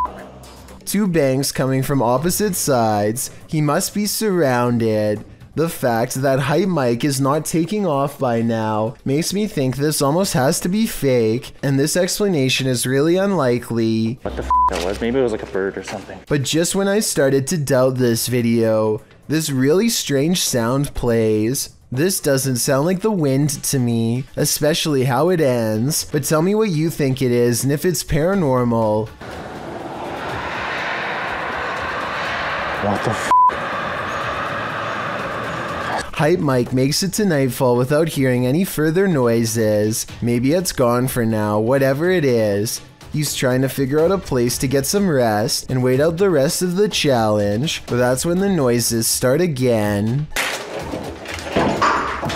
Two bangs coming from opposite sides. He must be surrounded. The fact that Hype Mike is not taking off by now makes me think this almost has to be fake, and this explanation is really unlikely. What the f*** that was? Maybe it was like a bird or something. But just when I started to doubt this video, this really strange sound plays. This doesn't sound like the wind to me, especially how it ends, but tell me what you think it is and if it's paranormal. What the f***? Hype Mike makes it to nightfall without hearing any further noises. Maybe it's gone for now, whatever it is. He's trying to figure out a place to get some rest and wait out the rest of the challenge, but that's when the noises start again.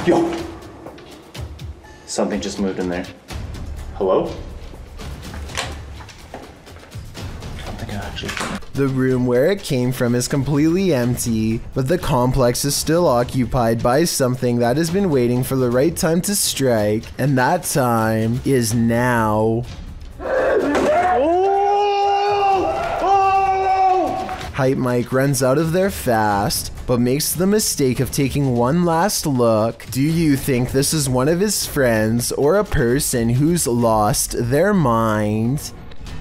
Yo! Something just moved in there. Hello? The room where it came from is completely empty, but the complex is still occupied by something that has been waiting for the right time to strike, and that time is now. Hype Mike runs out of there fast, but makes the mistake of taking one last look. Do you think this is one of his friends or a person who's lost their mind?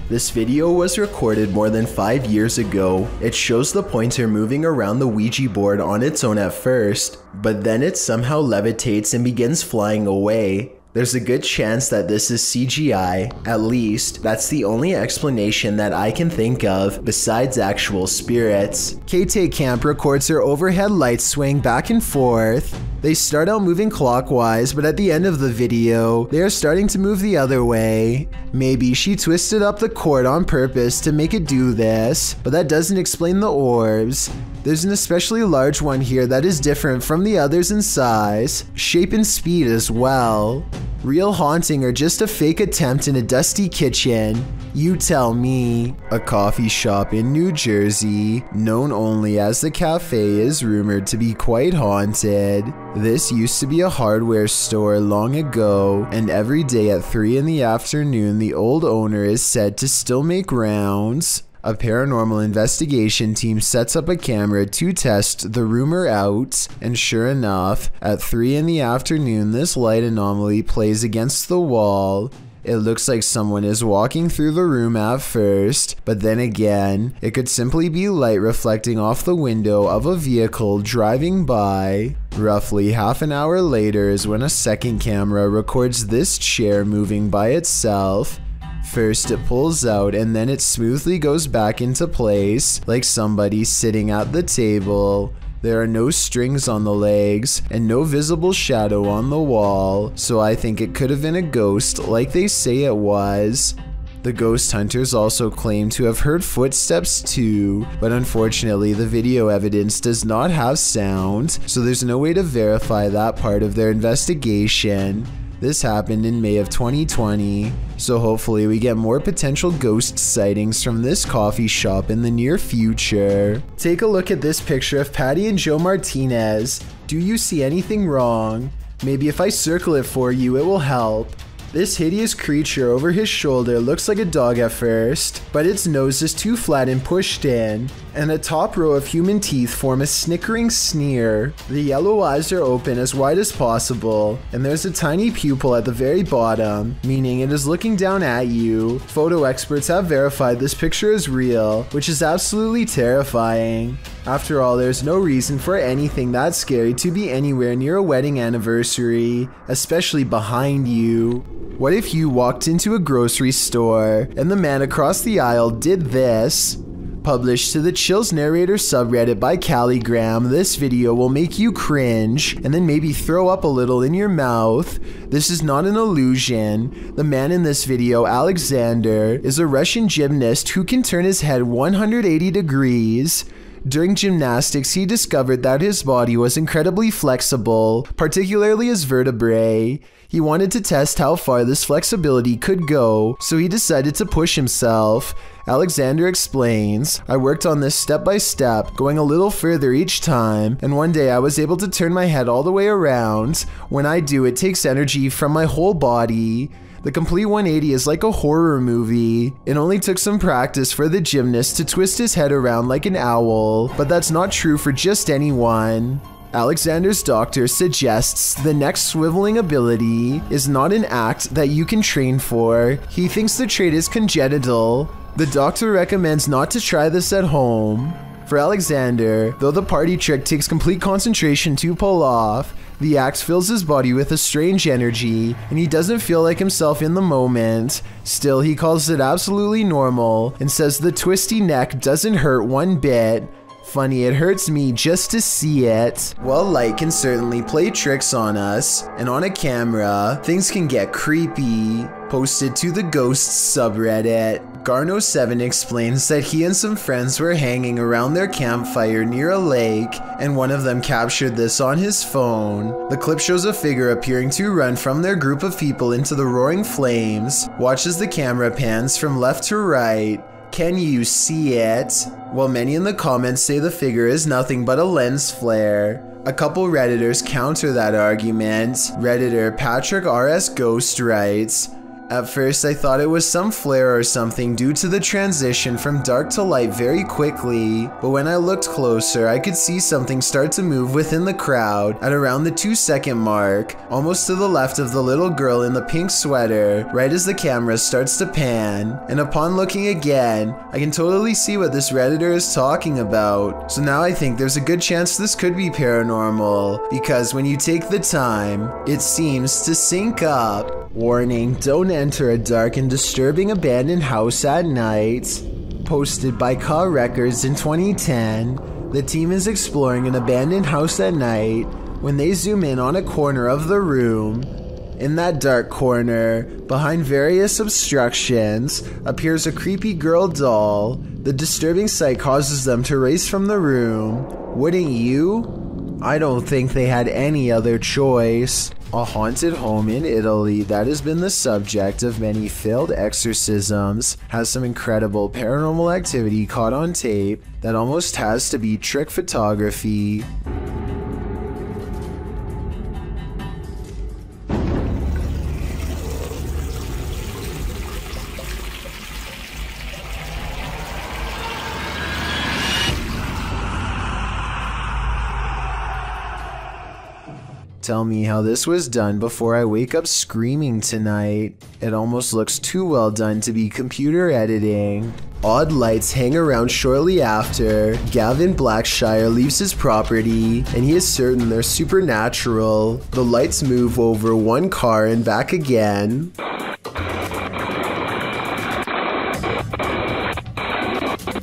This video was recorded more than five years ago. It shows the pointer moving around the Ouija board on its own at first, but then it somehow levitates and begins flying away. There's a good chance that this is C G I, at least, that's the only explanation that I can think of besides actual spirits. K T Camp records her overhead lights swaying back and forth. They start out moving clockwise, but at the end of the video, they are starting to move the other way. Maybe she twisted up the cord on purpose to make it do this, but that doesn't explain the orbs. There's an especially large one here that is different from the others in size, shape and speed as well. Real haunting or just a fake attempt in a dusty kitchen? You tell me. A coffee shop in New Jersey, known only as the Cafe, is rumored to be quite haunted. This used to be a hardware store long ago, and every day at three in the afternoon the old owner is said to still make rounds. A paranormal investigation team sets up a camera to test the rumor out, and sure enough, at three in the afternoon this light anomaly plays against the wall. It looks like someone is walking through the room at first, but then again, it could simply be light reflecting off the window of a vehicle driving by. Roughly half an hour later is when a second camera records this chair moving by itself. First it pulls out and then it smoothly goes back into place, like somebody sitting at the table. There are no strings on the legs and no visible shadow on the wall, so I think it could have been a ghost like they say it was. The ghost hunters also claim to have heard footsteps too, but unfortunately the video evidence does not have sound, so there's no way to verify that part of their investigation. This happened in May of twenty twenty, so hopefully we get more potential ghost sightings from this coffee shop in the near future. Take a look at this picture of Patty and Joe Martinez. Do you see anything wrong? Maybe if I circle it for you, it will help. This hideous creature over his shoulder looks like a dog at first, but its nose is too flat and pushed in, and the top row of human teeth form a snickering sneer. The yellow eyes are open as wide as possible, and there's a tiny pupil at the very bottom, meaning it is looking down at you. Photo experts have verified this picture is real, which is absolutely terrifying. After all, there's no reason for anything that scary to be anywhere near a wedding anniversary, especially behind you. What if you walked into a grocery store and the man across the aisle did this? Published to the Chills Narrator subreddit by Calligram, this video will make you cringe and then maybe throw up a little in your mouth. This is not an illusion. The man in this video, Alexander, is a Russian gymnast who can turn his head one hundred eighty degrees. During gymnastics, he discovered that his body was incredibly flexible, particularly his vertebrae. He wanted to test how far this flexibility could go, so he decided to push himself. Alexander explains, "I worked on this step by step, going a little further each time, and one day I was able to turn my head all the way around. When I do, it takes energy from my whole body. The complete one eighty is like a horror movie. It only took some practice for the gymnast to twist his head around like an owl, but that's not true for just anyone." Alexander's doctor suggests the next swiveling ability is not an act that you can train for. He thinks the trait is congenital. The doctor recommends not to try this at home. For Alexander, though the party trick takes complete concentration to pull off, the act fills his body with a strange energy, and he doesn't feel like himself in the moment. Still, he calls it absolutely normal and says the twisty neck doesn't hurt one bit. Funny, it hurts me just to see it. While light can certainly play tricks on us, and on a camera, things can get creepy. Posted to the Ghosts subreddit, Garno seven explains that he and some friends were hanging around their campfire near a lake, and one of them captured this on his phone. The clip shows a figure appearing to run from their group of people into the roaring flames. Watch as the camera pans from left to right. Can you see it? While many in the comments say the figure is nothing but a lens flare, a couple Redditors counter that argument. Redditor Patrick R S Ghost writes, "At first I thought it was some flare or something due to the transition from dark to light very quickly, but when I looked closer I could see something start to move within the crowd at around the two second mark, almost to the left of the little girl in the pink sweater, right as the camera starts to pan, and upon looking again, I can totally see what this Redditor is talking about. So now I think there's a good chance this could be paranormal, because when you take the time, it seems to sync up." Warning, don't enter a dark and disturbing abandoned house at night. Posted by Ka Records in twenty ten, the team is exploring an abandoned house at night when they zoom in on a corner of the room. In that dark corner, behind various obstructions, appears a creepy girl doll. The disturbing sight causes them to race from the room. Wouldn't you? I don't think they had any other choice. A haunted home in Italy that has been the subject of many failed exorcisms has some incredible paranormal activity caught on tape that almost has to be trick photography. Tell me how this was done before I wake up screaming tonight. It almost looks too well done to be computer editing. Odd lights hang around shortly after. Gavin Blackshire leaves his property, and he is certain they're supernatural. The lights move over one car and back again.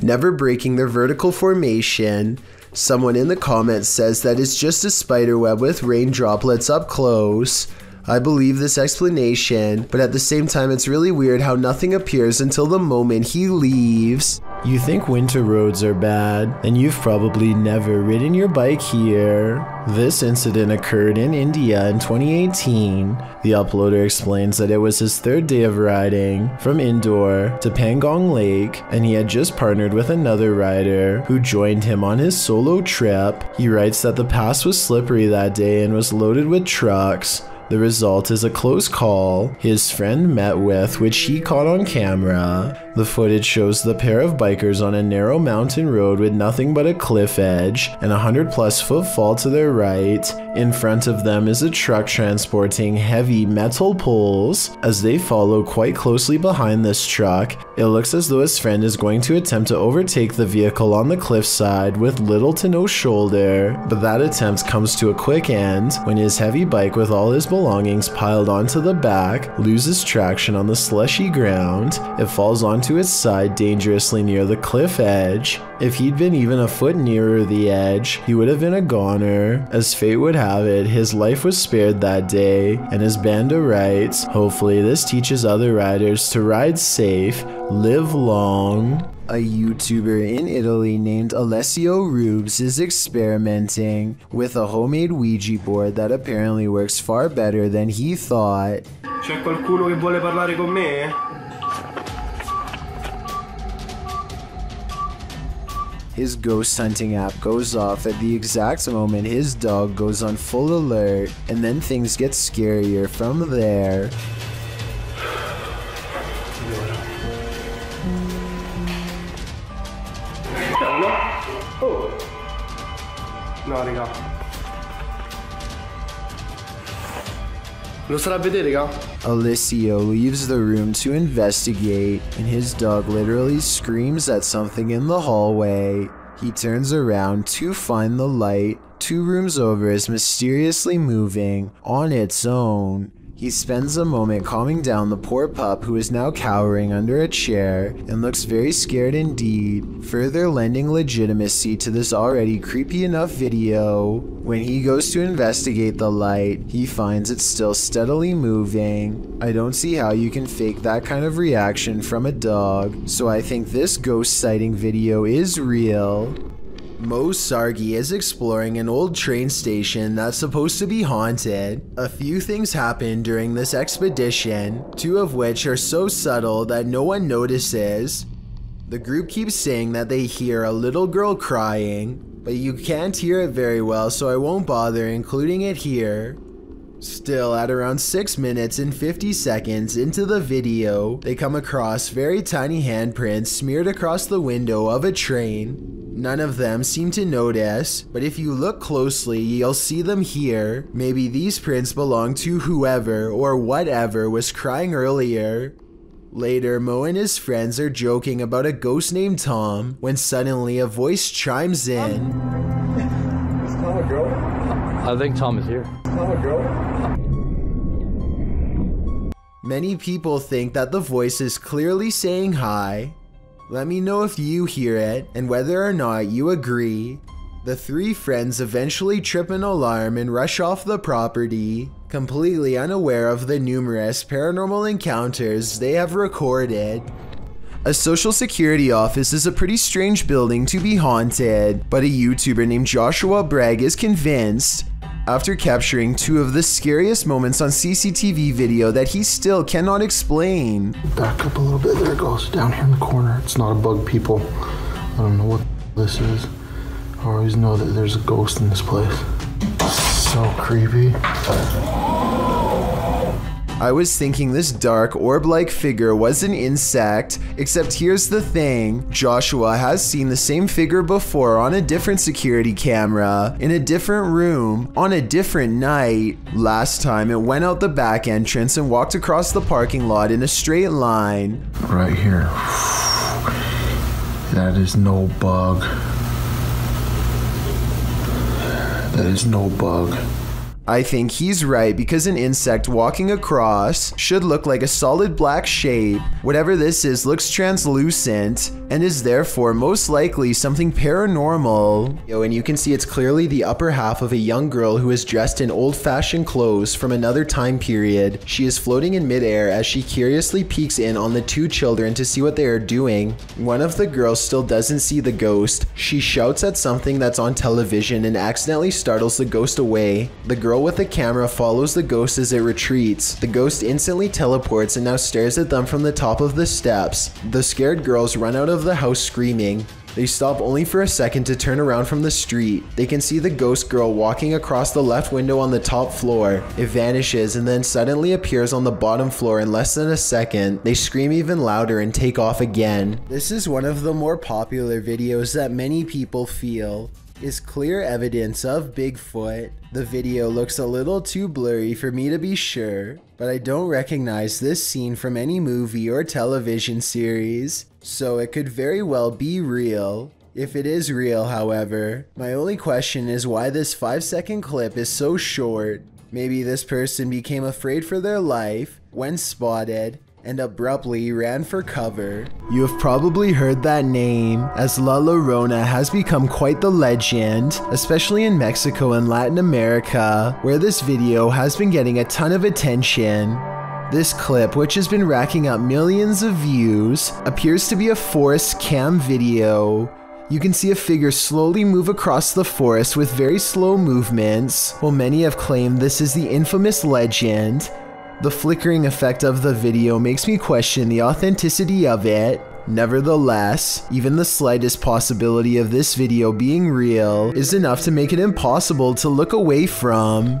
Never breaking their vertical formation. Someone in the comments says that it's just a spiderweb with rain droplets up close. I believe this explanation, but at the same time it's really weird how nothing appears until the moment he leaves. You think winter roads are bad, and you've probably never ridden your bike here. This incident occurred in India in twenty eighteen. The uploader explains that it was his third day of riding from Indore to Pangong Lake, and he had just partnered with another rider who joined him on his solo trip. He writes that the pass was slippery that day and was loaded with trucks. The result is a close call his friend met with, which he caught on camera. The footage shows the pair of bikers on a narrow mountain road with nothing but a cliff edge and a hundred plus foot fall to their right. In front of them is a truck transporting heavy metal poles. As they follow quite closely behind this truck, it looks as though his friend is going to attempt to overtake the vehicle on the cliffside with little to no shoulder, but that attempt comes to a quick end when his heavy bike with all his belongings piled onto the back loses traction on the slushy ground. It falls onto its side dangerously near the cliff edge. If he'd been even a foot nearer the edge, he would have been a goner. As fate would have it, his life was spared that day, and his banda writes, "Hopefully this teaches other riders to ride safe, live long." A YouTuber in Italy named Alessio Rubes is experimenting with a homemade Ouija board that apparently works far better than he thought. C'è qualcuno che vuole parlare con me? His ghost hunting app goes off at the exact moment his dog goes on full alert, and then things get scarier from there. No, raga. Lo sarà a vedere, raga. Alessio leaves the room to investigate, and his dog literally screams at something in the hallway. He turns around to find the light two rooms over is mysteriously moving on its own. He spends a moment calming down the poor pup, who is now cowering under a chair and looks very scared indeed, further lending legitimacy to this already creepy enough video. When he goes to investigate the light, he finds it still steadily moving. I don't see how you can fake that kind of reaction from a dog, so I think this ghost sighting video is real. Mo Sargi is exploring an old train station that's supposed to be haunted. A few things happen during this expedition, two of which are so subtle that no one notices. The group keeps saying that they hear a little girl crying, but you can't hear it very well, so I won't bother including it here. Still, at around six minutes and fifty seconds into the video, they come across very tiny handprints smeared across the window of a train. None of them seem to notice, but if you look closely, you'll see them here. Maybe these prints belong to whoever or whatever was crying earlier. Later, Mo and his friends are joking about a ghost named Tom when suddenly a voice chimes in. Is Tom a girl? I think Tom is here. Is Tom a girl? Many people think that the voice is clearly saying hi. Let me know if you hear it, and whether or not you agree. The three friends eventually trip an alarm and rush off the property, completely unaware of the numerous paranormal encounters they have recorded. A social security office is a pretty strange building to be haunted, but a YouTuber named Joshua Bragg is convinced, after capturing two of the scariest moments on C C T V video, that he still cannot explain. Back up a little bit, there it goes, down here in the corner. It's not a bug, people. I don't know what this is. I always know that there's a ghost in this place. So creepy. I was thinking this dark orb-like figure was an insect, except here's the thing, Joshua has seen the same figure before on a different security camera, in a different room, on a different night. Last time it went out the back entrance and walked across the parking lot in a straight line. Right here. That is no bug. That is no bug. I think he's right, because an insect walking across should look like a solid black shape. Whatever this is looks translucent and is therefore most likely something paranormal. Yo, and you can see it's clearly the upper half of a young girl who is dressed in old-fashioned clothes from another time period. She is floating in midair as she curiously peeks in on the two children to see what they are doing. One of the girls still doesn't see the ghost. She shouts at something that's on television and accidentally startles the ghost away. The girl The girl with the camera follows the ghost as it retreats. The ghost instantly teleports and now stares at them from the top of the steps. The scared girls run out of the house screaming. They stop only for a second to turn around from the street. They can see the ghost girl walking across the left window on the top floor. It vanishes and then suddenly appears on the bottom floor in less than a second. They scream even louder and take off again. This is one of the more popular videos that many people feel is clear evidence of Bigfoot. The video looks a little too blurry for me to be sure, but I don't recognize this scene from any movie or television series, so it could very well be real. If it is real, however, my only question is why this five second clip is so short. Maybe this person became afraid for their life when spotted and abruptly ran for cover. You have probably heard that name, as La Llorona has become quite the legend, especially in Mexico and Latin America, where this video has been getting a ton of attention. This clip, which has been racking up millions of views, appears to be a forest cam video. You can see a figure slowly move across the forest with very slow movements, while many have claimed this is the infamous legend. The flickering effect of the video makes me question the authenticity of it. Nevertheless, even the slightest possibility of this video being real is enough to make it impossible to look away from.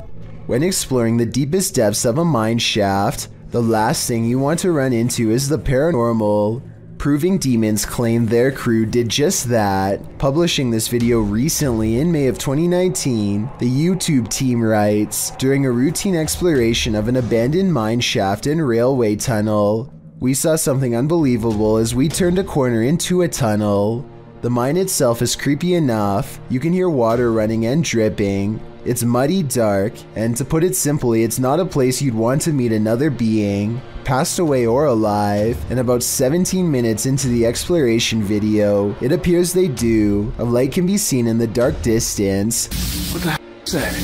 When exploring the deepest depths of a mine shaft, the last thing you want to run into is the paranormal. Proving Demons claimed their crew did just that. Publishing this video recently in May of twenty nineteen, the YouTube team writes, "During a routine exploration of an abandoned mine shaft and railway tunnel, we saw something unbelievable as we turned a corner into a tunnel. The mine itself is creepy enough. You can hear water running and dripping. It's muddy, dark, and to put it simply, it's not a place you'd want to meet another being, passed away or alive." And about seventeen minutes into the exploration video, it appears they do. A light can be seen in the dark distance. What the heck is that?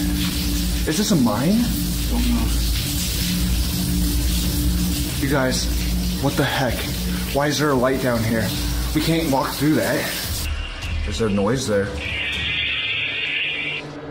Is this a mine? Don't know. You guys, what the heck? Why is there a light down here? We can't walk through that. Is there noise there?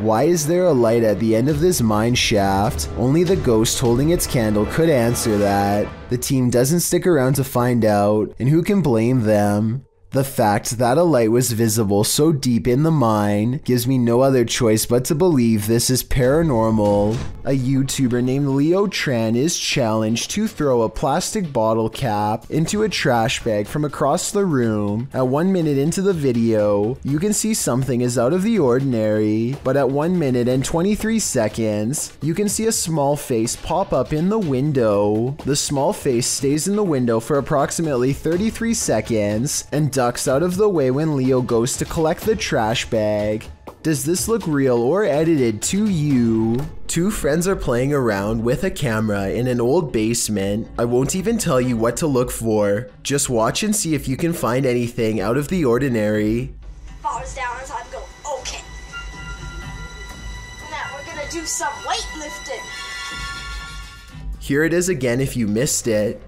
Why is there a light at the end of this mine shaft? Only the ghost holding its candle could answer that. The team doesn't stick around to find out, and who can blame them? The fact that a light was visible so deep in the mine gives me no other choice but to believe this is paranormal. A YouTuber named Leo Tran is challenged to throw a plastic bottle cap into a trash bag from across the room. At one minute into the video, you can see something is out of the ordinary, but at one minute and twenty-three seconds, you can see a small face pop up in the window. The small face stays in the window for approximately thirty-three seconds and ducks out of the way when Leo goes to collect the trash bag. Does this look real or edited to you? Two friends are playing around with a camera in an old basement. I won't even tell you what to look for. Just watch and see if you can find anything out of the ordinary. I was down and so I'd go, okay. Now we're gonna do some weightlifting. Here it is again if you missed it.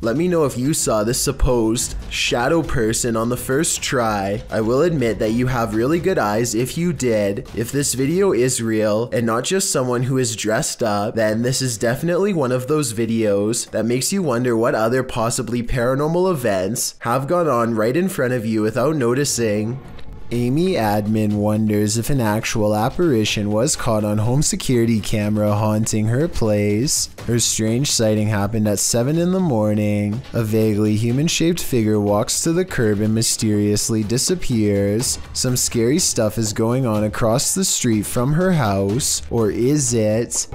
Let me know if you saw this supposed shadow person on the first try. I will admit that you have really good eyes if you did. If this video is real and not just someone who is dressed up, then this is definitely one of those videos that makes you wonder what other possibly paranormal events have gone on right in front of you without noticing. Amy Admin wonders if an actual apparition was caught on home security camera haunting her place. Her strange sighting happened at seven in the morning. A vaguely human-shaped figure walks to the curb and mysteriously disappears. Some scary stuff is going on across the street from her house, or is it?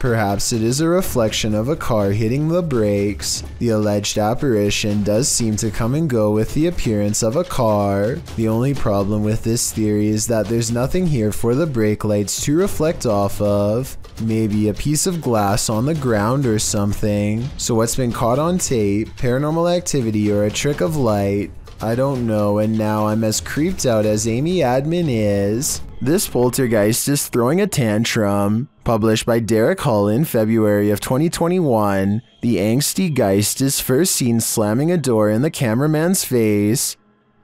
Perhaps it is a reflection of a car hitting the brakes. The alleged apparition does seem to come and go with the appearance of a car. The only problem with this theory is that there's nothing here for the brake lights to reflect off of. Maybe a piece of glass on the ground or something. So what's been caught on tape, paranormal activity or a trick of light? I don't know, and now I'm as creeped out as Amy Admin is. This poltergeist is throwing a tantrum. Published by Derek Hall in February of twenty twenty-one, the angsty geist is first seen slamming a door in the cameraman's face.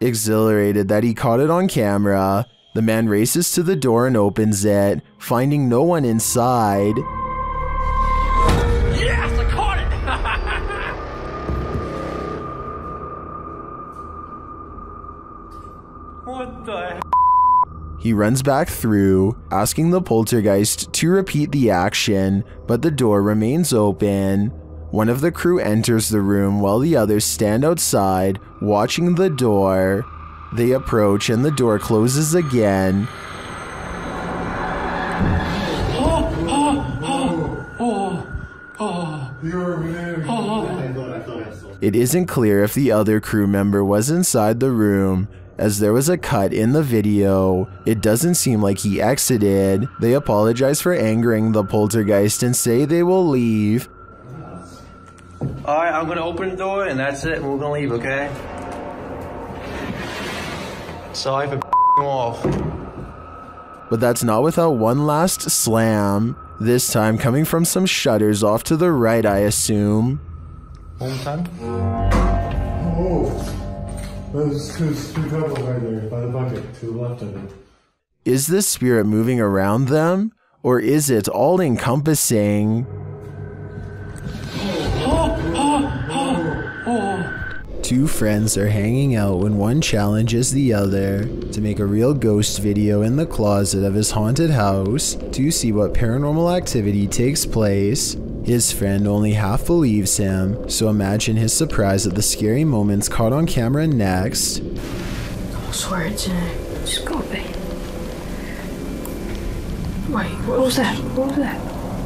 Exhilarated that he caught it on camera, the man races to the door and opens it, finding no one inside. He runs back through, asking the poltergeist to repeat the action, but the door remains open. One of the crew enters the room while the others stand outside, watching the door. They approach and the door closes again. It isn't clear if the other crew member was inside the room, as there was a cut in the video. It doesn't seem like he exited. They apologize for angering the poltergeist and say they will leave. Alright, I'm gonna open the door and that's it, and we're gonna leave, okay? Sorry for f***ing off. But that's not without one last slam, this time coming from some shutters off to the right, I assume. One time? Oh, there's two, two couples right there by the bucket, to the left of it. Is this spirit moving around them, or is it all-encompassing? Two friends are hanging out when one challenges the other to make a real ghost video in the closet of his haunted house to see what paranormal activity takes place. His friend only half believes him, so imagine his surprise at the scary moments caught on camera next. Those words, uh, just go back. Wait, what was that? What was that?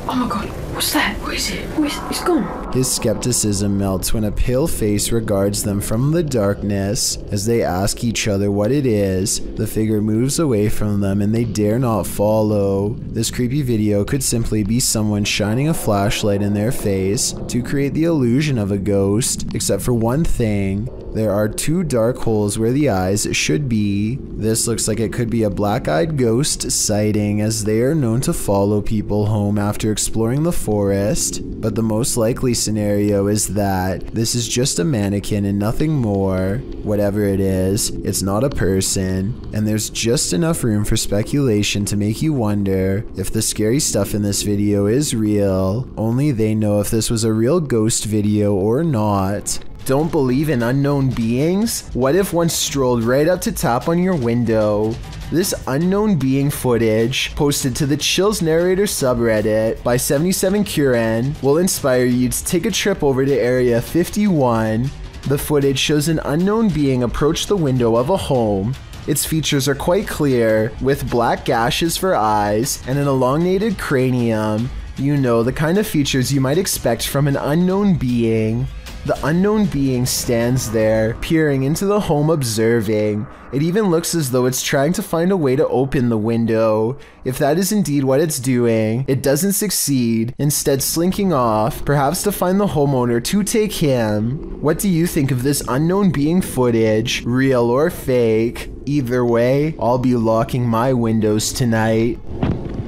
Oh my god. What's that? Where is it? Where is it? It's gone. His skepticism melts when a pale face regards them from the darkness. As they ask each other what it is, the figure moves away from them and they dare not follow. This creepy video could simply be someone shining a flashlight in their face to create the illusion of a ghost, except for one thing. There are two dark holes where the eyes should be. This looks like it could be a black-eyed ghost sighting, as they are known to follow people home after exploring the forest, but the most likely scenario is that this is just a mannequin and nothing more. Whatever it is, it's not a person, and there's just enough room for speculation to make you wonder if the scary stuff in this video is real. Only they know if this was a real ghost video or not. Don't believe in unknown beings? What if one strolled right up to tap on your window? This unknown being footage, posted to the Chills Narrator subreddit by seventy-seven Curen, will inspire you to take a trip over to Area fifty-one. The footage shows an unknown being approach the window of a home. Its features are quite clear, with black gashes for eyes and an elongated cranium. You know, the kind of features you might expect from an unknown being. The unknown being stands there, peering into the home, observing. It even looks as though it's trying to find a way to open the window. If that is indeed what it's doing, it doesn't succeed, instead slinking off, perhaps to find the homeowner to take him. What do you think of this unknown being footage? Real or fake? Either way, I'll be locking my windows tonight.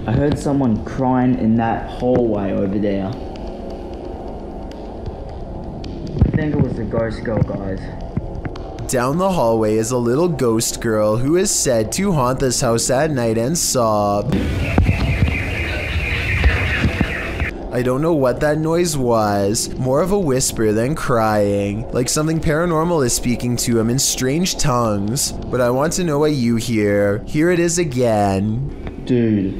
I heard someone crying in that hallway over there. I think it was the ghost girl, guys. Down the hallway is a little ghost girl who is said to haunt this house at night and sob. I don't know what that noise was, more of a whisper than crying, like something paranormal is speaking to him in strange tongues. But I want to know what you hear. Here it is again. Dude.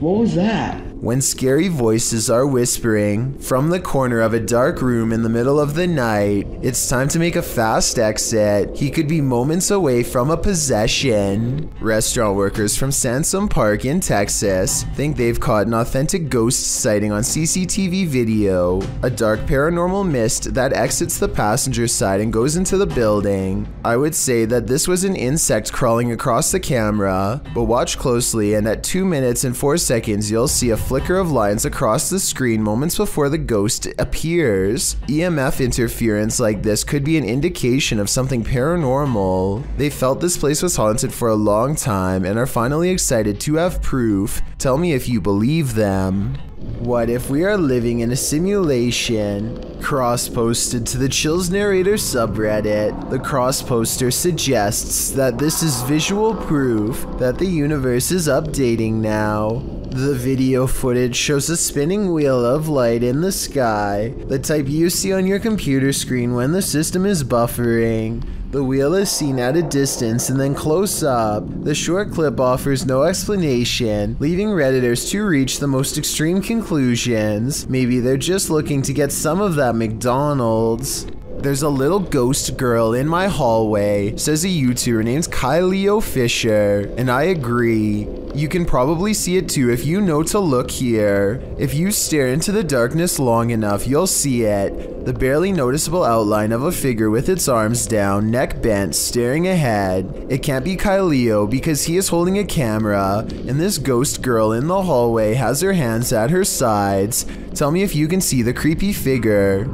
What was that? When scary voices are whispering from the corner of a dark room in the middle of the night, it's time to make a fast exit. He could be moments away from a possession. Restaurant workers from Sansom Park in Texas think they've caught an authentic ghost sighting on C C T V video, a dark paranormal mist that exits the passenger side and goes into the building. I would say that this was an insect crawling across the camera, but watch closely and at two minutes and four seconds you'll see a flicker of lines across the screen moments before the ghost appears. E M F interference like this could be an indication of something paranormal. They felt this place was haunted for a long time and are finally excited to have proof. Tell me if you believe them. What if we are living in a simulation? Cross-posted to the Chills Narrator subreddit, the cross-poster suggests that this is visual proof that the universe is updating now. The video footage shows a spinning wheel of light in the sky, the type you see on your computer screen when the system is buffering. The wheel is seen at a distance and then close up. The short clip offers no explanation, leaving Redditors to reach the most extreme conclusions. Maybe they're just looking to get some of that McDonald's. There's a little ghost girl in my hallway, says a YouTuber named Kyleo Fisher, and I agree. You can probably see it too if you know to look here. If you stare into the darkness long enough, you'll see it. The barely noticeable outline of a figure with its arms down, neck bent, staring ahead. It can't be Kyleo because he is holding a camera, and this ghost girl in the hallway has her hands at her sides. Tell me if you can see the creepy figure.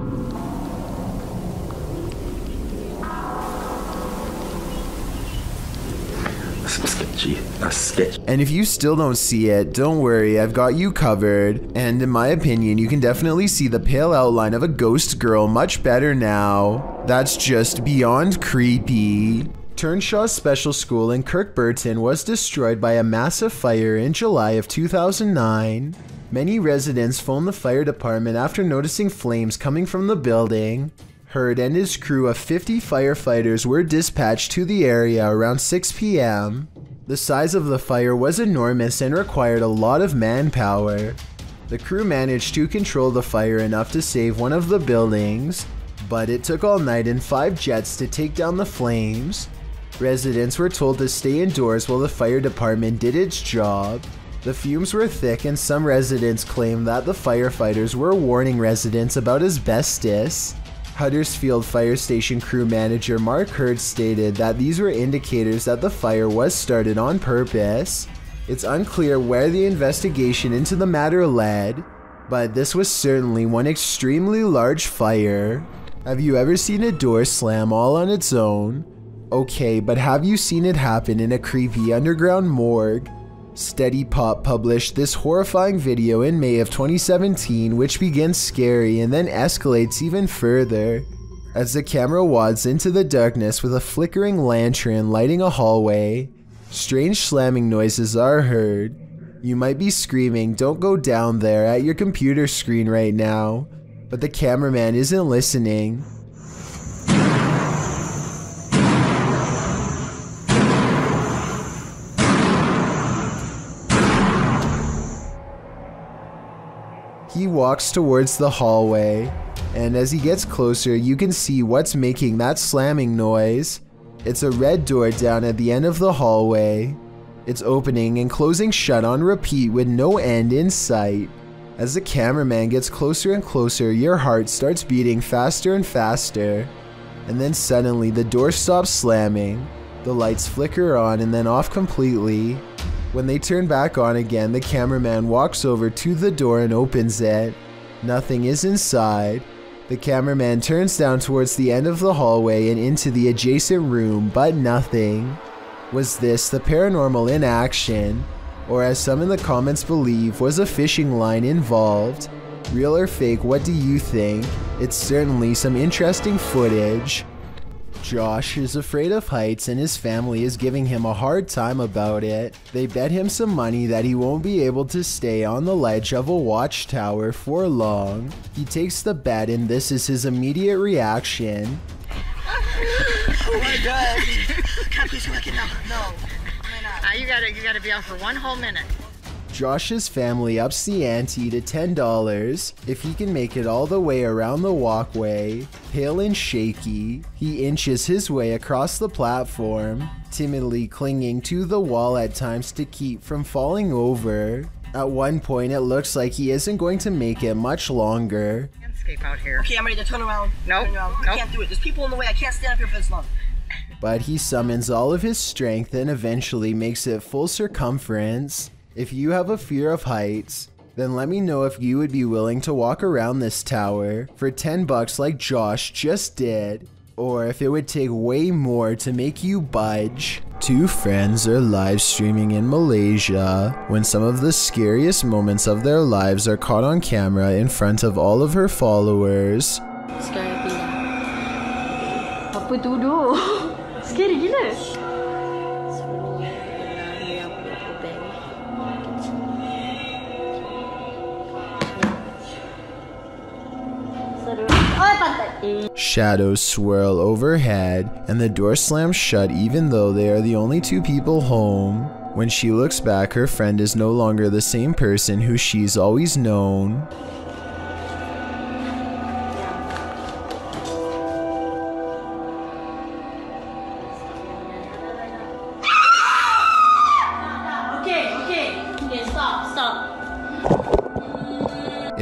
Sketch. And if you still don't see it, don't worry, I've got you covered. And in my opinion, you can definitely see the pale outline of a ghost girl much better now. That's just beyond creepy. Turnshaw's special school in Kirkburton was destroyed by a massive fire in July of two thousand nine. Many residents phoned the fire department after noticing flames coming from the building. Hurd and his crew of fifty firefighters were dispatched to the area around six p m The size of the fire was enormous and required a lot of manpower. The crew managed to control the fire enough to save one of the buildings, but it took all night and five jets to take down the flames. Residents were told to stay indoors while the fire department did its job. The fumes were thick and some residents claimed that the firefighters were warning residents about asbestos. Huddersfield Fire Station crew manager Mark Hurd stated that these were indicators that the fire was started on purpose. It's unclear where the investigation into the matter led, but this was certainly one extremely large fire. Have you ever seen a door slam all on its own? Okay, but have you seen it happen in a creepy underground morgue? Steady Pop published this horrifying video in May of twenty seventeen, which begins scary and then escalates even further. As the camera wads into the darkness with a flickering lantern lighting a hallway, strange slamming noises are heard. You might be screaming, "Don't go down there," at your computer screen right now, but the cameraman isn't listening. He walks towards the hallway, and as he gets closer, you can see what's making that slamming noise. It's a red door down at the end of the hallway. It's opening and closing shut on repeat with no end in sight. As the cameraman gets closer and closer, your heart starts beating faster and faster. And then suddenly the door stops slamming. The lights flicker on and then off completely. When they turn back on again, the cameraman walks over to the door and opens it. Nothing is inside. The cameraman turns down towards the end of the hallway and into the adjacent room, but nothing. Was this the paranormal in action? Or as some in the comments believe, was a fishing line involved? Real or fake, what do you think? It's certainly some interesting footage. Josh is afraid of heights and his family is giving him a hard time about it. They bet him some money that he won't be able to stay on the ledge of a watchtower for long. He takes the bet and this is his immediate reaction. Oh my god. Copy's working out. No. Why not? Uh, you gotta you gotta be on for one whole minute. Josh's family ups the ante to ten dollars if he can make it all the way around the walkway. Pale and shaky, he inches his way across the platform, timidly clinging to the wall at times to keep from falling over. At one point, it looks like he isn't going to make it much longer. Landscape out here. Okay, I'm ready to turn around. No, nope. nope. I can't do it. There's people in the way. I can't stand up here for this long. But he summons all of his strength and eventually makes it full circumference. If you have a fear of heights, then let me know if you would be willing to walk around this tower for ten bucks like Josh just did, or if it would take way more to make you budge. Two friends are live streaming in Malaysia when some of the scariest moments of their lives are caught on camera in front of all of her followers. Scary gila. Apa tu doh? Scary gila. Oi, pantai. Shadows swirl overhead, and the door slams shut even though they are the only two people home. When she looks back, her friend is no longer the same person who she's always known.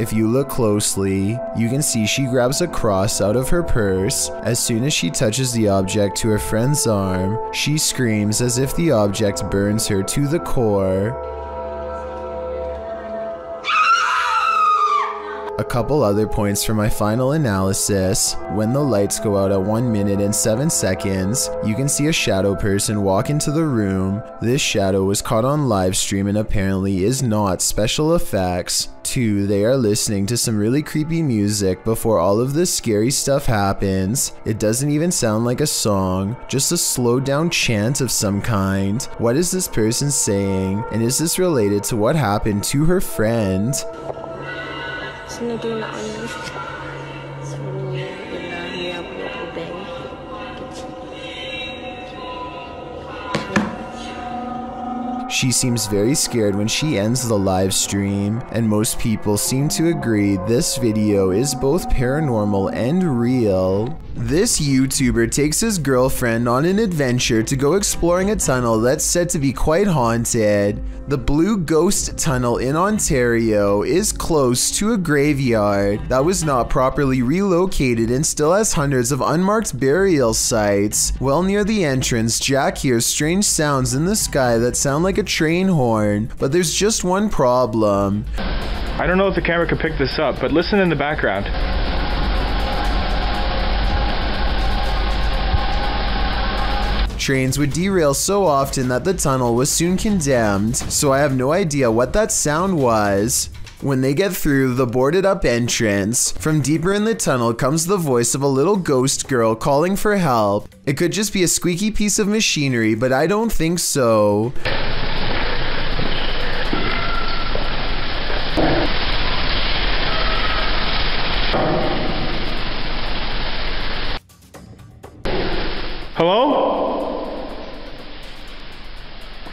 If you look closely, you can see she grabs a cross out of her purse. As soon as she touches the object to her friend's arm, she screams as if the object burns her to the core. A couple other points for my final analysis. When the lights go out at one minute and seven seconds, you can see a shadow person walk into the room. This shadow was caught on live stream and apparently is not special effects. Two, they are listening to some really creepy music before all of this scary stuff happens. It doesn't even sound like a song, just a slowed down chant of some kind. What is this person saying? And is this related to what happened to her friend? She seems very scared when she ends the live stream, and most people seem to agree this video is both paranormal and real. This YouTuber takes his girlfriend on an adventure to go exploring a tunnel that's said to be quite haunted. The Blue Ghost Tunnel in Ontario is close to a graveyard that was not properly relocated and still has hundreds of unmarked burial sites. Well, near the entrance, Jack hears strange sounds in the sky that sound like a train horn, but there's just one problem. I don't know if the camera could pick this up, but listen in the background. Trains would derail so often that the tunnel was soon condemned, so I have no idea what that sound was. When they get through the boarded up entrance, from deeper in the tunnel comes the voice of a little ghost girl calling for help. It could just be a squeaky piece of machinery, but I don't think so. Hello?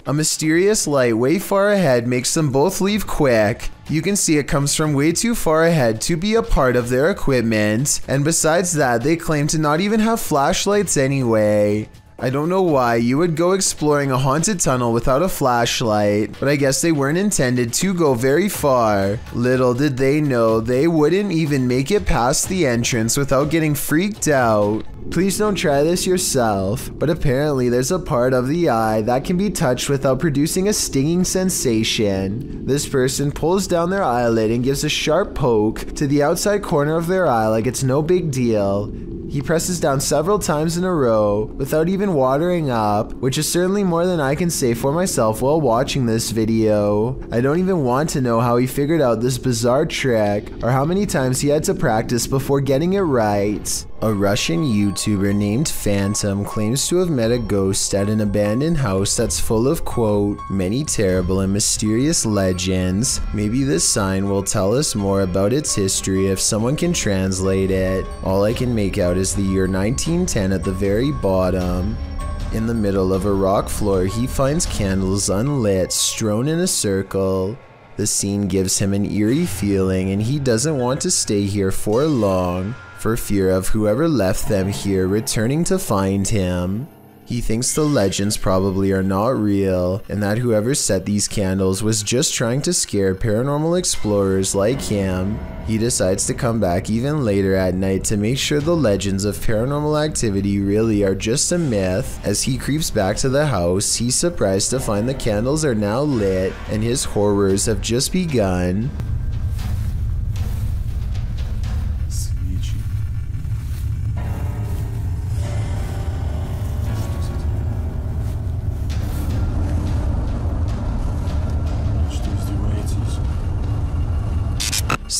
A mysterious light way far ahead makes them both leave quick. You can see it comes from way too far ahead to be a part of their equipment, and besides that, they claim to not even have flashlights anyway. I don't know why you would go exploring a haunted tunnel without a flashlight, but I guess they weren't intended to go very far. Little did they know they wouldn't even make it past the entrance without getting freaked out. Please don't try this yourself, but apparently there's a part of the eye that can be touched without producing a stinging sensation. This person pulls down their eyelid and gives a sharp poke to the outside corner of their eye like it's no big deal. He presses down several times in a row without even watering up, which is certainly more than I can say for myself while watching this video. I don't even want to know how he figured out this bizarre trick or how many times he had to practice before getting it right. A Russian YouTuber named Phantom claims to have met a ghost at an abandoned house that's full of, quote, many terrible and mysterious legends. Maybe this sign will tell us more about its history if someone can translate it. All I can make out is the year nineteen ten at the very bottom. In the middle of a rock floor, he finds candles unlit, strewn in a circle. The scene gives him an eerie feeling, and he doesn't want to stay here for long, for fear of whoever left them here returning to find him. He thinks the legends probably are not real, and that whoever set these candles was just trying to scare paranormal explorers like him. He decides to come back even later at night to make sure the legends of paranormal activity really are just a myth. As he creeps back to the house, he's surprised to find the candles are now lit, and his horrors have just begun.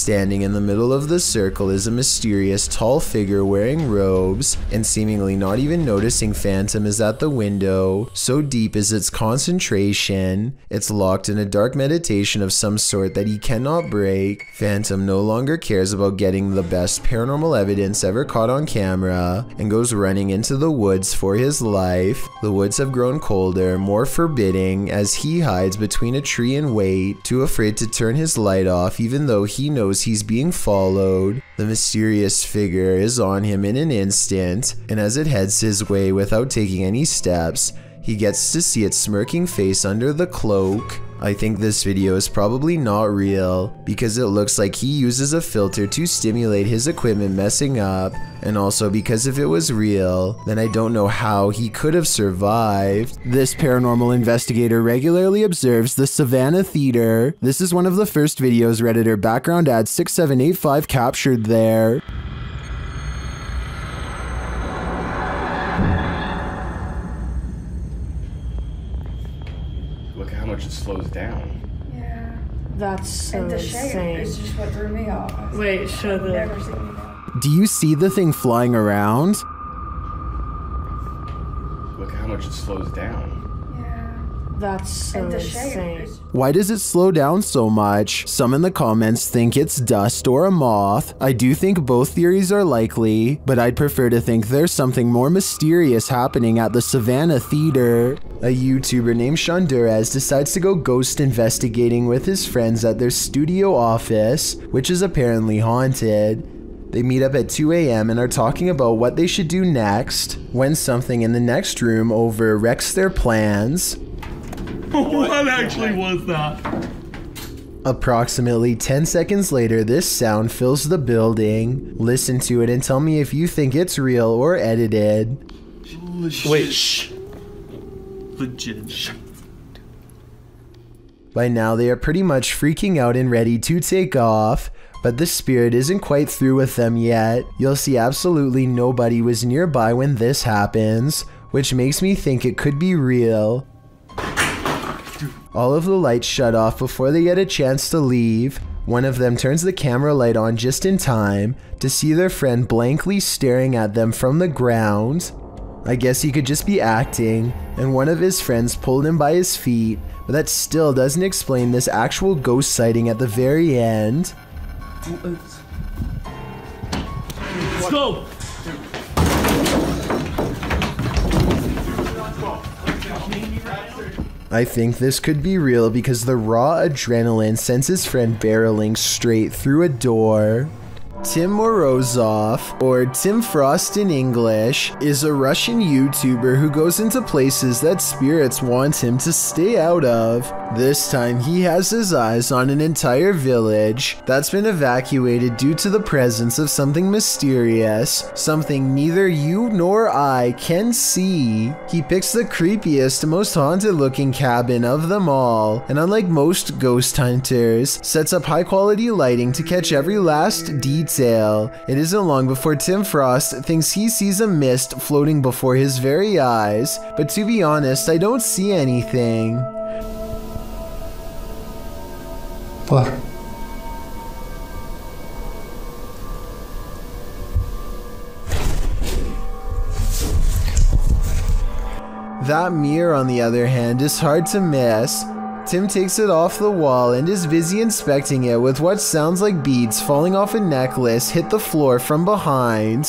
Standing in the middle of the circle is a mysterious tall figure wearing robes and seemingly not even noticing Phantom is at the window. So deep is its concentration, it's locked in a dark meditation of some sort that he cannot break. Phantom no longer cares about getting the best paranormal evidence ever caught on camera and goes running into the woods for his life. The woods have grown colder, more forbidding, as he hides between a tree and wait, too afraid to turn his light off even though he knows he's being followed. The mysterious figure is on him in an instant, and as it heads his way without taking any steps, he gets to see its smirking face under the cloak. I think this video is probably not real, because it looks like he uses a filter to stimulate his equipment messing up, and also because if it was real, then I don't know how he could have survived. This paranormal investigator regularly observes the Savannah Theater. This is one of the first videos Redditor Background Ad six seven eight five captured there. It slows down. Yeah. That's so and the insane. It's just what threw me off. Wait, shut up. Do you see the thing flying around? Look how much it slows down. That's so insane. Why does it slow down so much? Some in the comments think it's dust or a moth. I do think both theories are likely, but I'd prefer to think there's something more mysterious happening at the Savannah Theater. A YouTuber named Shondurez decides to go ghost investigating with his friends at their studio office, which is apparently haunted. They meet up at two A M and are talking about what they should do next, when something in the next room over wrecks their plans. What, what actually was that? Approximately ten seconds later, this sound fills the building. Listen to it and tell me if you think it's real or edited. Legit. Wait, shh. Legit. By now, they are pretty much freaking out and ready to take off, but the spirit isn't quite through with them yet. You'll see absolutely nobody was nearby when this happens, which makes me think it could be real. All of the lights shut off before they get a chance to leave. One of them turns the camera light on just in time to see their friend blankly staring at them from the ground. I guess he could just be acting, and one of his friends pulled him by his feet, but that still doesn't explain this actual ghost sighting at the very end. Let's go! I think this could be real because the raw adrenaline sends his friend barreling straight through a door. Tim Morozov, or Tim Frost in English, is a Russian YouTuber who goes into places that spirits want him to stay out of. This time he has his eyes on an entire village that's been evacuated due to the presence of something mysterious, something neither you nor I can see. He picks the creepiest, most haunted looking cabin of them all, and unlike most ghost hunters, sets up high quality lighting to catch every last detail. Detail. It isn't long before Tim Frost thinks he sees a mist floating before his very eyes, but to be honest, I don't see anything. What? That mirror, on the other hand, is hard to miss. Tim takes it off the wall and is busy inspecting it with what sounds like beads falling off a necklace hit the floor from behind.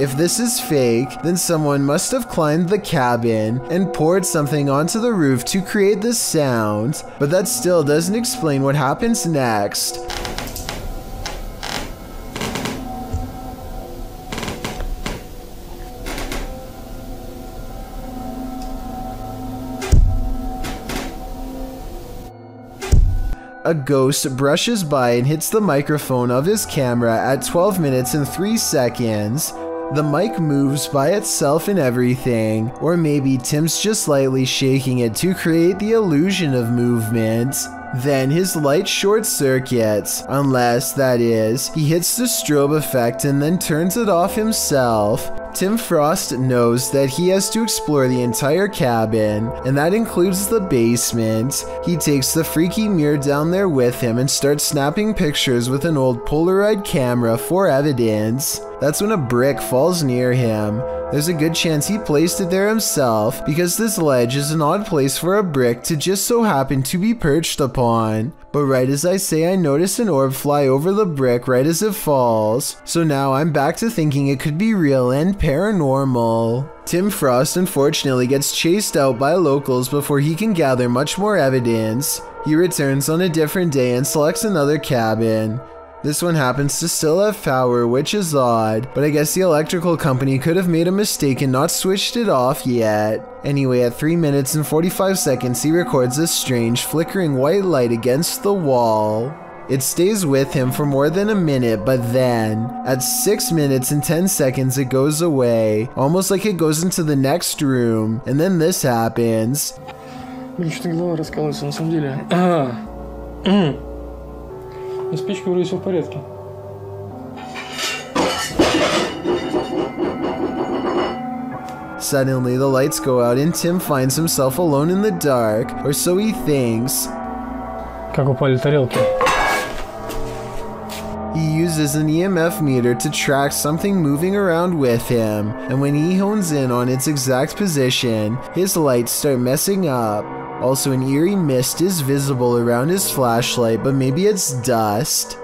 If this is fake, then someone must have climbed the cabin and poured something onto the roof to create this sound, but that still doesn't explain what happens next. A ghost brushes by and hits the microphone of his camera at twelve minutes and three seconds. The mic moves by itself and everything, or maybe Tim's just lightly shaking it to create the illusion of movement. Then his light short circuits, unless, that is, he hits the strobe effect and then turns it off himself. Tim Frost knows that he has to explore the entire cabin, and that includes the basement. He takes the freaky mirror down there with him and starts snapping pictures with an old Polaroid camera for evidence. That's when a brick falls near him. There's a good chance he placed it there himself, because this ledge is an odd place for a brick to just so happen to be perched upon. But right as I say, I notice an orb fly over the brick right as it falls, so now I'm back to thinking it could be real and paranormal. Tim Frost unfortunately gets chased out by locals before he can gather much more evidence. He returns on a different day and selects another cabin. This one happens to still have power, which is odd, but I guess the electrical company could have made a mistake and not switched it off yet. Anyway, at three minutes and forty-five seconds, he records a strange flickering white light against the wall. It stays with him for more than a minute, but then, at six minutes and ten seconds, it goes away, almost like it goes into the next room, and then this happens. Suddenly, the lights go out and Tim finds himself alone in the dark, or so he thinks. He uses an E M F meter to track something moving around with him, and when he hones in on its exact position, his lights start messing up. Also, an eerie mist is visible around his flashlight, but maybe it's dust.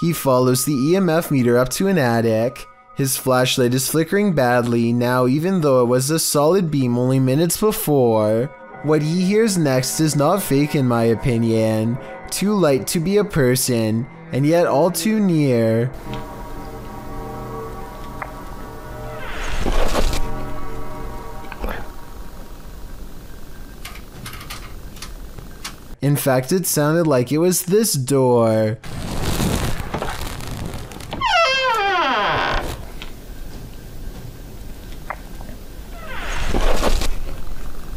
He follows the E M F meter up to an attic. His flashlight is flickering badly now, even though it was a solid beam only minutes before. What he hears next is not fake in my opinion. Too light to be a person, and yet all too near. In fact, it sounded like it was this door.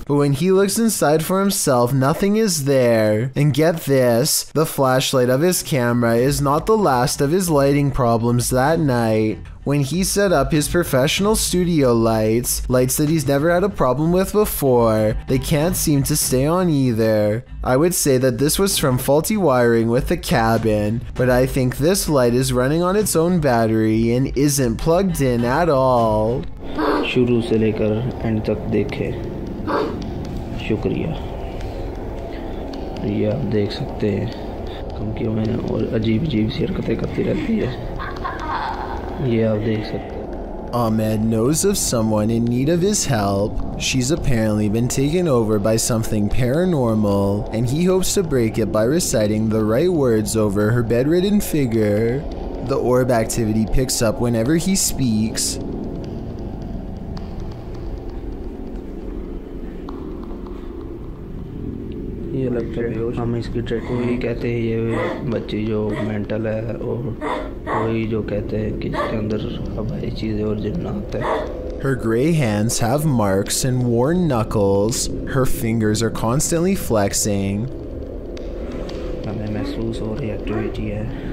But when he looks inside for himself, nothing is there. And get this, the flashlight of his camera is not the last of his lighting problems that night. When he set up his professional studio lights, lights that he's never had a problem with before, they can't seem to stay on either. I would say that this was from faulty wiring with the cabin, but I think this light is running on its own battery and isn't plugged in at all. Shuru se lekar end tak dekhe. शुक्रिया ये आप देख सकते हैं क्योंकि मैंने और अजीब अजीब सी हरकतें करती रहती है ये आप देख सकते हैं. Ahmed knows of someone in need of his help. She's apparently been taken over by something paranormal, and he hopes to break it by reciting the right words over her bedridden figure. The orb activity picks up whenever he speaks. ये लगता है हम इसकी treatment ही कहते हैं ये बच्ची जो मेंटल है और वही जो कहते हैं कि इसके अंदर हवाई चीज़ें और जिन्नात है. Her gray hands have marks and worn knuckles. Her fingers are constantly flexing. हमें महसूस हो रही एक्टिविटी है.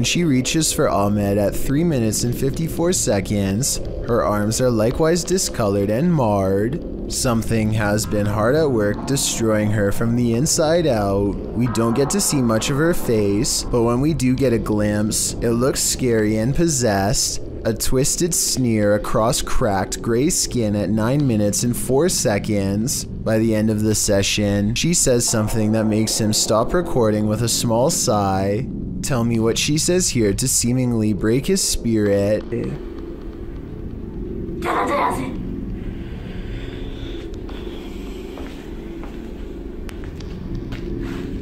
When she reaches for Ahmed at three minutes and fifty-four seconds, her arms are likewise discolored and marred. Something has been hard at work destroying her from the inside out. We don't get to see much of her face, but when we do get a glimpse, it looks scary and possessed. A twisted sneer across cracked gray skin at nine minutes and four seconds. By the end of the session, she says something that makes him stop recording with a small sigh. Tell me what she says here to seemingly break his spirit.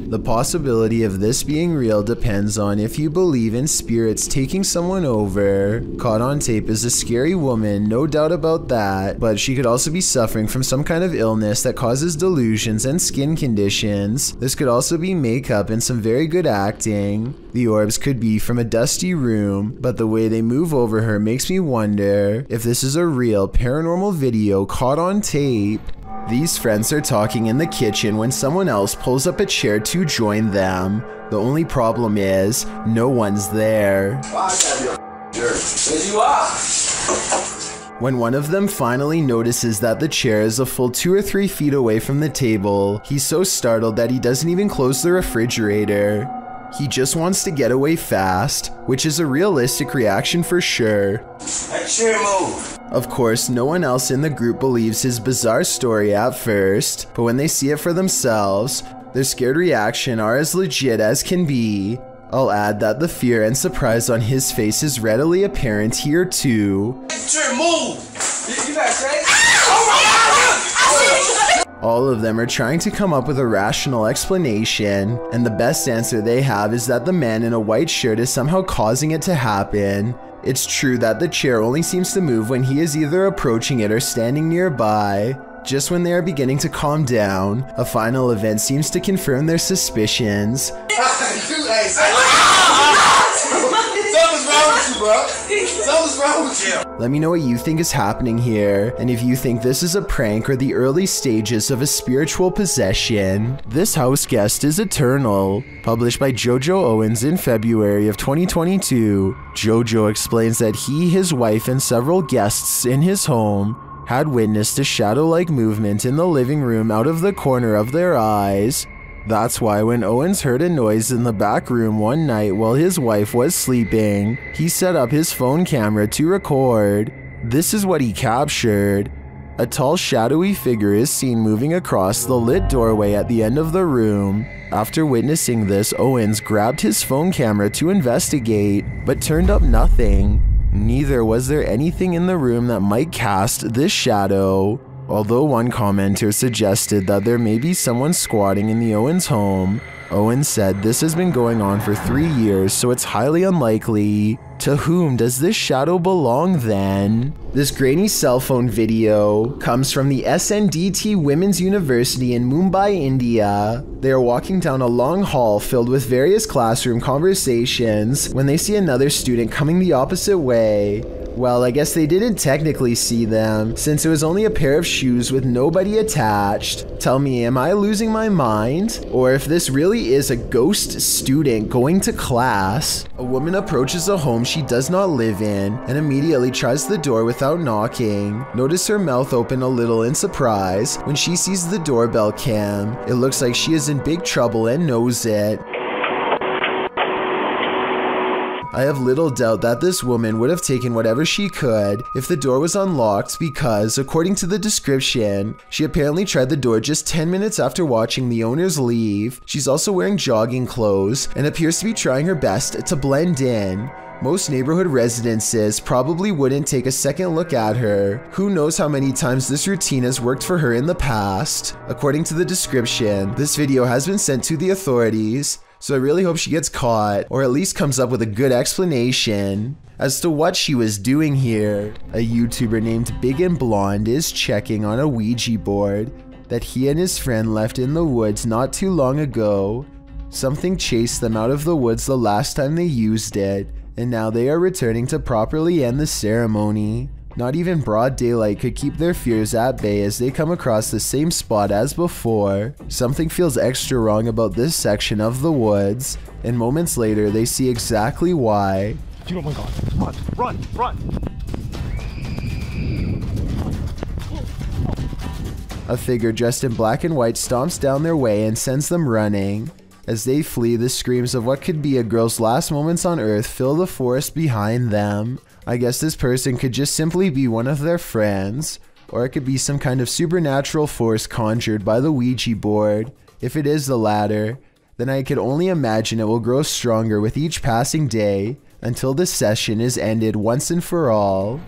The possibility of this being real depends on if you believe in spirits taking someone over. Caught on tape is a scary woman, no doubt about that, but she could also be suffering from some kind of illness that causes delusions and skin conditions. This could also be makeup and some very good acting. The orbs could be from a dusty room, but the way they move over her makes me wonder if this is a real paranormal video caught on tape. These friends are talking in the kitchen when someone else pulls up a chair to join them. The only problem is, no one's there. When one of them finally notices that the chair is a full two or three feet away from the table, he's so startled that he doesn't even close the refrigerator. He just wants to get away fast, which is a realistic reaction for sure. That chair move. Of course, no one else in the group believes his bizarre story at first, but when they see it for themselves, their scared reaction are as legit as can be. I'll add that the fear and surprise on his face is readily apparent here too. That chair move! You guys crazy? Oh my God! All of them are trying to come up with a rational explanation, and the best answer they have is that the man in a white shirt is somehow causing it to happen. It's true that the chair only seems to move when he is either approaching it or standing nearby. Just when they are beginning to calm down, a final event seems to confirm their suspicions. Let me know what you think is happening here, and if you think this is a prank or the early stages of a spiritual possession. This House Guest is Eternal, published by JoJo Owens in February of twenty twenty-two. JoJo explains that he, his wife, and several guests in his home had witnessed a shadow-like movement in the living room out of the corner of their eyes. That's why when Owens heard a noise in the back room one night while his wife was sleeping, he set up his phone camera to record. This is what he captured. A tall, shadowy figure is seen moving across the lit doorway at the end of the room. After witnessing this, Owens grabbed his phone camera to investigate, but turned up nothing. Neither was there anything in the room that might cast this shadow. Although one commenter suggested that there may be someone squatting in the Owens home, Owens said this has been going on for three years, so it's highly unlikely. To whom does this shadow belong then? This grainy cell phone video comes from the S N D T Women's University in Mumbai, India. They are walking down a long hall filled with various classroom conversations when they see another student coming the opposite way. Well, I guess they didn't technically see them, since it was only a pair of shoes with nobody attached. Tell me, am I losing my mind? Or if this really is a ghost student going to class? A woman approaches a home she does not live in and immediately tries the door without knocking. Notice her mouth open a little in surprise when she sees the doorbell cam. It looks like she is in big trouble and knows it. I have little doubt that this woman would have taken whatever she could if the door was unlocked because, according to the description, she apparently tried the door just ten minutes after watching the owners leave. She's also wearing jogging clothes and appears to be trying her best to blend in. Most neighborhood residences probably wouldn't take a second look at her. Who knows how many times this routine has worked for her in the past. According to the description, this video has been sent to the authorities. So I really hope she gets caught, or at least comes up with a good explanation as to what she was doing here. A YouTuber named Big and Blonde is checking on a Ouija board that he and his friend left in the woods not too long ago. Something chased them out of the woods the last time they used it, and now they are returning to properly end the ceremony. Not even broad daylight could keep their fears at bay as they come across the same spot as before. Something feels extra wrong about this section of the woods, and moments later they see exactly why. Dude, oh my God. Run, run, run. A figure dressed in black and white stomps down their way and sends them running. As they flee, the screams of what could be a girl's last moments on Earth fill the forest behind them. I guess this person could just simply be one of their friends, or it could be some kind of supernatural force conjured by the Ouija board. If it is the latter, then I could only imagine it will grow stronger with each passing day until this session is ended once and for all.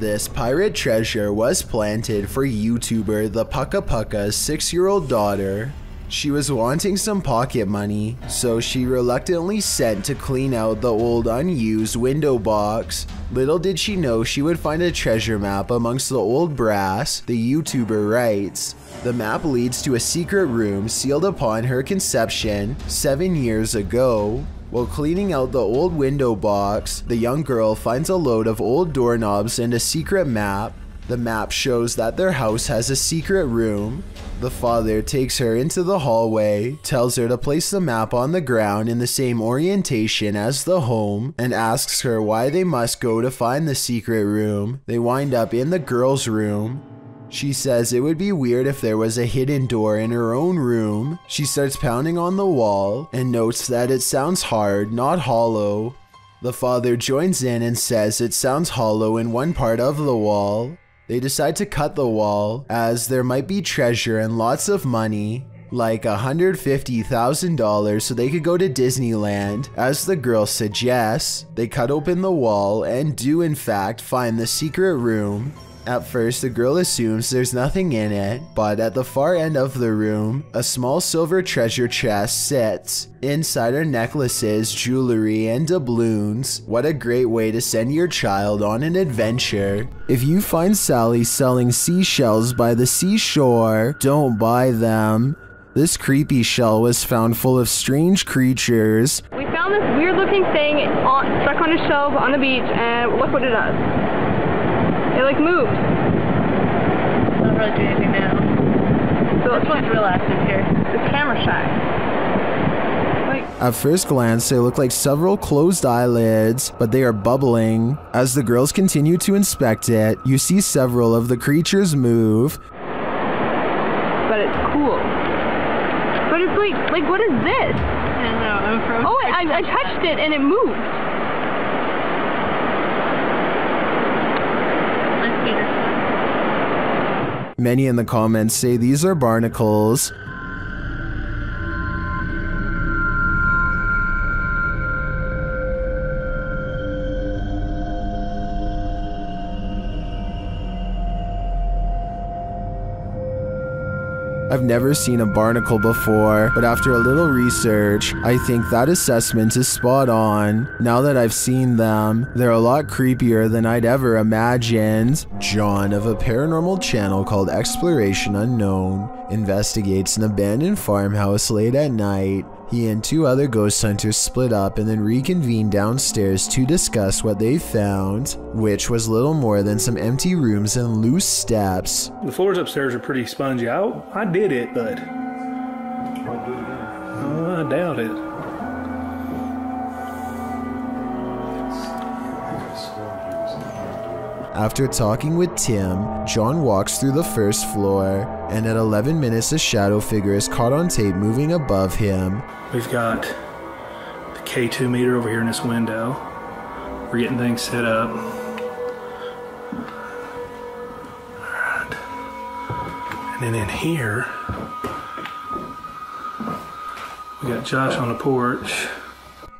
This pirate treasure was planted for YouTuber the Pucka Pucka's six-year-old daughter. She was wanting some pocket money, so she reluctantly sent to clean out the old unused window box. Little did she know she would find a treasure map amongst the old brass, the YouTuber writes. The map leads to a secret room sealed upon her conception seven years ago. While cleaning out the old window box, the young girl finds a load of old doorknobs and a secret map. The map shows that their house has a secret room. The father takes her into the hallway, tells her to place the map on the ground in the same orientation as the home, and asks her why they must go to find the secret room. They wind up in the girl's room. She says it would be weird if there was a hidden door in her own room. She starts pounding on the wall and notes that it sounds hard, not hollow. The father joins in and says it sounds hollow in one part of the wall. They decide to cut the wall, as there might be treasure and lots of money, like one hundred fifty thousand dollars, so they could go to Disneyland, as the girl suggests. They cut open the wall and do in fact find the secret room. At first, the girl assumes there's nothing in it, but at the far end of the room, a small silver treasure chest sits. Inside are necklaces, jewelry, and doubloons. What a great way to send your child on an adventure. If you find Sally selling seashells by the seashore, don't buy them. This creepy shell was found full of strange creatures. We found this weird looking thing on, stuck on a shelf on the beach, and look what it does. It like moves. It's not really doing anything now. So it's like real active here. It's camera shy. Like at first glance, they look like several closed eyelids, but they are bubbling. As the girls continue to inspect it, you see several of the creatures move. But it's cool. But it's like, like what is this? I don't know. I'm from oh, I, I, I touched it and it moved. Many in the comments say these are barnacles. I've never seen a barnacle before, but after a little research, I think that assessment is spot on. Now that I've seen them, they're a lot creepier than I'd ever imagined. John, of a paranormal channel called Exploration Unknown, investigates an abandoned farmhouse late at night. He and two other ghost hunters split up and then reconvened downstairs to discuss what they found, which was little more than some empty rooms and loose steps. The floors upstairs are pretty spongy. I, I did it, but uh, I doubt it. After talking with Tim, John walks through the first floor, and at eleven minutes a shadow figure is caught on tape moving above him. We've got the K two meter over here in this window. We're getting things set up. Alright. And then in here, we got Josh on the porch.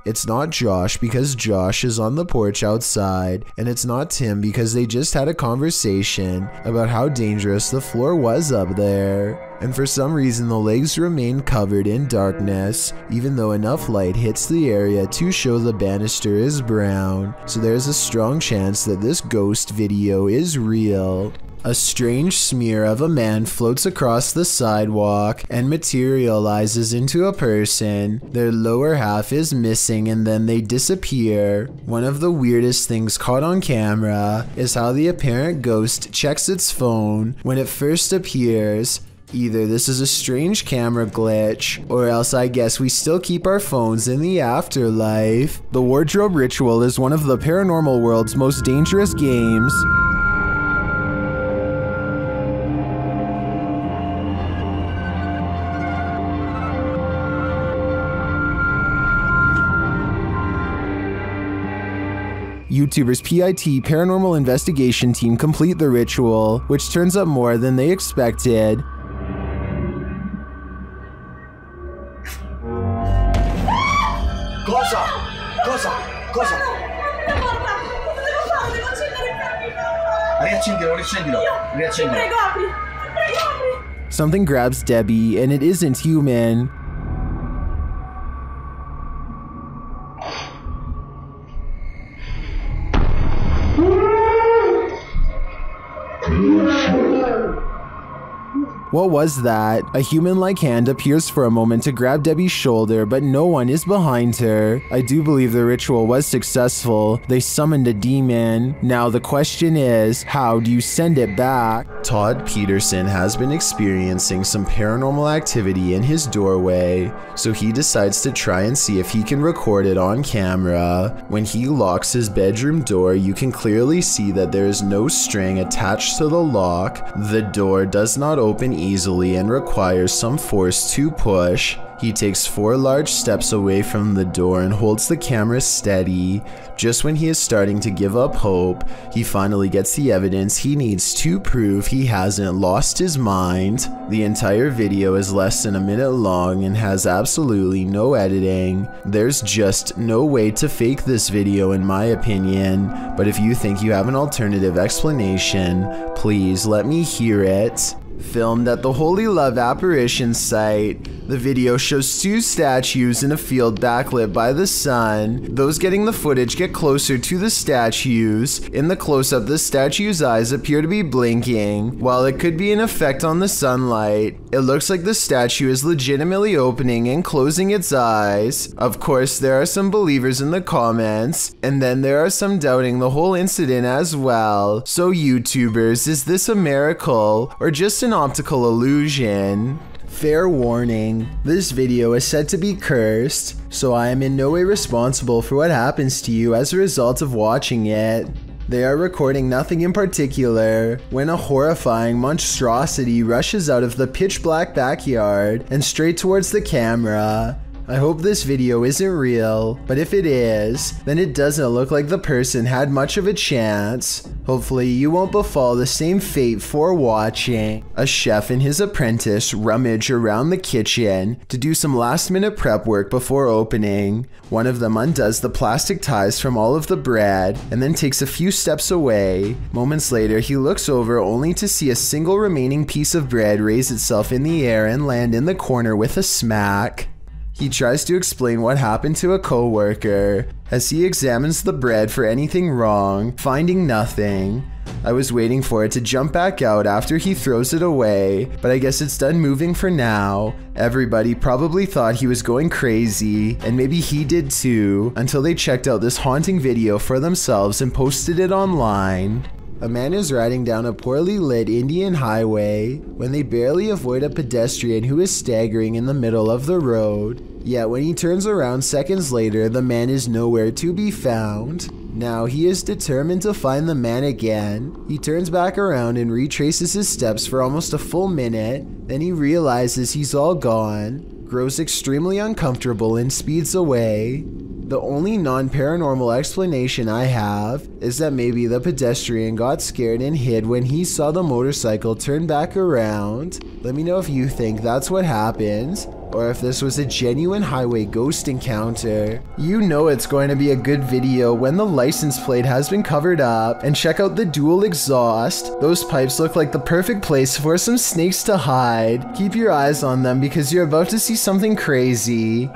It's not Josh because Josh is on the porch outside, and it's not Tim because they just had a conversation about how dangerous the floor was up there. And for some reason the legs remain covered in darkness, even though enough light hits the area to show the banister is brown, so there's a strong chance that this ghost video is real. A strange smear of a man floats across the sidewalk and materializes into a person. Their lower half is missing and then they disappear. One of the weirdest things caught on camera is how the apparent ghost checks its phone when it first appears. Either this is a strange camera glitch, or else I guess we still keep our phones in the afterlife. The Wardrobe Ritual is one of the paranormal world's most dangerous games. YouTubers P I T Paranormal Investigation Team complete the ritual, which turns up more than they expected. Closer! Closer! Closer! Riaccendilo, riaccendilo, riaccendilo. Something grabs Debbie, and it isn't human. What was that? A human-like hand appears for a moment to grab Debbie's shoulder, but no one is behind her. I do believe the ritual was successful. They summoned a demon. Now the question is, how do you send it back? Todd Peterson has been experiencing some paranormal activity in his doorway, so he decides to try and see if he can record it on camera. When he locks his bedroom door, you can clearly see that there is no string attached to the lock. The door does not open easily and requires some force to push. He takes four large steps away from the door and holds the camera steady. Just when he is starting to give up hope, he finally gets the evidence he needs to prove he hasn't lost his mind. The entire video is less than a minute long and has absolutely no editing. There's just no way to fake this video in my opinion, but if you think you have an alternative explanation, please let me hear it. Filmed at the Holy Love Apparition site, the video shows two statues in a field backlit by the sun. Those getting the footage get closer to the statues. In the close-up, the statue's eyes appear to be blinking. While it could be an effect on the sunlight, it looks like the statue is legitimately opening and closing its eyes. Of course, there are some believers in the comments, and then there are some doubting the whole incident as well. So YouTubers, is this a miracle, or just an optical illusion? Fair warning, this video is said to be cursed, so I am in no way responsible for what happens to you as a result of watching it. They are recording nothing in particular, when a horrifying monstrosity rushes out of the pitch-black backyard and straight towards the camera. I hope this video isn't real, but if it is, then it doesn't look like the person had much of a chance. Hopefully you won't befall the same fate for watching. A chef and his apprentice rummage around the kitchen to do some last-minute prep work before opening. One of them undoes the plastic ties from all of the bread and then takes a few steps away. Moments later, he looks over only to see a single remaining piece of bread raise itself in the air and land in the corner with a smack. He tries to explain what happened to a coworker, as he examines the bread for anything wrong, finding nothing. I was waiting for it to jump back out after he throws it away, but I guess it's done moving for now. Everybody probably thought he was going crazy, and maybe he did too, until they checked out this haunting video for themselves and posted it online. A man is riding down a poorly lit Indian highway when they barely avoid a pedestrian who is staggering in the middle of the road. Yet when he turns around seconds later, the man is nowhere to be found. Now he is determined to find the man again. He turns back around and retraces his steps for almost a full minute. Then he realizes he's all gone, grows extremely uncomfortable and speeds away. The only non-paranormal explanation I have is that maybe the pedestrian got scared and hid when he saw the motorcycle turn back around. Let me know if you think that's what happened, or if this was a genuine highway ghost encounter. You know it's going to be a good video when the license plate has been covered up, and check out the dual exhaust. Those pipes look like the perfect place for some snakes to hide. Keep your eyes on them because you're about to see something crazy.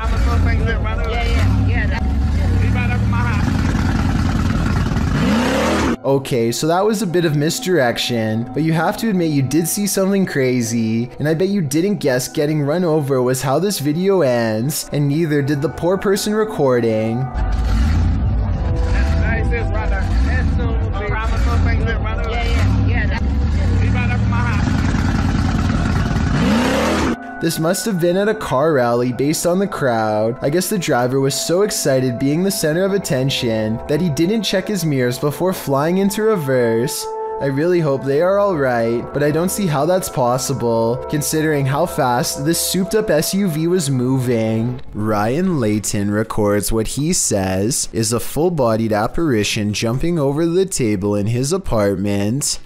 Okay, so that was a bit of misdirection, but you have to admit you did see something crazy, and I bet you didn't guess getting run over was how this video ends, and neither did the poor person recording. This must have been at a car rally based on the crowd. I guess the driver was so excited being the center of attention that he didn't check his mirrors before flying into reverse. I really hope they are alright, but I don't see how that's possible, considering how fast this souped-up S U V was moving. Ryan Layton records what he says is a full-bodied apparition jumping over the table in his apartment.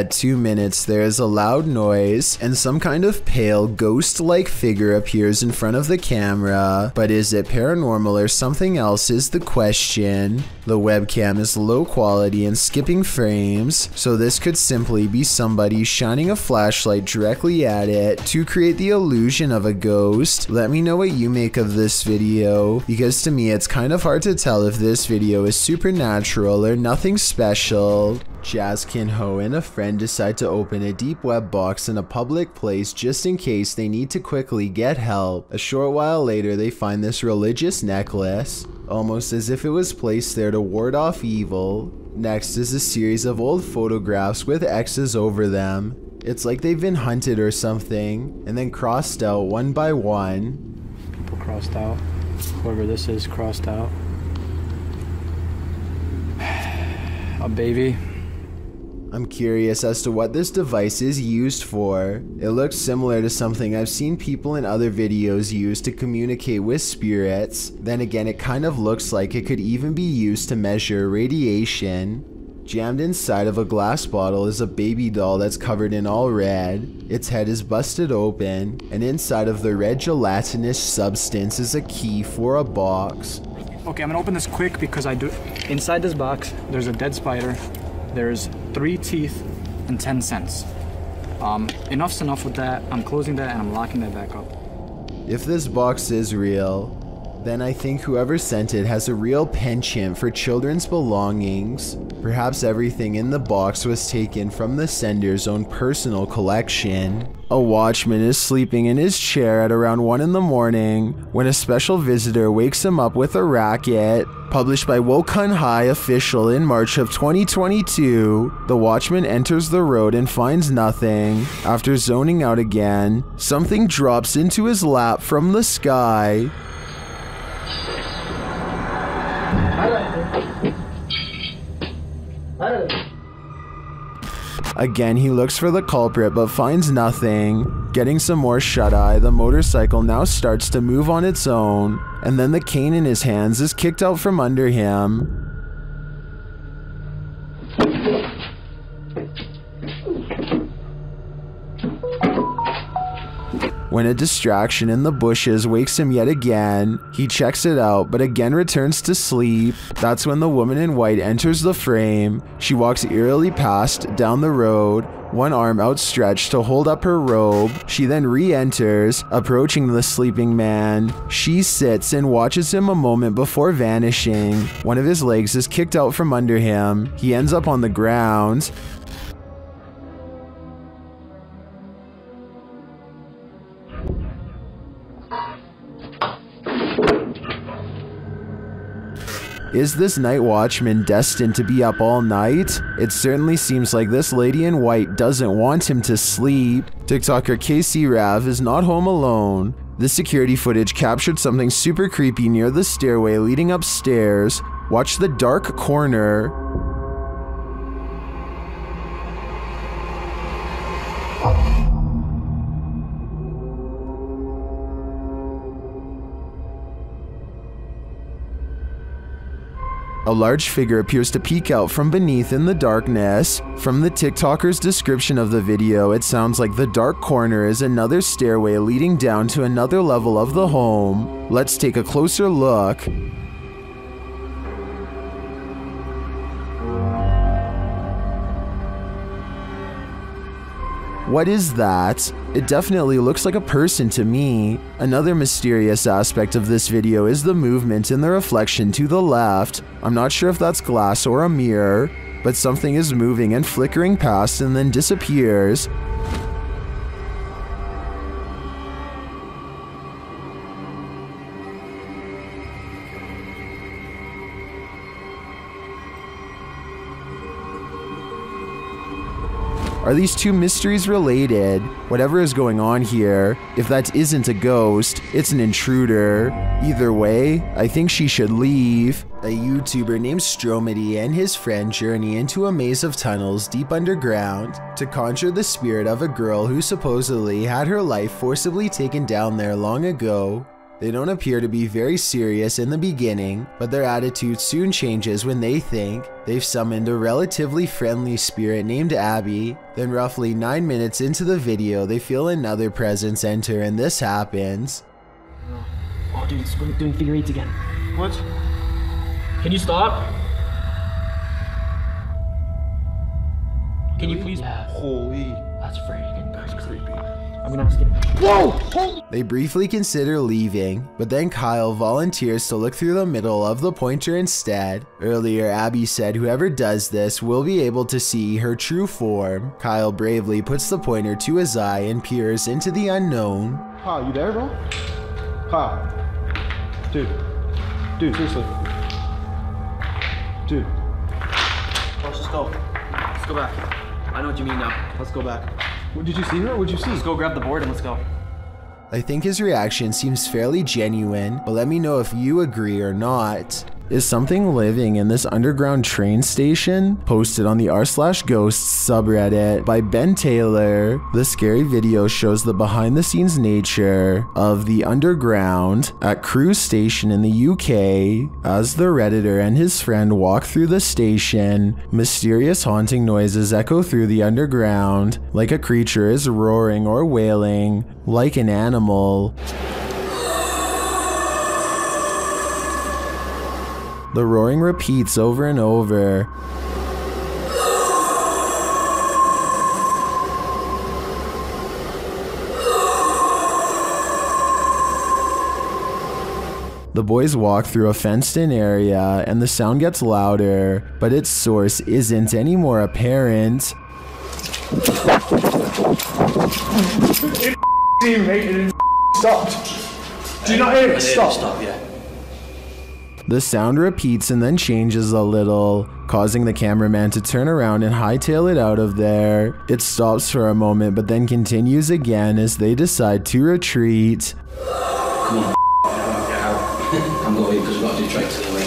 At two minutes, there is a loud noise, and some kind of pale, ghost-like figure appears in front of the camera. But is it paranormal or something else is the question. The webcam is low quality and skipping frames, so this could simply be somebody shining a flashlight directly at it to create the illusion of a ghost. Let me know what you make of this video, because to me it's kind of hard to tell if this video is supernatural or nothing special. Jaskin Ho and a friend decide to open a deep web box in a public place just in case they need to quickly get help. A short while later, they find this religious necklace, almost as if it was placed there to ward off evil. Next is a series of old photographs with X's over them. It's like they've been hunted or something, and then crossed out one by one. People crossed out. Whoever this is crossed out. A baby. I'm curious as to what this device is used for. It looks similar to something I've seen people in other videos use to communicate with spirits. Then again, it kind of looks like it could even be used to measure radiation. Jammed inside of a glass bottle is a baby doll that's covered in all red. Its head is busted open, and inside of the red gelatinous substance is a key for a box. Okay, I'm gonna open this quick because I do. Inside this box, there's a dead spider. There's three teeth and ten cents. Um, enough's enough with that. I'm closing that and I'm locking that back up. If this box is real, then I think whoever sent it has a real penchant for children's belongings. Perhaps everything in the box was taken from the sender's own personal collection. A watchman is sleeping in his chair at around one in the morning when a special visitor wakes him up with a racket. Published by Wokun High Official in March of twenty twenty-two, the watchman enters the road and finds nothing. After zoning out again, something drops into his lap from the sky. Again, he looks for the culprit but finds nothing. Getting some more shut-eye, the motorcycle now starts to move on its own, and then the cane in his hands is kicked out from under him. When a distraction in the bushes wakes him yet again, he checks it out but again returns to sleep. That's when the woman in white enters the frame. She walks eerily past down the road, one arm outstretched to hold up her robe. She then re-enters, approaching the sleeping man. She sits and watches him a moment before vanishing. One of his legs is kicked out from under him. He ends up on the ground. Is this night watchman destined to be up all night? It certainly seems like this lady in white doesn't want him to sleep. TikToker Casey Rav is not home alone. The security footage captured something super creepy near the stairway leading upstairs. Watch the dark corner. A large figure appears to peek out from beneath in the darkness. From the TikToker's description of the video, it sounds like the dark corner is another stairway leading down to another level of the home. Let's take a closer look. What is that? It definitely looks like a person to me. Another mysterious aspect of this video is the movement in the reflection to the left. I'm not sure if that's glass or a mirror, but something is moving and flickering past and then disappears. Are these two mysteries related? Whatever is going on here, if that isn't a ghost, it's an intruder. Either way, I think she should leave. A YouTuber named Stromedy and his friend journey into a maze of tunnels deep underground to conjure the spirit of a girl who supposedly had her life forcibly taken down there long ago. They don't appear to be very serious in the beginning, but their attitude soon changes when they think they've summoned a relatively friendly spirit named Abby. Then roughly nine minutes into the video, they feel another presence enter and this happens. Oh dude, it's doing figure eights again. What? Can you stop? Can you please? Yeah. Holy. That's freaking That's crazy. creepy. I'm gonna ask him. Whoa! Holy. They briefly consider leaving, but then Kyle volunteers to look through the middle of the pointer instead. Earlier, Abby said whoever does this will be able to see her true form. Kyle bravely puts the pointer to his eye and peers into the unknown. Ha, you there, bro? Ha. Dude. Dude, seriously. Dude. Let's just go. Let's go back. I know what you mean now. Let's go back. What did you see her? What did you see? Let's go grab the board and let's go. I think his reaction seems fairly genuine, but let me know if you agree or not. Is something living in this underground train station? Posted on the r slash ghosts subreddit by Ben Taylor, the scary video shows the behind-the-scenes nature of the underground at Cruise Station in the U K. As the Redditor and his friend walk through the station, mysterious haunting noises echo through the underground, like a creature is roaring or wailing, like an animal. The roaring repeats over and over. The boys walk through a fenced-in area and the sound gets louder, but its source isn't any more apparent. It it stopped. Do you not hear it? It stopped, yeah. The sound repeats and then changes a little, causing the cameraman to turn around and hightail it out of there. It stops for a moment but then continues again as they decide to retreat. Come on, get out. I'm going because we've got to do tricks anyway.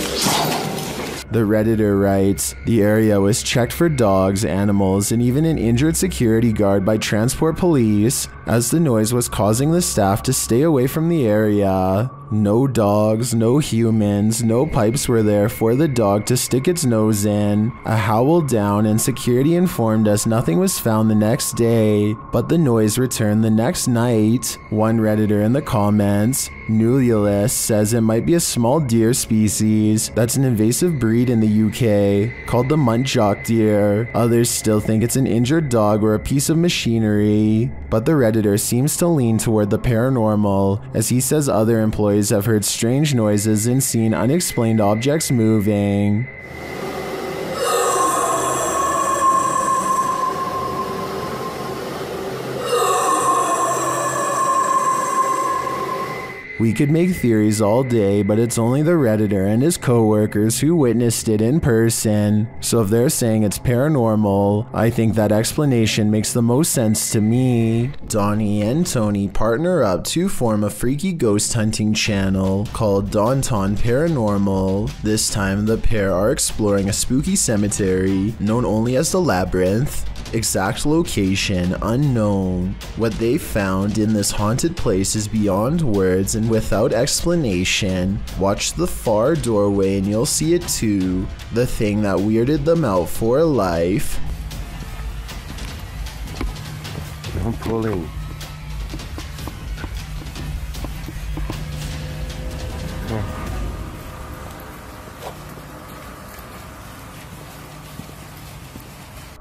The Redditor writes, "The area was checked for dogs, animals, and even an injured security guard by transport police, as the noise was causing the staff to stay away from the area. No dogs, no humans, no pipes were there for the dog to stick its nose in. A howl down and security informed us nothing was found the next day, but the noise returned the next night." One Redditor in the comments, Nululus, says it might be a small deer species that's an invasive breed in the U K, called the muntjac deer. Others still think it's an injured dog or a piece of machinery, but the Redditor seems to lean toward the paranormal, as he says other employees have heard strange noises and seen unexplained objects moving. We could make theories all day, but it's only the Redditor and his co-workers who witnessed it in person, so if they're saying it's paranormal, I think that explanation makes the most sense to me. Donnie and Tony partner up to form a freaky ghost hunting channel called Daunton Paranormal. This time, the pair are exploring a spooky cemetery known only as the Labyrinth. Exact location unknown. What they found in this haunted place is beyond words and without explanation. Watch the far doorway and you'll see it too. The thing that weirded them out for life. I'm pulling.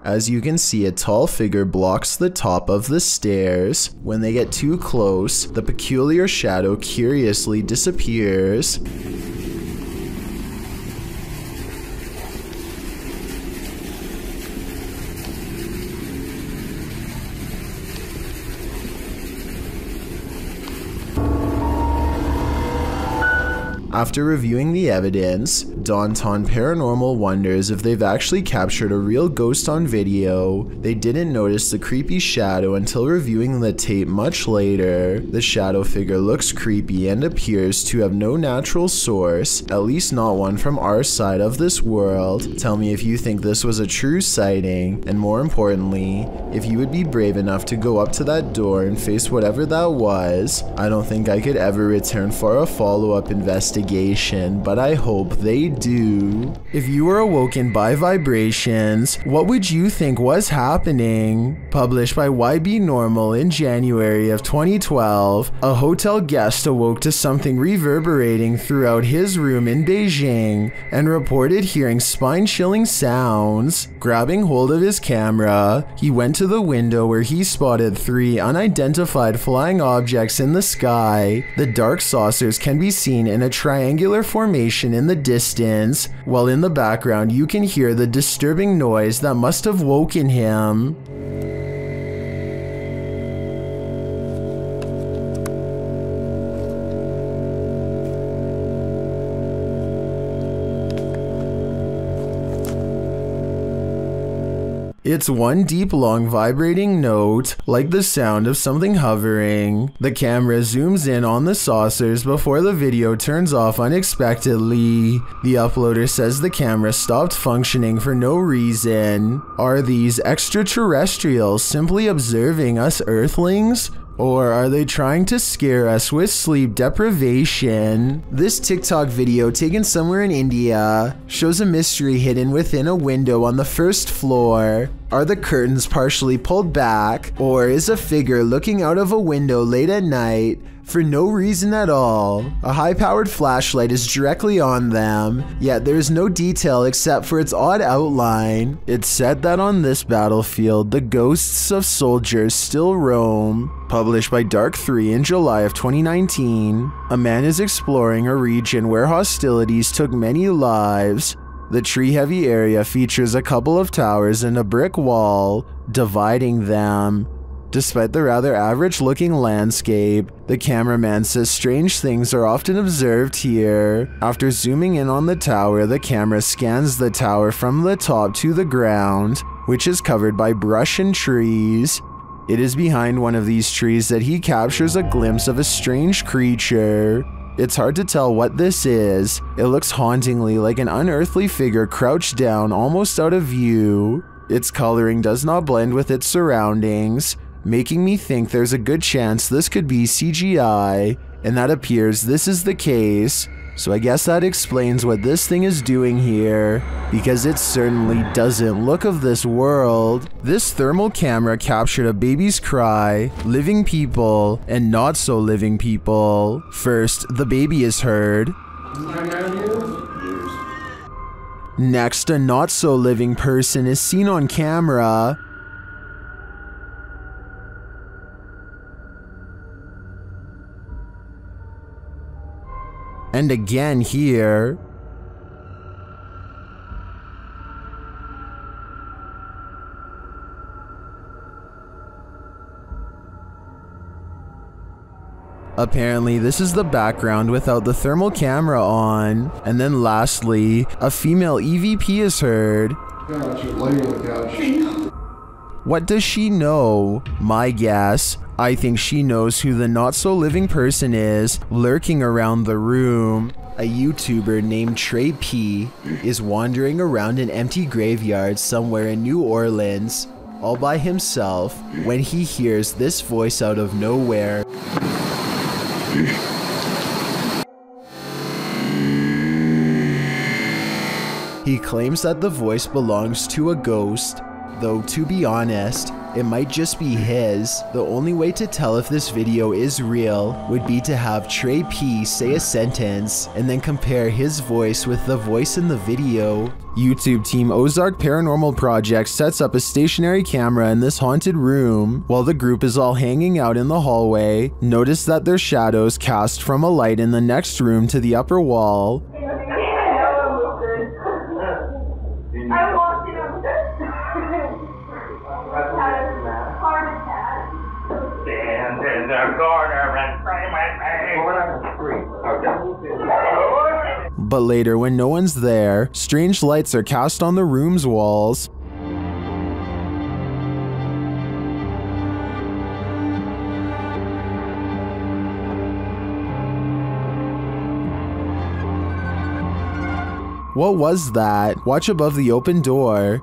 As you can see, a tall figure blocks the top of the stairs. When they get too close, the peculiar shadow curiously disappears. After reviewing the evidence, Daunton Paranormal wonders if they've actually captured a real ghost on video. They didn't notice the creepy shadow until reviewing the tape much later. The shadow figure looks creepy and appears to have no natural source, at least not one from our side of this world. Tell me if you think this was a true sighting, and more importantly, if you would be brave enough to go up to that door and face whatever that was. I don't think I could ever return for a follow-up investigation, but I hope they do. If you were awoken by vibrations, what would you think was happening? Published by Y B Normal in January of twenty twelve, a hotel guest awoke to something reverberating throughout his room in Beijing and reported hearing spine-chilling sounds. Grabbing hold of his camera, he went to the window where he spotted three unidentified flying objects in the sky. The dark saucers can be seen in a triangular formation in the distance, while in the background you can hear the disturbing noise that must have woken him. It's one deep, long, vibrating note, like the sound of something hovering. The camera zooms in on the saucers before the video turns off unexpectedly. The uploader says the camera stopped functioning for no reason. Are these extraterrestrials simply observing us Earthlings? Or are they trying to scare us with sleep deprivation? This TikTok video, taken somewhere in India, shows a mystery hidden within a window on the first floor. Are the curtains partially pulled back? Or is a figure looking out of a window late at night for no reason at all? A high-powered flashlight is directly on them, yet there is no detail except for its odd outline. It's said that on this battlefield, the ghosts of soldiers still roam. Published by Dark three in July of twenty nineteen, a man is exploring a region where hostilities took many lives. The tree-heavy area features a couple of towers and a brick wall dividing them. Despite the rather average-looking landscape, the cameraman says strange things are often observed here. After zooming in on the tower, the camera scans the tower from the top to the ground, which is covered by brush and trees. It is behind one of these trees that he captures a glimpse of a strange creature. It's hard to tell what this is. It looks hauntingly like an unearthly figure crouched down almost out of view. Its coloring does not blend with its surroundings, making me think there's a good chance this could be C G I, and that appears this is the case. So I guess that explains what this thing is doing here, because it certainly doesn't look of this world. This thermal camera captured a baby's cry, living people, and not so living people. First, the baby is heard. Next, a not so living person is seen on camera. And again here. Apparently, this is the background without the thermal camera on. And then lastly, a female E V P is heard. Couch, laying on the couch. What does she know? My guess. I think she knows who the not-so-living person is lurking around the room. A YouTuber named Trey P is wandering around an empty graveyard somewhere in New Orleans, all by himself, when he hears this voice out of nowhere. He claims that the voice belongs to a ghost, though to be honest, it might just be his. The only way to tell if this video is real would be to have Trey P say a sentence and then compare his voice with the voice in the video. YouTube team Ozark Paranormal Project sets up a stationary camera in this haunted room. While the group is all hanging out in the hallway, notice that their shadows cast from a light in the next room to the upper wall. Corner and frame my face. Well, but later when no one's there, strange lights are cast on the room's walls. What was that? Watch above the open door.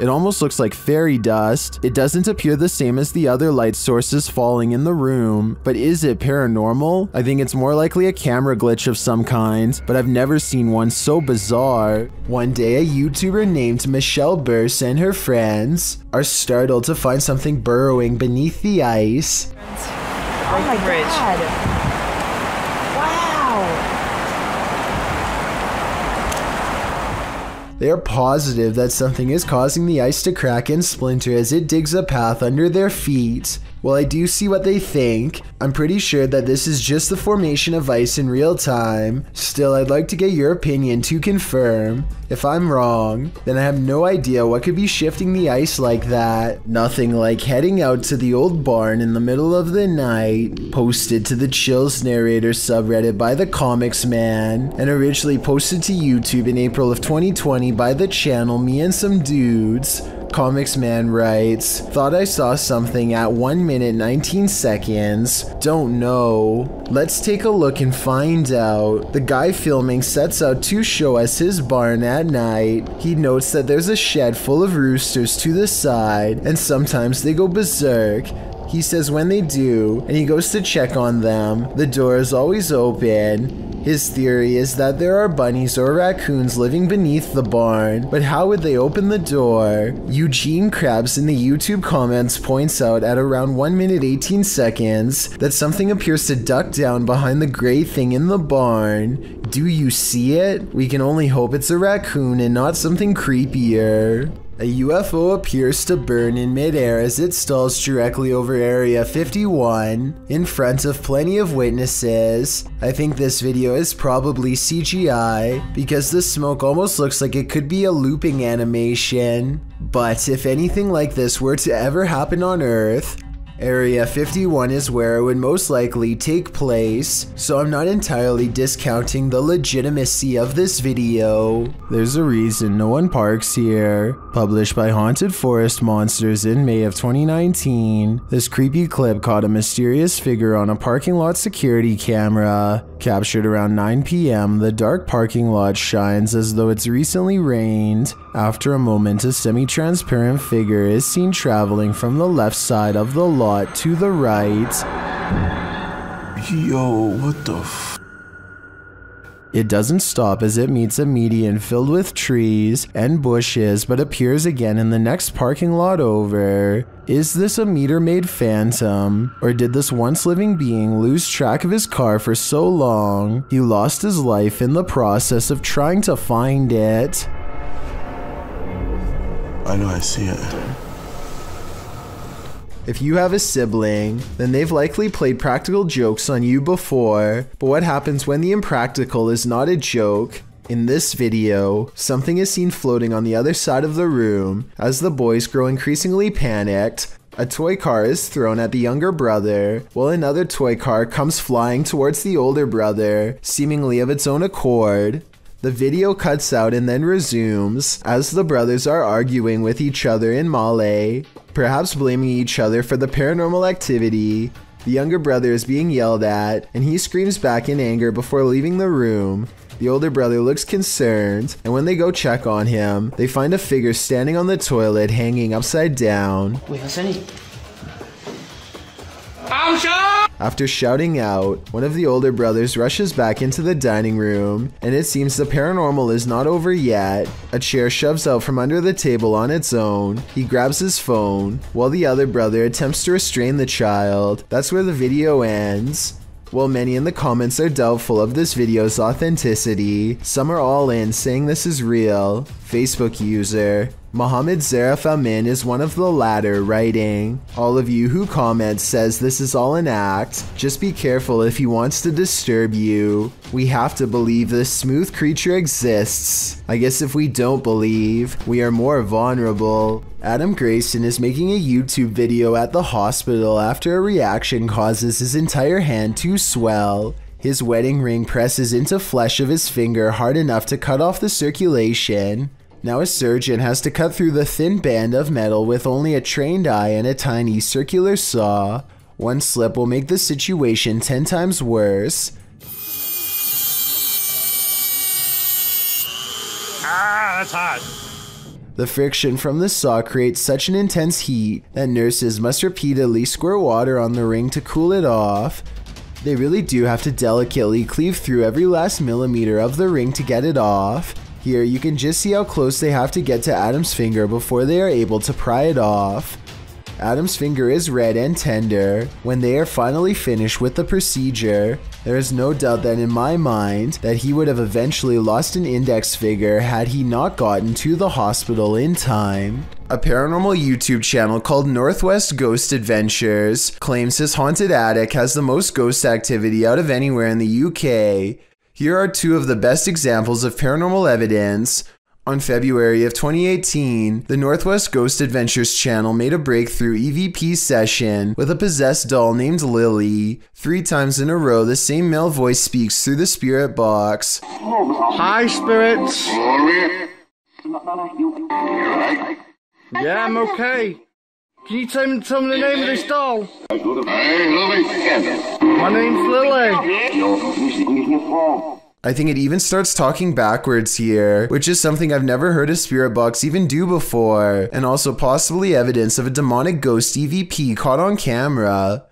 It almost looks like fairy dust. It doesn't appear the same as the other light sources falling in the room, but is it paranormal? I think it's more likely a camera glitch of some kind, but I've never seen one so bizarre. One day, a YouTuber named Michelle Burse and her friends are startled to find something burrowing beneath the ice. Oh my God. Wow. They are positive that something is causing the ice to crack and splinter as it digs a path under their feet. While I do see what they think, I'm pretty sure that this is just the formation of ice in real time. Still, I'd like to get your opinion to confirm. If I'm wrong, then I have no idea what could be shifting the ice like that. Nothing like heading out to the old barn in the middle of the night. Posted to the Chills Narrator subreddit by the Comics Man, and originally posted to YouTube in April of twenty twenty by the channel Me and Some Dudes. Comics Man writes, "Thought I saw something at one minute nineteen seconds. Don't know. Let's take a look and find out." The guy filming sets out to show us his barn at night. He notes that there's a shed full of roosters to the side, and sometimes they go berserk. He says when they do, and he goes to check on them, the door is always open. His theory is that there are bunnies or raccoons living beneath the barn, but how would they open the door? Eugene Krabs in the YouTube comments points out at around one minute eighteen seconds that something appears to duck down behind the gray thing in the barn. Do you see it? We can only hope it's a raccoon and not something creepier. A U F O appears to burn in midair as it stalls directly over Area fifty-one, in front of plenty of witnesses. I think this video is probably C G I, because the smoke almost looks like it could be a looping animation. But if anything like this were to ever happen on Earth, Area fifty-one is where it would most likely take place, so I'm not entirely discounting the legitimacy of this video. There's a reason no one parks here. Published by Haunted Forest Monsters in May of twenty nineteen, this creepy clip caught a mysterious figure on a parking lot security camera. Captured around nine p m, the dark parking lot shines as though it's recently rained. After a moment, a semi-transparent figure is seen traveling from the left side of the lot to the right. Yo, what the f- It doesn't stop as it meets a median filled with trees and bushes, but appears again in the next parking lot over. Is this a meter-made phantom? Or did this once-living being lose track of his car for so long, he lost his life in the process of trying to find it? I know I see it. If you have a sibling, then they've likely played practical jokes on you before, but what happens when the impractical is not a joke? In this video, something is seen floating on the other side of the room. As the boys grow increasingly panicked, a toy car is thrown at the younger brother, while another toy car comes flying towards the older brother, seemingly of its own accord. The video cuts out and then resumes, as the brothers are arguing with each other in Malay, perhaps blaming each other for the paranormal activity. The younger brother is being yelled at, and he screams back in anger before leaving the room. The older brother looks concerned, and when they go check on him, they find a figure standing on the toilet hanging upside down. Wait, what's any? I'm sure! After shouting out, one of the older brothers rushes back into the dining room, and it seems the paranormal is not over yet. A chair shoves out from under the table on its own. He grabs his phone, while the other brother attempts to restrain the child. That's where the video ends. While many in the comments are doubtful of this video's authenticity, some are all in saying this is real. Facebook user, Mohammed Zarif Amin is one of the latter, writing, "All of you who comment says this is all an act. Just be careful if he wants to disturb you. We have to believe this smooth creature exists. I guess if we don't believe, we are more vulnerable." Adam Grayson is making a YouTube video at the hospital after a reaction causes his entire hand to swell. His wedding ring presses into flesh of his finger hard enough to cut off the circulation. Now a surgeon has to cut through the thin band of metal with only a trained eye and a tiny circular saw. One slip will make the situation ten times worse. Ah, that's hot. The friction from the saw creates such an intense heat that nurses must repeatedly squirt water on the ring to cool it off. They really do have to delicately cleave through every last millimeter of the ring to get it off. Here, you can just see how close they have to get to Adam's finger before they are able to pry it off. Adam's finger is red and tender. When they are finally finished with the procedure, there is no doubt that in my mind that he would have eventually lost an index finger had he not gotten to the hospital in time. A paranormal YouTube channel called Northwest Ghost Adventures claims his haunted attic has the most ghost activity out of anywhere in the U K. Here are two of the best examples of paranormal evidence. On February of twenty eighteen, the Northwest Ghost Adventures channel made a breakthrough E V P session with a possessed doll named Lily. Three times in a row, the same male voice speaks through the spirit box. Hi, spirits. Yeah, I'm okay. Can you tell me, tell me the name of this doll? My name's Lily. I think it even starts talking backwards here, which is something I've never heard a spirit box even do before, and also possibly evidence of a demonic ghost E V P caught on camera.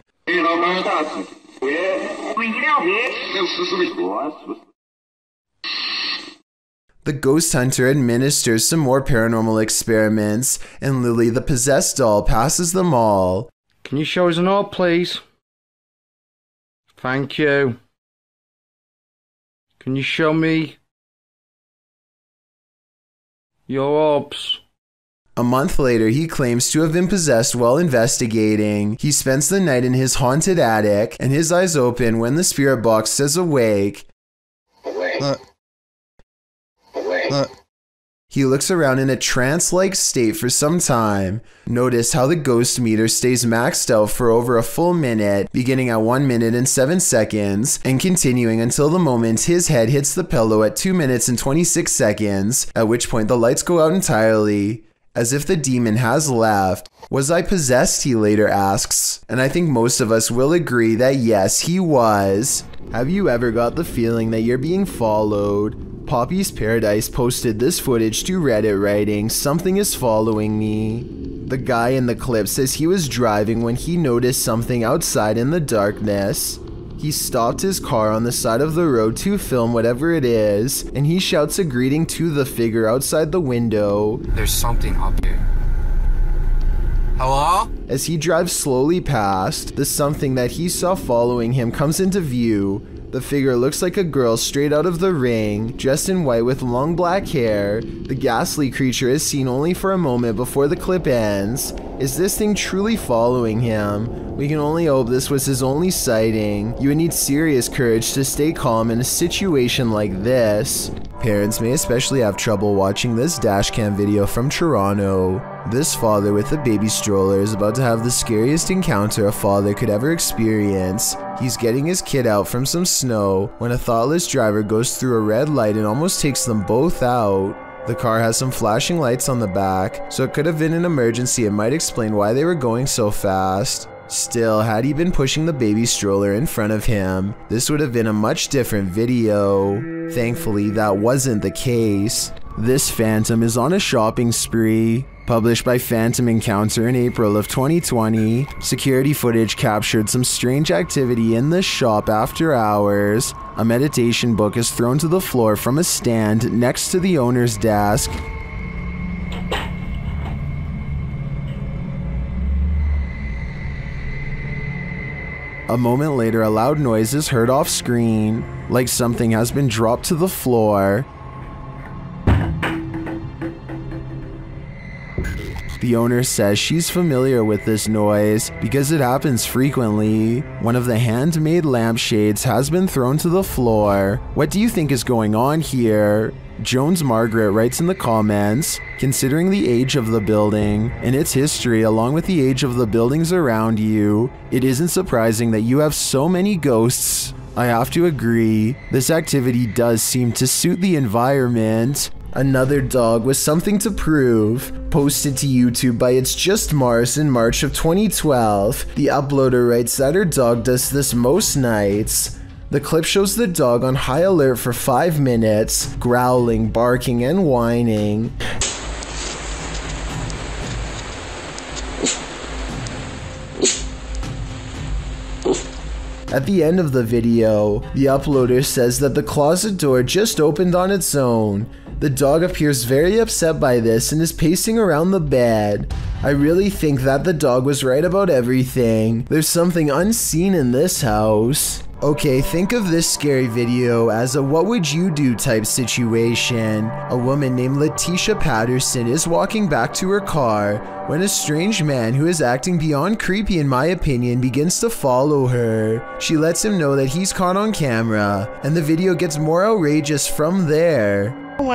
The ghost hunter administers some more paranormal experiments, and Lily the possessed doll passes them all. Can you show us an orb, please? Thank you. Can you show me your orbs? A month later, he claims to have been possessed while investigating. He spends the night in his haunted attic, and his eyes open when the spirit box says awake. Awake. Uh. Uh. He looks around in a trance-like state for some time. Notice how the ghost meter stays maxed out for over a full minute, beginning at one minute and seven seconds, and continuing until the moment his head hits the pillow at two minutes and twenty-six seconds, at which point the lights go out entirely. As if the demon has left. Was I possessed, he later asks, and I think most of us will agree that yes, he was. Have you ever got the feeling that you're being followed? Poppy's Paradise posted this footage to Reddit writing, "Something is following me." The guy in the clip says he was driving when he noticed something outside in the darkness. He stopped his car on the side of the road to film whatever it is, and he shouts a greeting to the figure outside the window. There's something up here. Hello? As he drives slowly past, the something that he saw following him comes into view. The figure looks like a girl straight out of The Ring, dressed in white with long black hair. The ghastly creature is seen only for a moment before the clip ends. Is this thing truly following him? We can only hope this was his only sighting. You would need serious courage to stay calm in a situation like this. Parents may especially have trouble watching this dashcam video from Toronto. This father with a baby stroller is about to have the scariest encounter a father could ever experience. He's getting his kid out from some snow when a thoughtless driver goes through a red light and almost takes them both out. The car has some flashing lights on the back, so it could have been an emergency. It might explain why they were going so fast. Still, had he been pushing the baby stroller in front of him, this would have been a much different video. Thankfully, that wasn't the case. This phantom is on a shopping spree. Published by Phantom Encounter in April of twenty twenty, security footage captured some strange activity in the shop after hours. A meditation book is thrown to the floor from a stand next to the owner's desk. A moment later, a loud noise is heard off screen, like something has been dropped to the floor. The owner says she's familiar with this noise because it happens frequently. One of the handmade lampshades has been thrown to the floor. What do you think is going on here? Jones Margaret writes in the comments, considering the age of the building and its history along with the age of the buildings around you, it isn't surprising that you have so many ghosts. I have to agree, this activity does seem to suit the environment. Another dog with something to prove, posted to YouTube by It's Just Mars in March of twenty twelve. The uploader writes that her dog does this most nights. The clip shows the dog on high alert for five minutes, growling, barking, and whining. At the end of the video, the uploader says that the closet door just opened on its own. The dog appears very upset by this and is pacing around the bed. I really think that the dog was right about everything. There's something unseen in this house. Okay, think of this scary video as a what would you do type situation. A woman named Letitia Patterson is walking back to her car when a strange man who is acting beyond creepy in my opinion begins to follow her. She lets him know that he's caught on camera, and the video gets more outrageous from there. Hold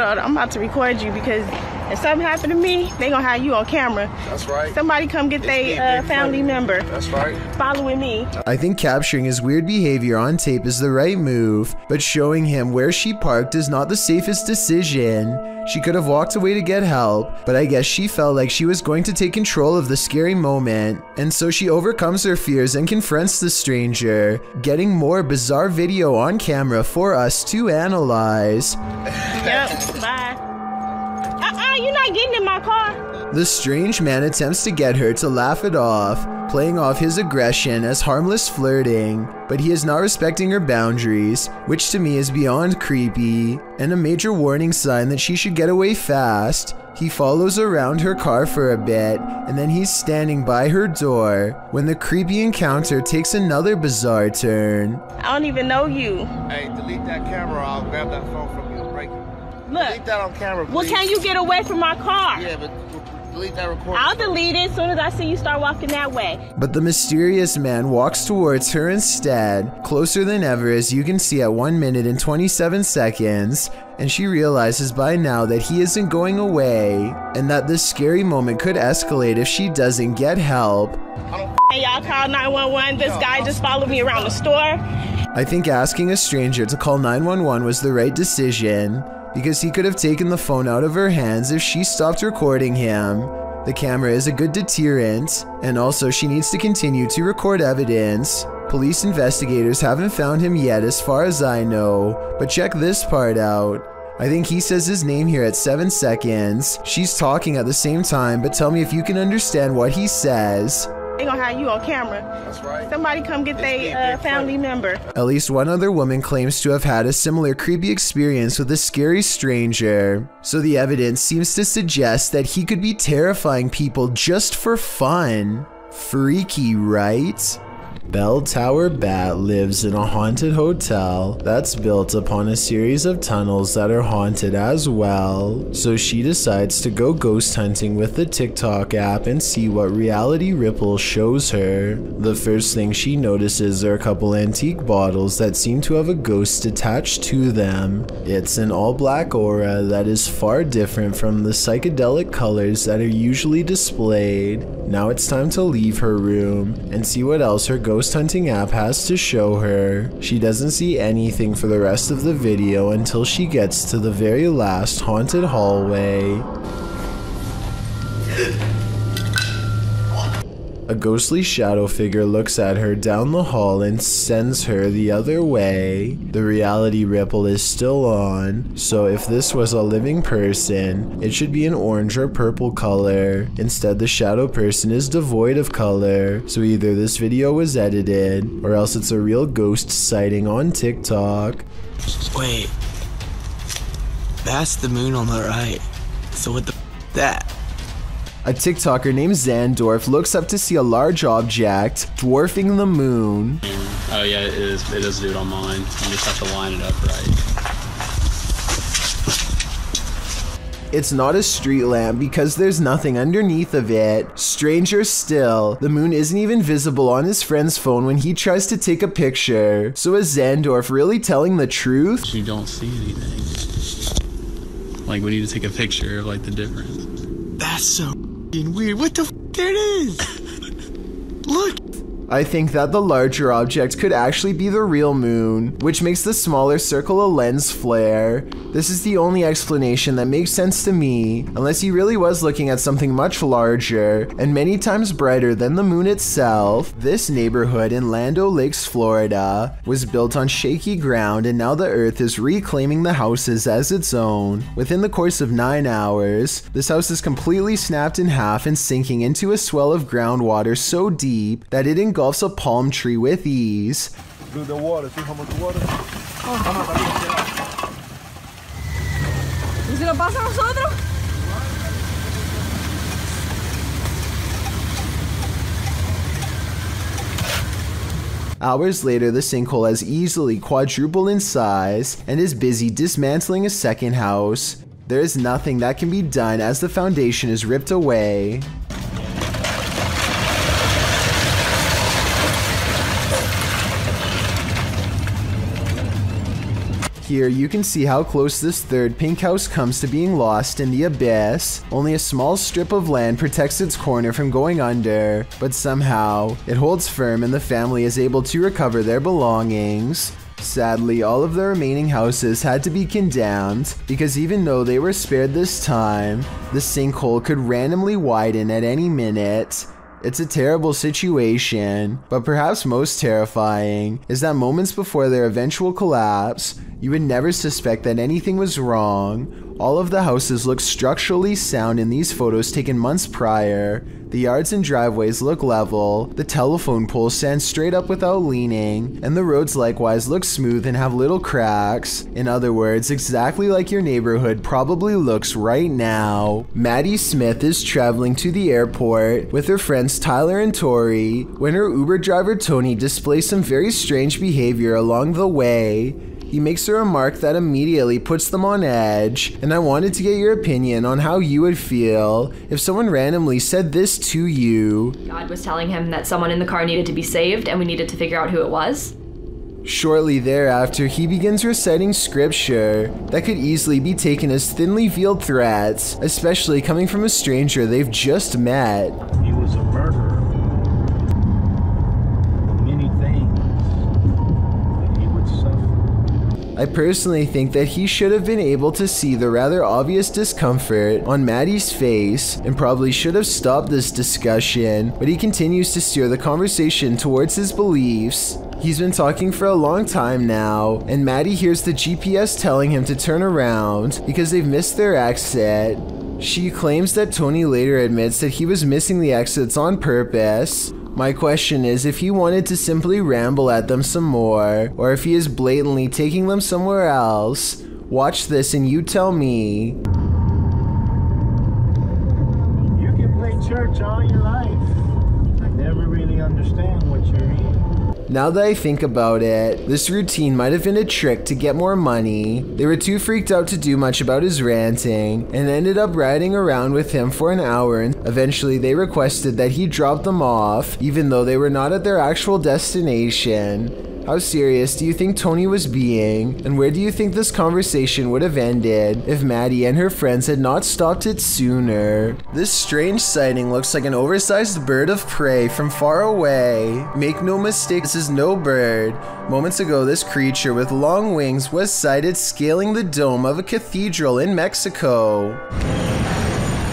on, I'm about to record you because if something happened to me, they gonna have you on camera. That's right. Somebody come get their uh, family member. That's right. Following me. I think capturing his weird behavior on tape is the right move, but showing him where she parked is not the safest decision. She could have walked away to get help, but I guess she felt like she was going to take control of the scary moment, and so she overcomes her fears and confronts the stranger, getting more bizarre video on camera for us to analyze. Yep, bye. Uh-uh, you're not getting in my car. The strange man attempts to get her to laugh it off, playing off his aggression as harmless flirting, but he is not respecting her boundaries, which to me is beyond creepy, and a major warning sign that she should get away fast. He follows around her car for a bit, and then he's standing by her door when the creepy encounter takes another bizarre turn. I don't even know you. Hey, delete that camera, I'll grab that phone from you. Look, delete that on camera, please. Well, can you get away from my car? Yeah, but delete that recording. I'll delete it as soon as I see you start walking that way. But the mysterious man walks towards her instead, closer than ever as you can see at one minute and twenty-seven seconds, and she realizes by now that he isn't going away, and that this scary moment could escalate if she doesn't get help. Hey, y'all call nine one one. This guy just followed me around the store. I think asking a stranger to call nine one one was the right decision, because he could have taken the phone out of her hands if she stopped recording him. The camera is a good deterrent, and also she needs to continue to record evidence. Police investigators haven't found him yet as far as I know, but check this part out. I think he says his name here at seven seconds. She's talking at the same time, but tell me if you can understand what he says. They gonna have you on camera. That's right. Somebody come get their uh, family member. At least one other woman claims to have had a similar creepy experience with a scary stranger. So the evidence seems to suggest that he could be terrifying people just for fun. Freaky, right? Bell Tower Bat lives in a haunted hotel that's built upon a series of tunnels that are haunted as well, so she decides to go ghost hunting with the TikTok app and see what Reality Ripple shows her. The first thing she notices are a couple antique bottles that seem to have a ghost attached to them. It's an all-black aura that is far different from the psychedelic colors that are usually displayed. Now it's time to leave her room and see what else her ghost hunting app has to show her. She doesn't see anything for the rest of the video until she gets to the very last haunted hallway. A ghostly shadow figure looks at her down the hall and sends her the other way. The Reality Ripple is still on, so if this was a living person, it should be an orange or purple color. Instead, the shadow person is devoid of color, so either this video was edited, or else it's a real ghost sighting on TikTok. Wait, that's the moon on the right, so what the f*** that? A TikToker named Zandorf looks up to see a large object dwarfing the moon. Oh yeah, it is, it is dude on mine. You just have to line it up right. It's not a street lamp because there's nothing underneath of it. Stranger still, the moon isn't even visible on his friend's phone when he tries to take a picture. So is Zandorf really telling the truth? You don't see anything. Like, we need to take a picture of, like, the difference. That's so f***ing weird. What the f***? There it is! Look! I think that the larger object could actually be the real moon, which makes the smaller circle a lens flare. This is the only explanation that makes sense to me, unless he really was looking at something much larger and many times brighter than the moon itself. This neighborhood in Lando Lakes, Florida, was built on shaky ground, and now the earth is reclaiming the houses as its own. Within the course of nine hours, this house is completely snapped in half and sinking into a swell of groundwater so deep that it engulfs a palm tree with ease. Through the water, see how much water? Hours later, the sinkhole has easily quadrupled in size and is busy dismantling a second house. There is nothing that can be done as the foundation is ripped away. Here you can see how close this third pink house comes to being lost in the abyss. Only a small strip of land protects its corner from going under, but somehow it holds firm and the family is able to recover their belongings. Sadly, all of the remaining houses had to be condemned, because even though they were spared this time, the sinkhole could randomly widen at any minute. It's a terrible situation, but perhaps most terrifying is that moments before their eventual collapse, you would never suspect that anything was wrong. All of the houses look structurally sound in these photos taken months prior. The yards and driveways look level, the telephone pole stands straight up without leaning, and the roads likewise look smooth and have little cracks. In other words, exactly like your neighborhood probably looks right now. Maddie Smith is traveling to the airport with her friends Tyler and Tori when her Uber driver Tony displays some very strange behavior along the way. He makes a remark that immediately puts them on edge, and I wanted to get your opinion on how you would feel if someone randomly said this to you. God was telling him that someone in the car needed to be saved and we needed to figure out who it was. Shortly thereafter, he begins reciting scripture that could easily be taken as thinly veiled threats, especially coming from a stranger they've just met. He was a murderer. I personally think that he should have been able to see the rather obvious discomfort on Maddie's face and probably should have stopped this discussion, but he continues to steer the conversation towards his beliefs. He's been talking for a long time now, and Maddie hears the G P S telling him to turn around because they've missed their exit. She claims that Tony later admits that he was missing the exits on purpose. My question is if he wanted to simply ramble at them some more, or if he is blatantly taking them somewhere else. Watch this and you tell me. You can play church all your life. I never really understand what you're in. Now that I think about it, this routine might have been a trick to get more money. They were too freaked out to do much about his ranting, and ended up riding around with him for an hour, and eventually they requested that he drop them off, even though they were not at their actual destination. How serious do you think Tony was being, and where do you think this conversation would have ended if Maddie and her friends had not stopped it sooner? This strange sighting looks like an oversized bird of prey from far away. Make no mistake, this is no bird. Moments ago, this creature with long wings was sighted scaling the dome of a cathedral in Mexico.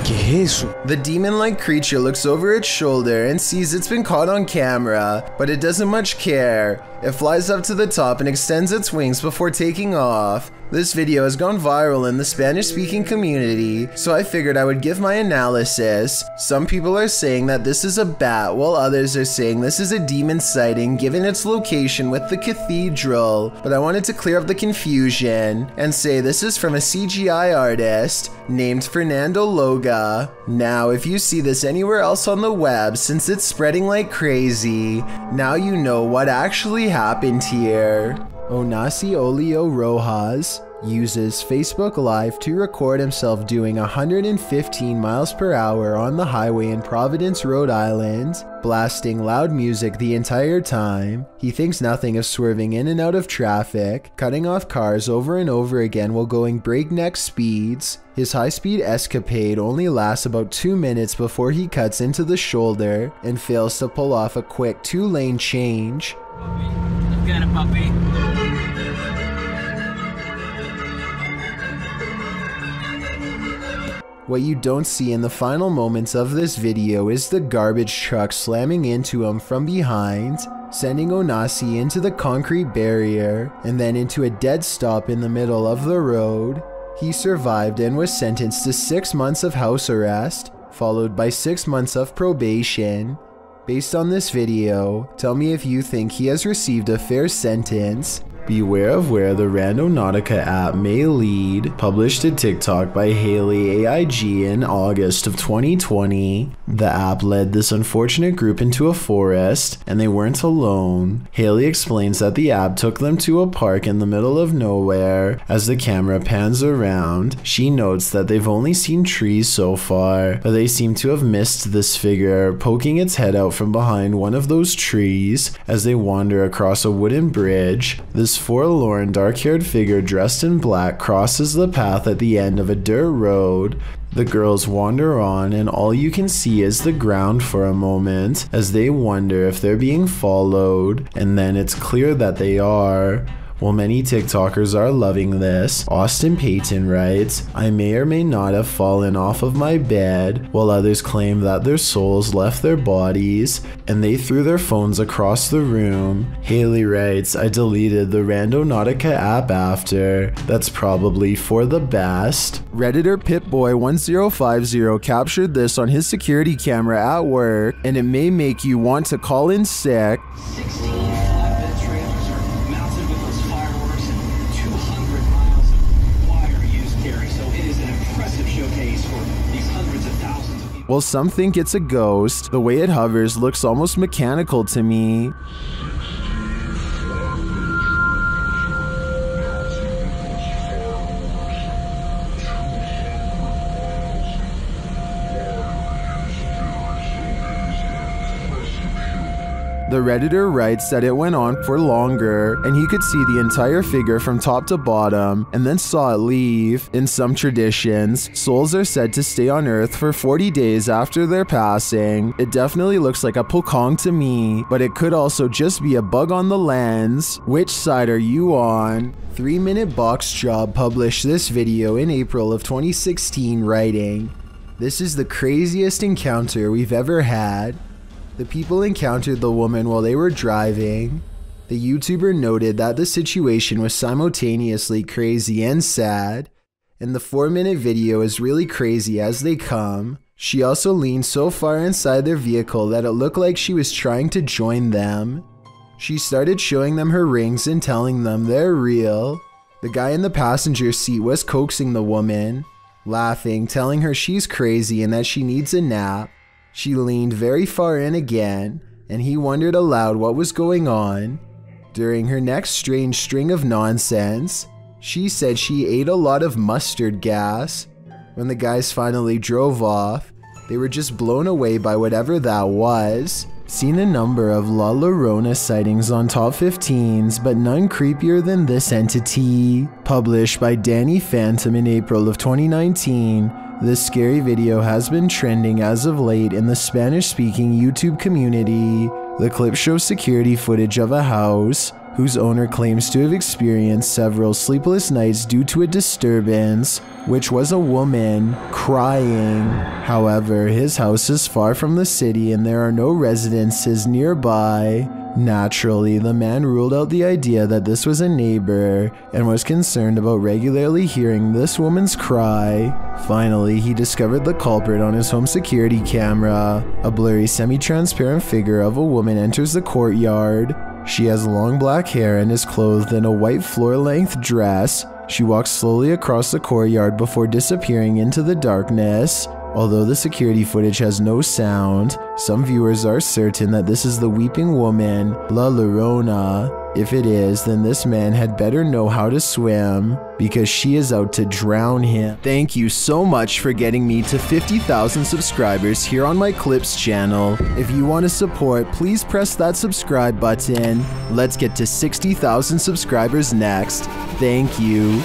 The demon-like creature looks over its shoulder and sees it's been caught on camera, but it doesn't much care. It flies up to the top and extends its wings before taking off. This video has gone viral in the Spanish-speaking community, so I figured I would give my analysis. Some people are saying that this is a bat, while others are saying this is a demon sighting given its location with the cathedral, but I wanted to clear up the confusion and say this is from a C G I artist named Fernando Loga. Now, if you see this anywhere else on the web, since it's spreading like crazy, now you know what actually happened here. Onasi Olio Rojas, uses Facebook Live to record himself doing one hundred fifteen miles per hour on the highway in Providence, Rhode Island, blasting loud music the entire time. He thinks nothing of swerving in and out of traffic, cutting off cars over and over again while going breakneck speeds. His high-speed escapade only lasts about two minutes before he cuts into the shoulder and fails to pull off a quick two-lane change. Puppy. Let's get a puppy. What you don't see in the final moments of this video is the garbage truck slamming into him from behind, sending Onasi into the concrete barrier, and then into a dead stop in the middle of the road. He survived and was sentenced to six months of house arrest, followed by six months of probation. Based on this video, tell me if you think he has received a fair sentence. Beware of where the Randonautica app may lead, published to TikTok by Haley A I G in August of twenty twenty. The app led this unfortunate group into a forest, and they weren't alone. Haley explains that the app took them to a park in the middle of nowhere. As the camera pans around, she notes that they've only seen trees so far, but they seem to have missed this figure poking its head out from behind one of those trees as they wander across a wooden bridge. This forlorn, dark-haired figure dressed in black crosses the path at the end of a dirt road. The girls wander on, and all you can see is the ground for a moment as they wonder if they're being followed, and then it's clear that they are. While many TikTokers are loving this, Austin Payton writes, "I may or may not have fallen off of my bed," while others claim that their souls left their bodies, and they threw their phones across the room. Haley writes, "I deleted the Randonautica app after. That's probably for the best." Redditor Pitboy one zero five zero captured this on his security camera at work, and it may make you want to call in sick. sixteen. While some think it's a ghost, the way it hovers looks almost mechanical to me. The Redditor writes that it went on for longer, and he could see the entire figure from top to bottom, and then saw it leave. In some traditions, souls are said to stay on Earth for forty days after their passing. It definitely looks like a pokong to me, but it could also just be a bug on the lens. Which side are you on? three minute Box Job published this video in April of twenty sixteen writing, "This is the craziest encounter we've ever had. The people encountered the woman while they were driving." The YouTuber noted that the situation was simultaneously crazy and sad, and the four minute video is really crazy as they come. She also leaned so far inside their vehicle that it looked like she was trying to join them. She started showing them her rings and telling them they're real. The guy in the passenger seat was coaxing the woman, laughing, telling her she's crazy and that she needs a nap. She leaned very far in again, and he wondered aloud what was going on. During her next strange string of nonsense, she said she ate a lot of mustard gas. When the guys finally drove off, they were just blown away by whatever that was. Seen a number of La Llorona sightings on top fifteens, but none creepier than this entity. Published by Danny Phantom in April of twenty nineteen, this scary video has been trending as of late in the Spanish-speaking YouTube community. The clip shows security footage of a house whose owner claims to have experienced several sleepless nights due to a disturbance, which was a woman crying. However, his house is far from the city and there are no residences nearby. Naturally, the man ruled out the idea that this was a neighbor and was concerned about regularly hearing this woman's cry. Finally, he discovered the culprit on his home security camera. A blurry, semi-transparent figure of a woman enters the courtyard. She has long black hair and is clothed in a white floor-length dress. She walks slowly across the courtyard before disappearing into the darkness. Although the security footage has no sound, some viewers are certain that this is the weeping woman, La Llorona. If it is, then this man had better know how to swim, because she is out to drown him. Thank you so much for getting me to fifty thousand subscribers here on my Clips channel. If you want to support, please press that subscribe button. Let's get to sixty thousand subscribers next. Thank you.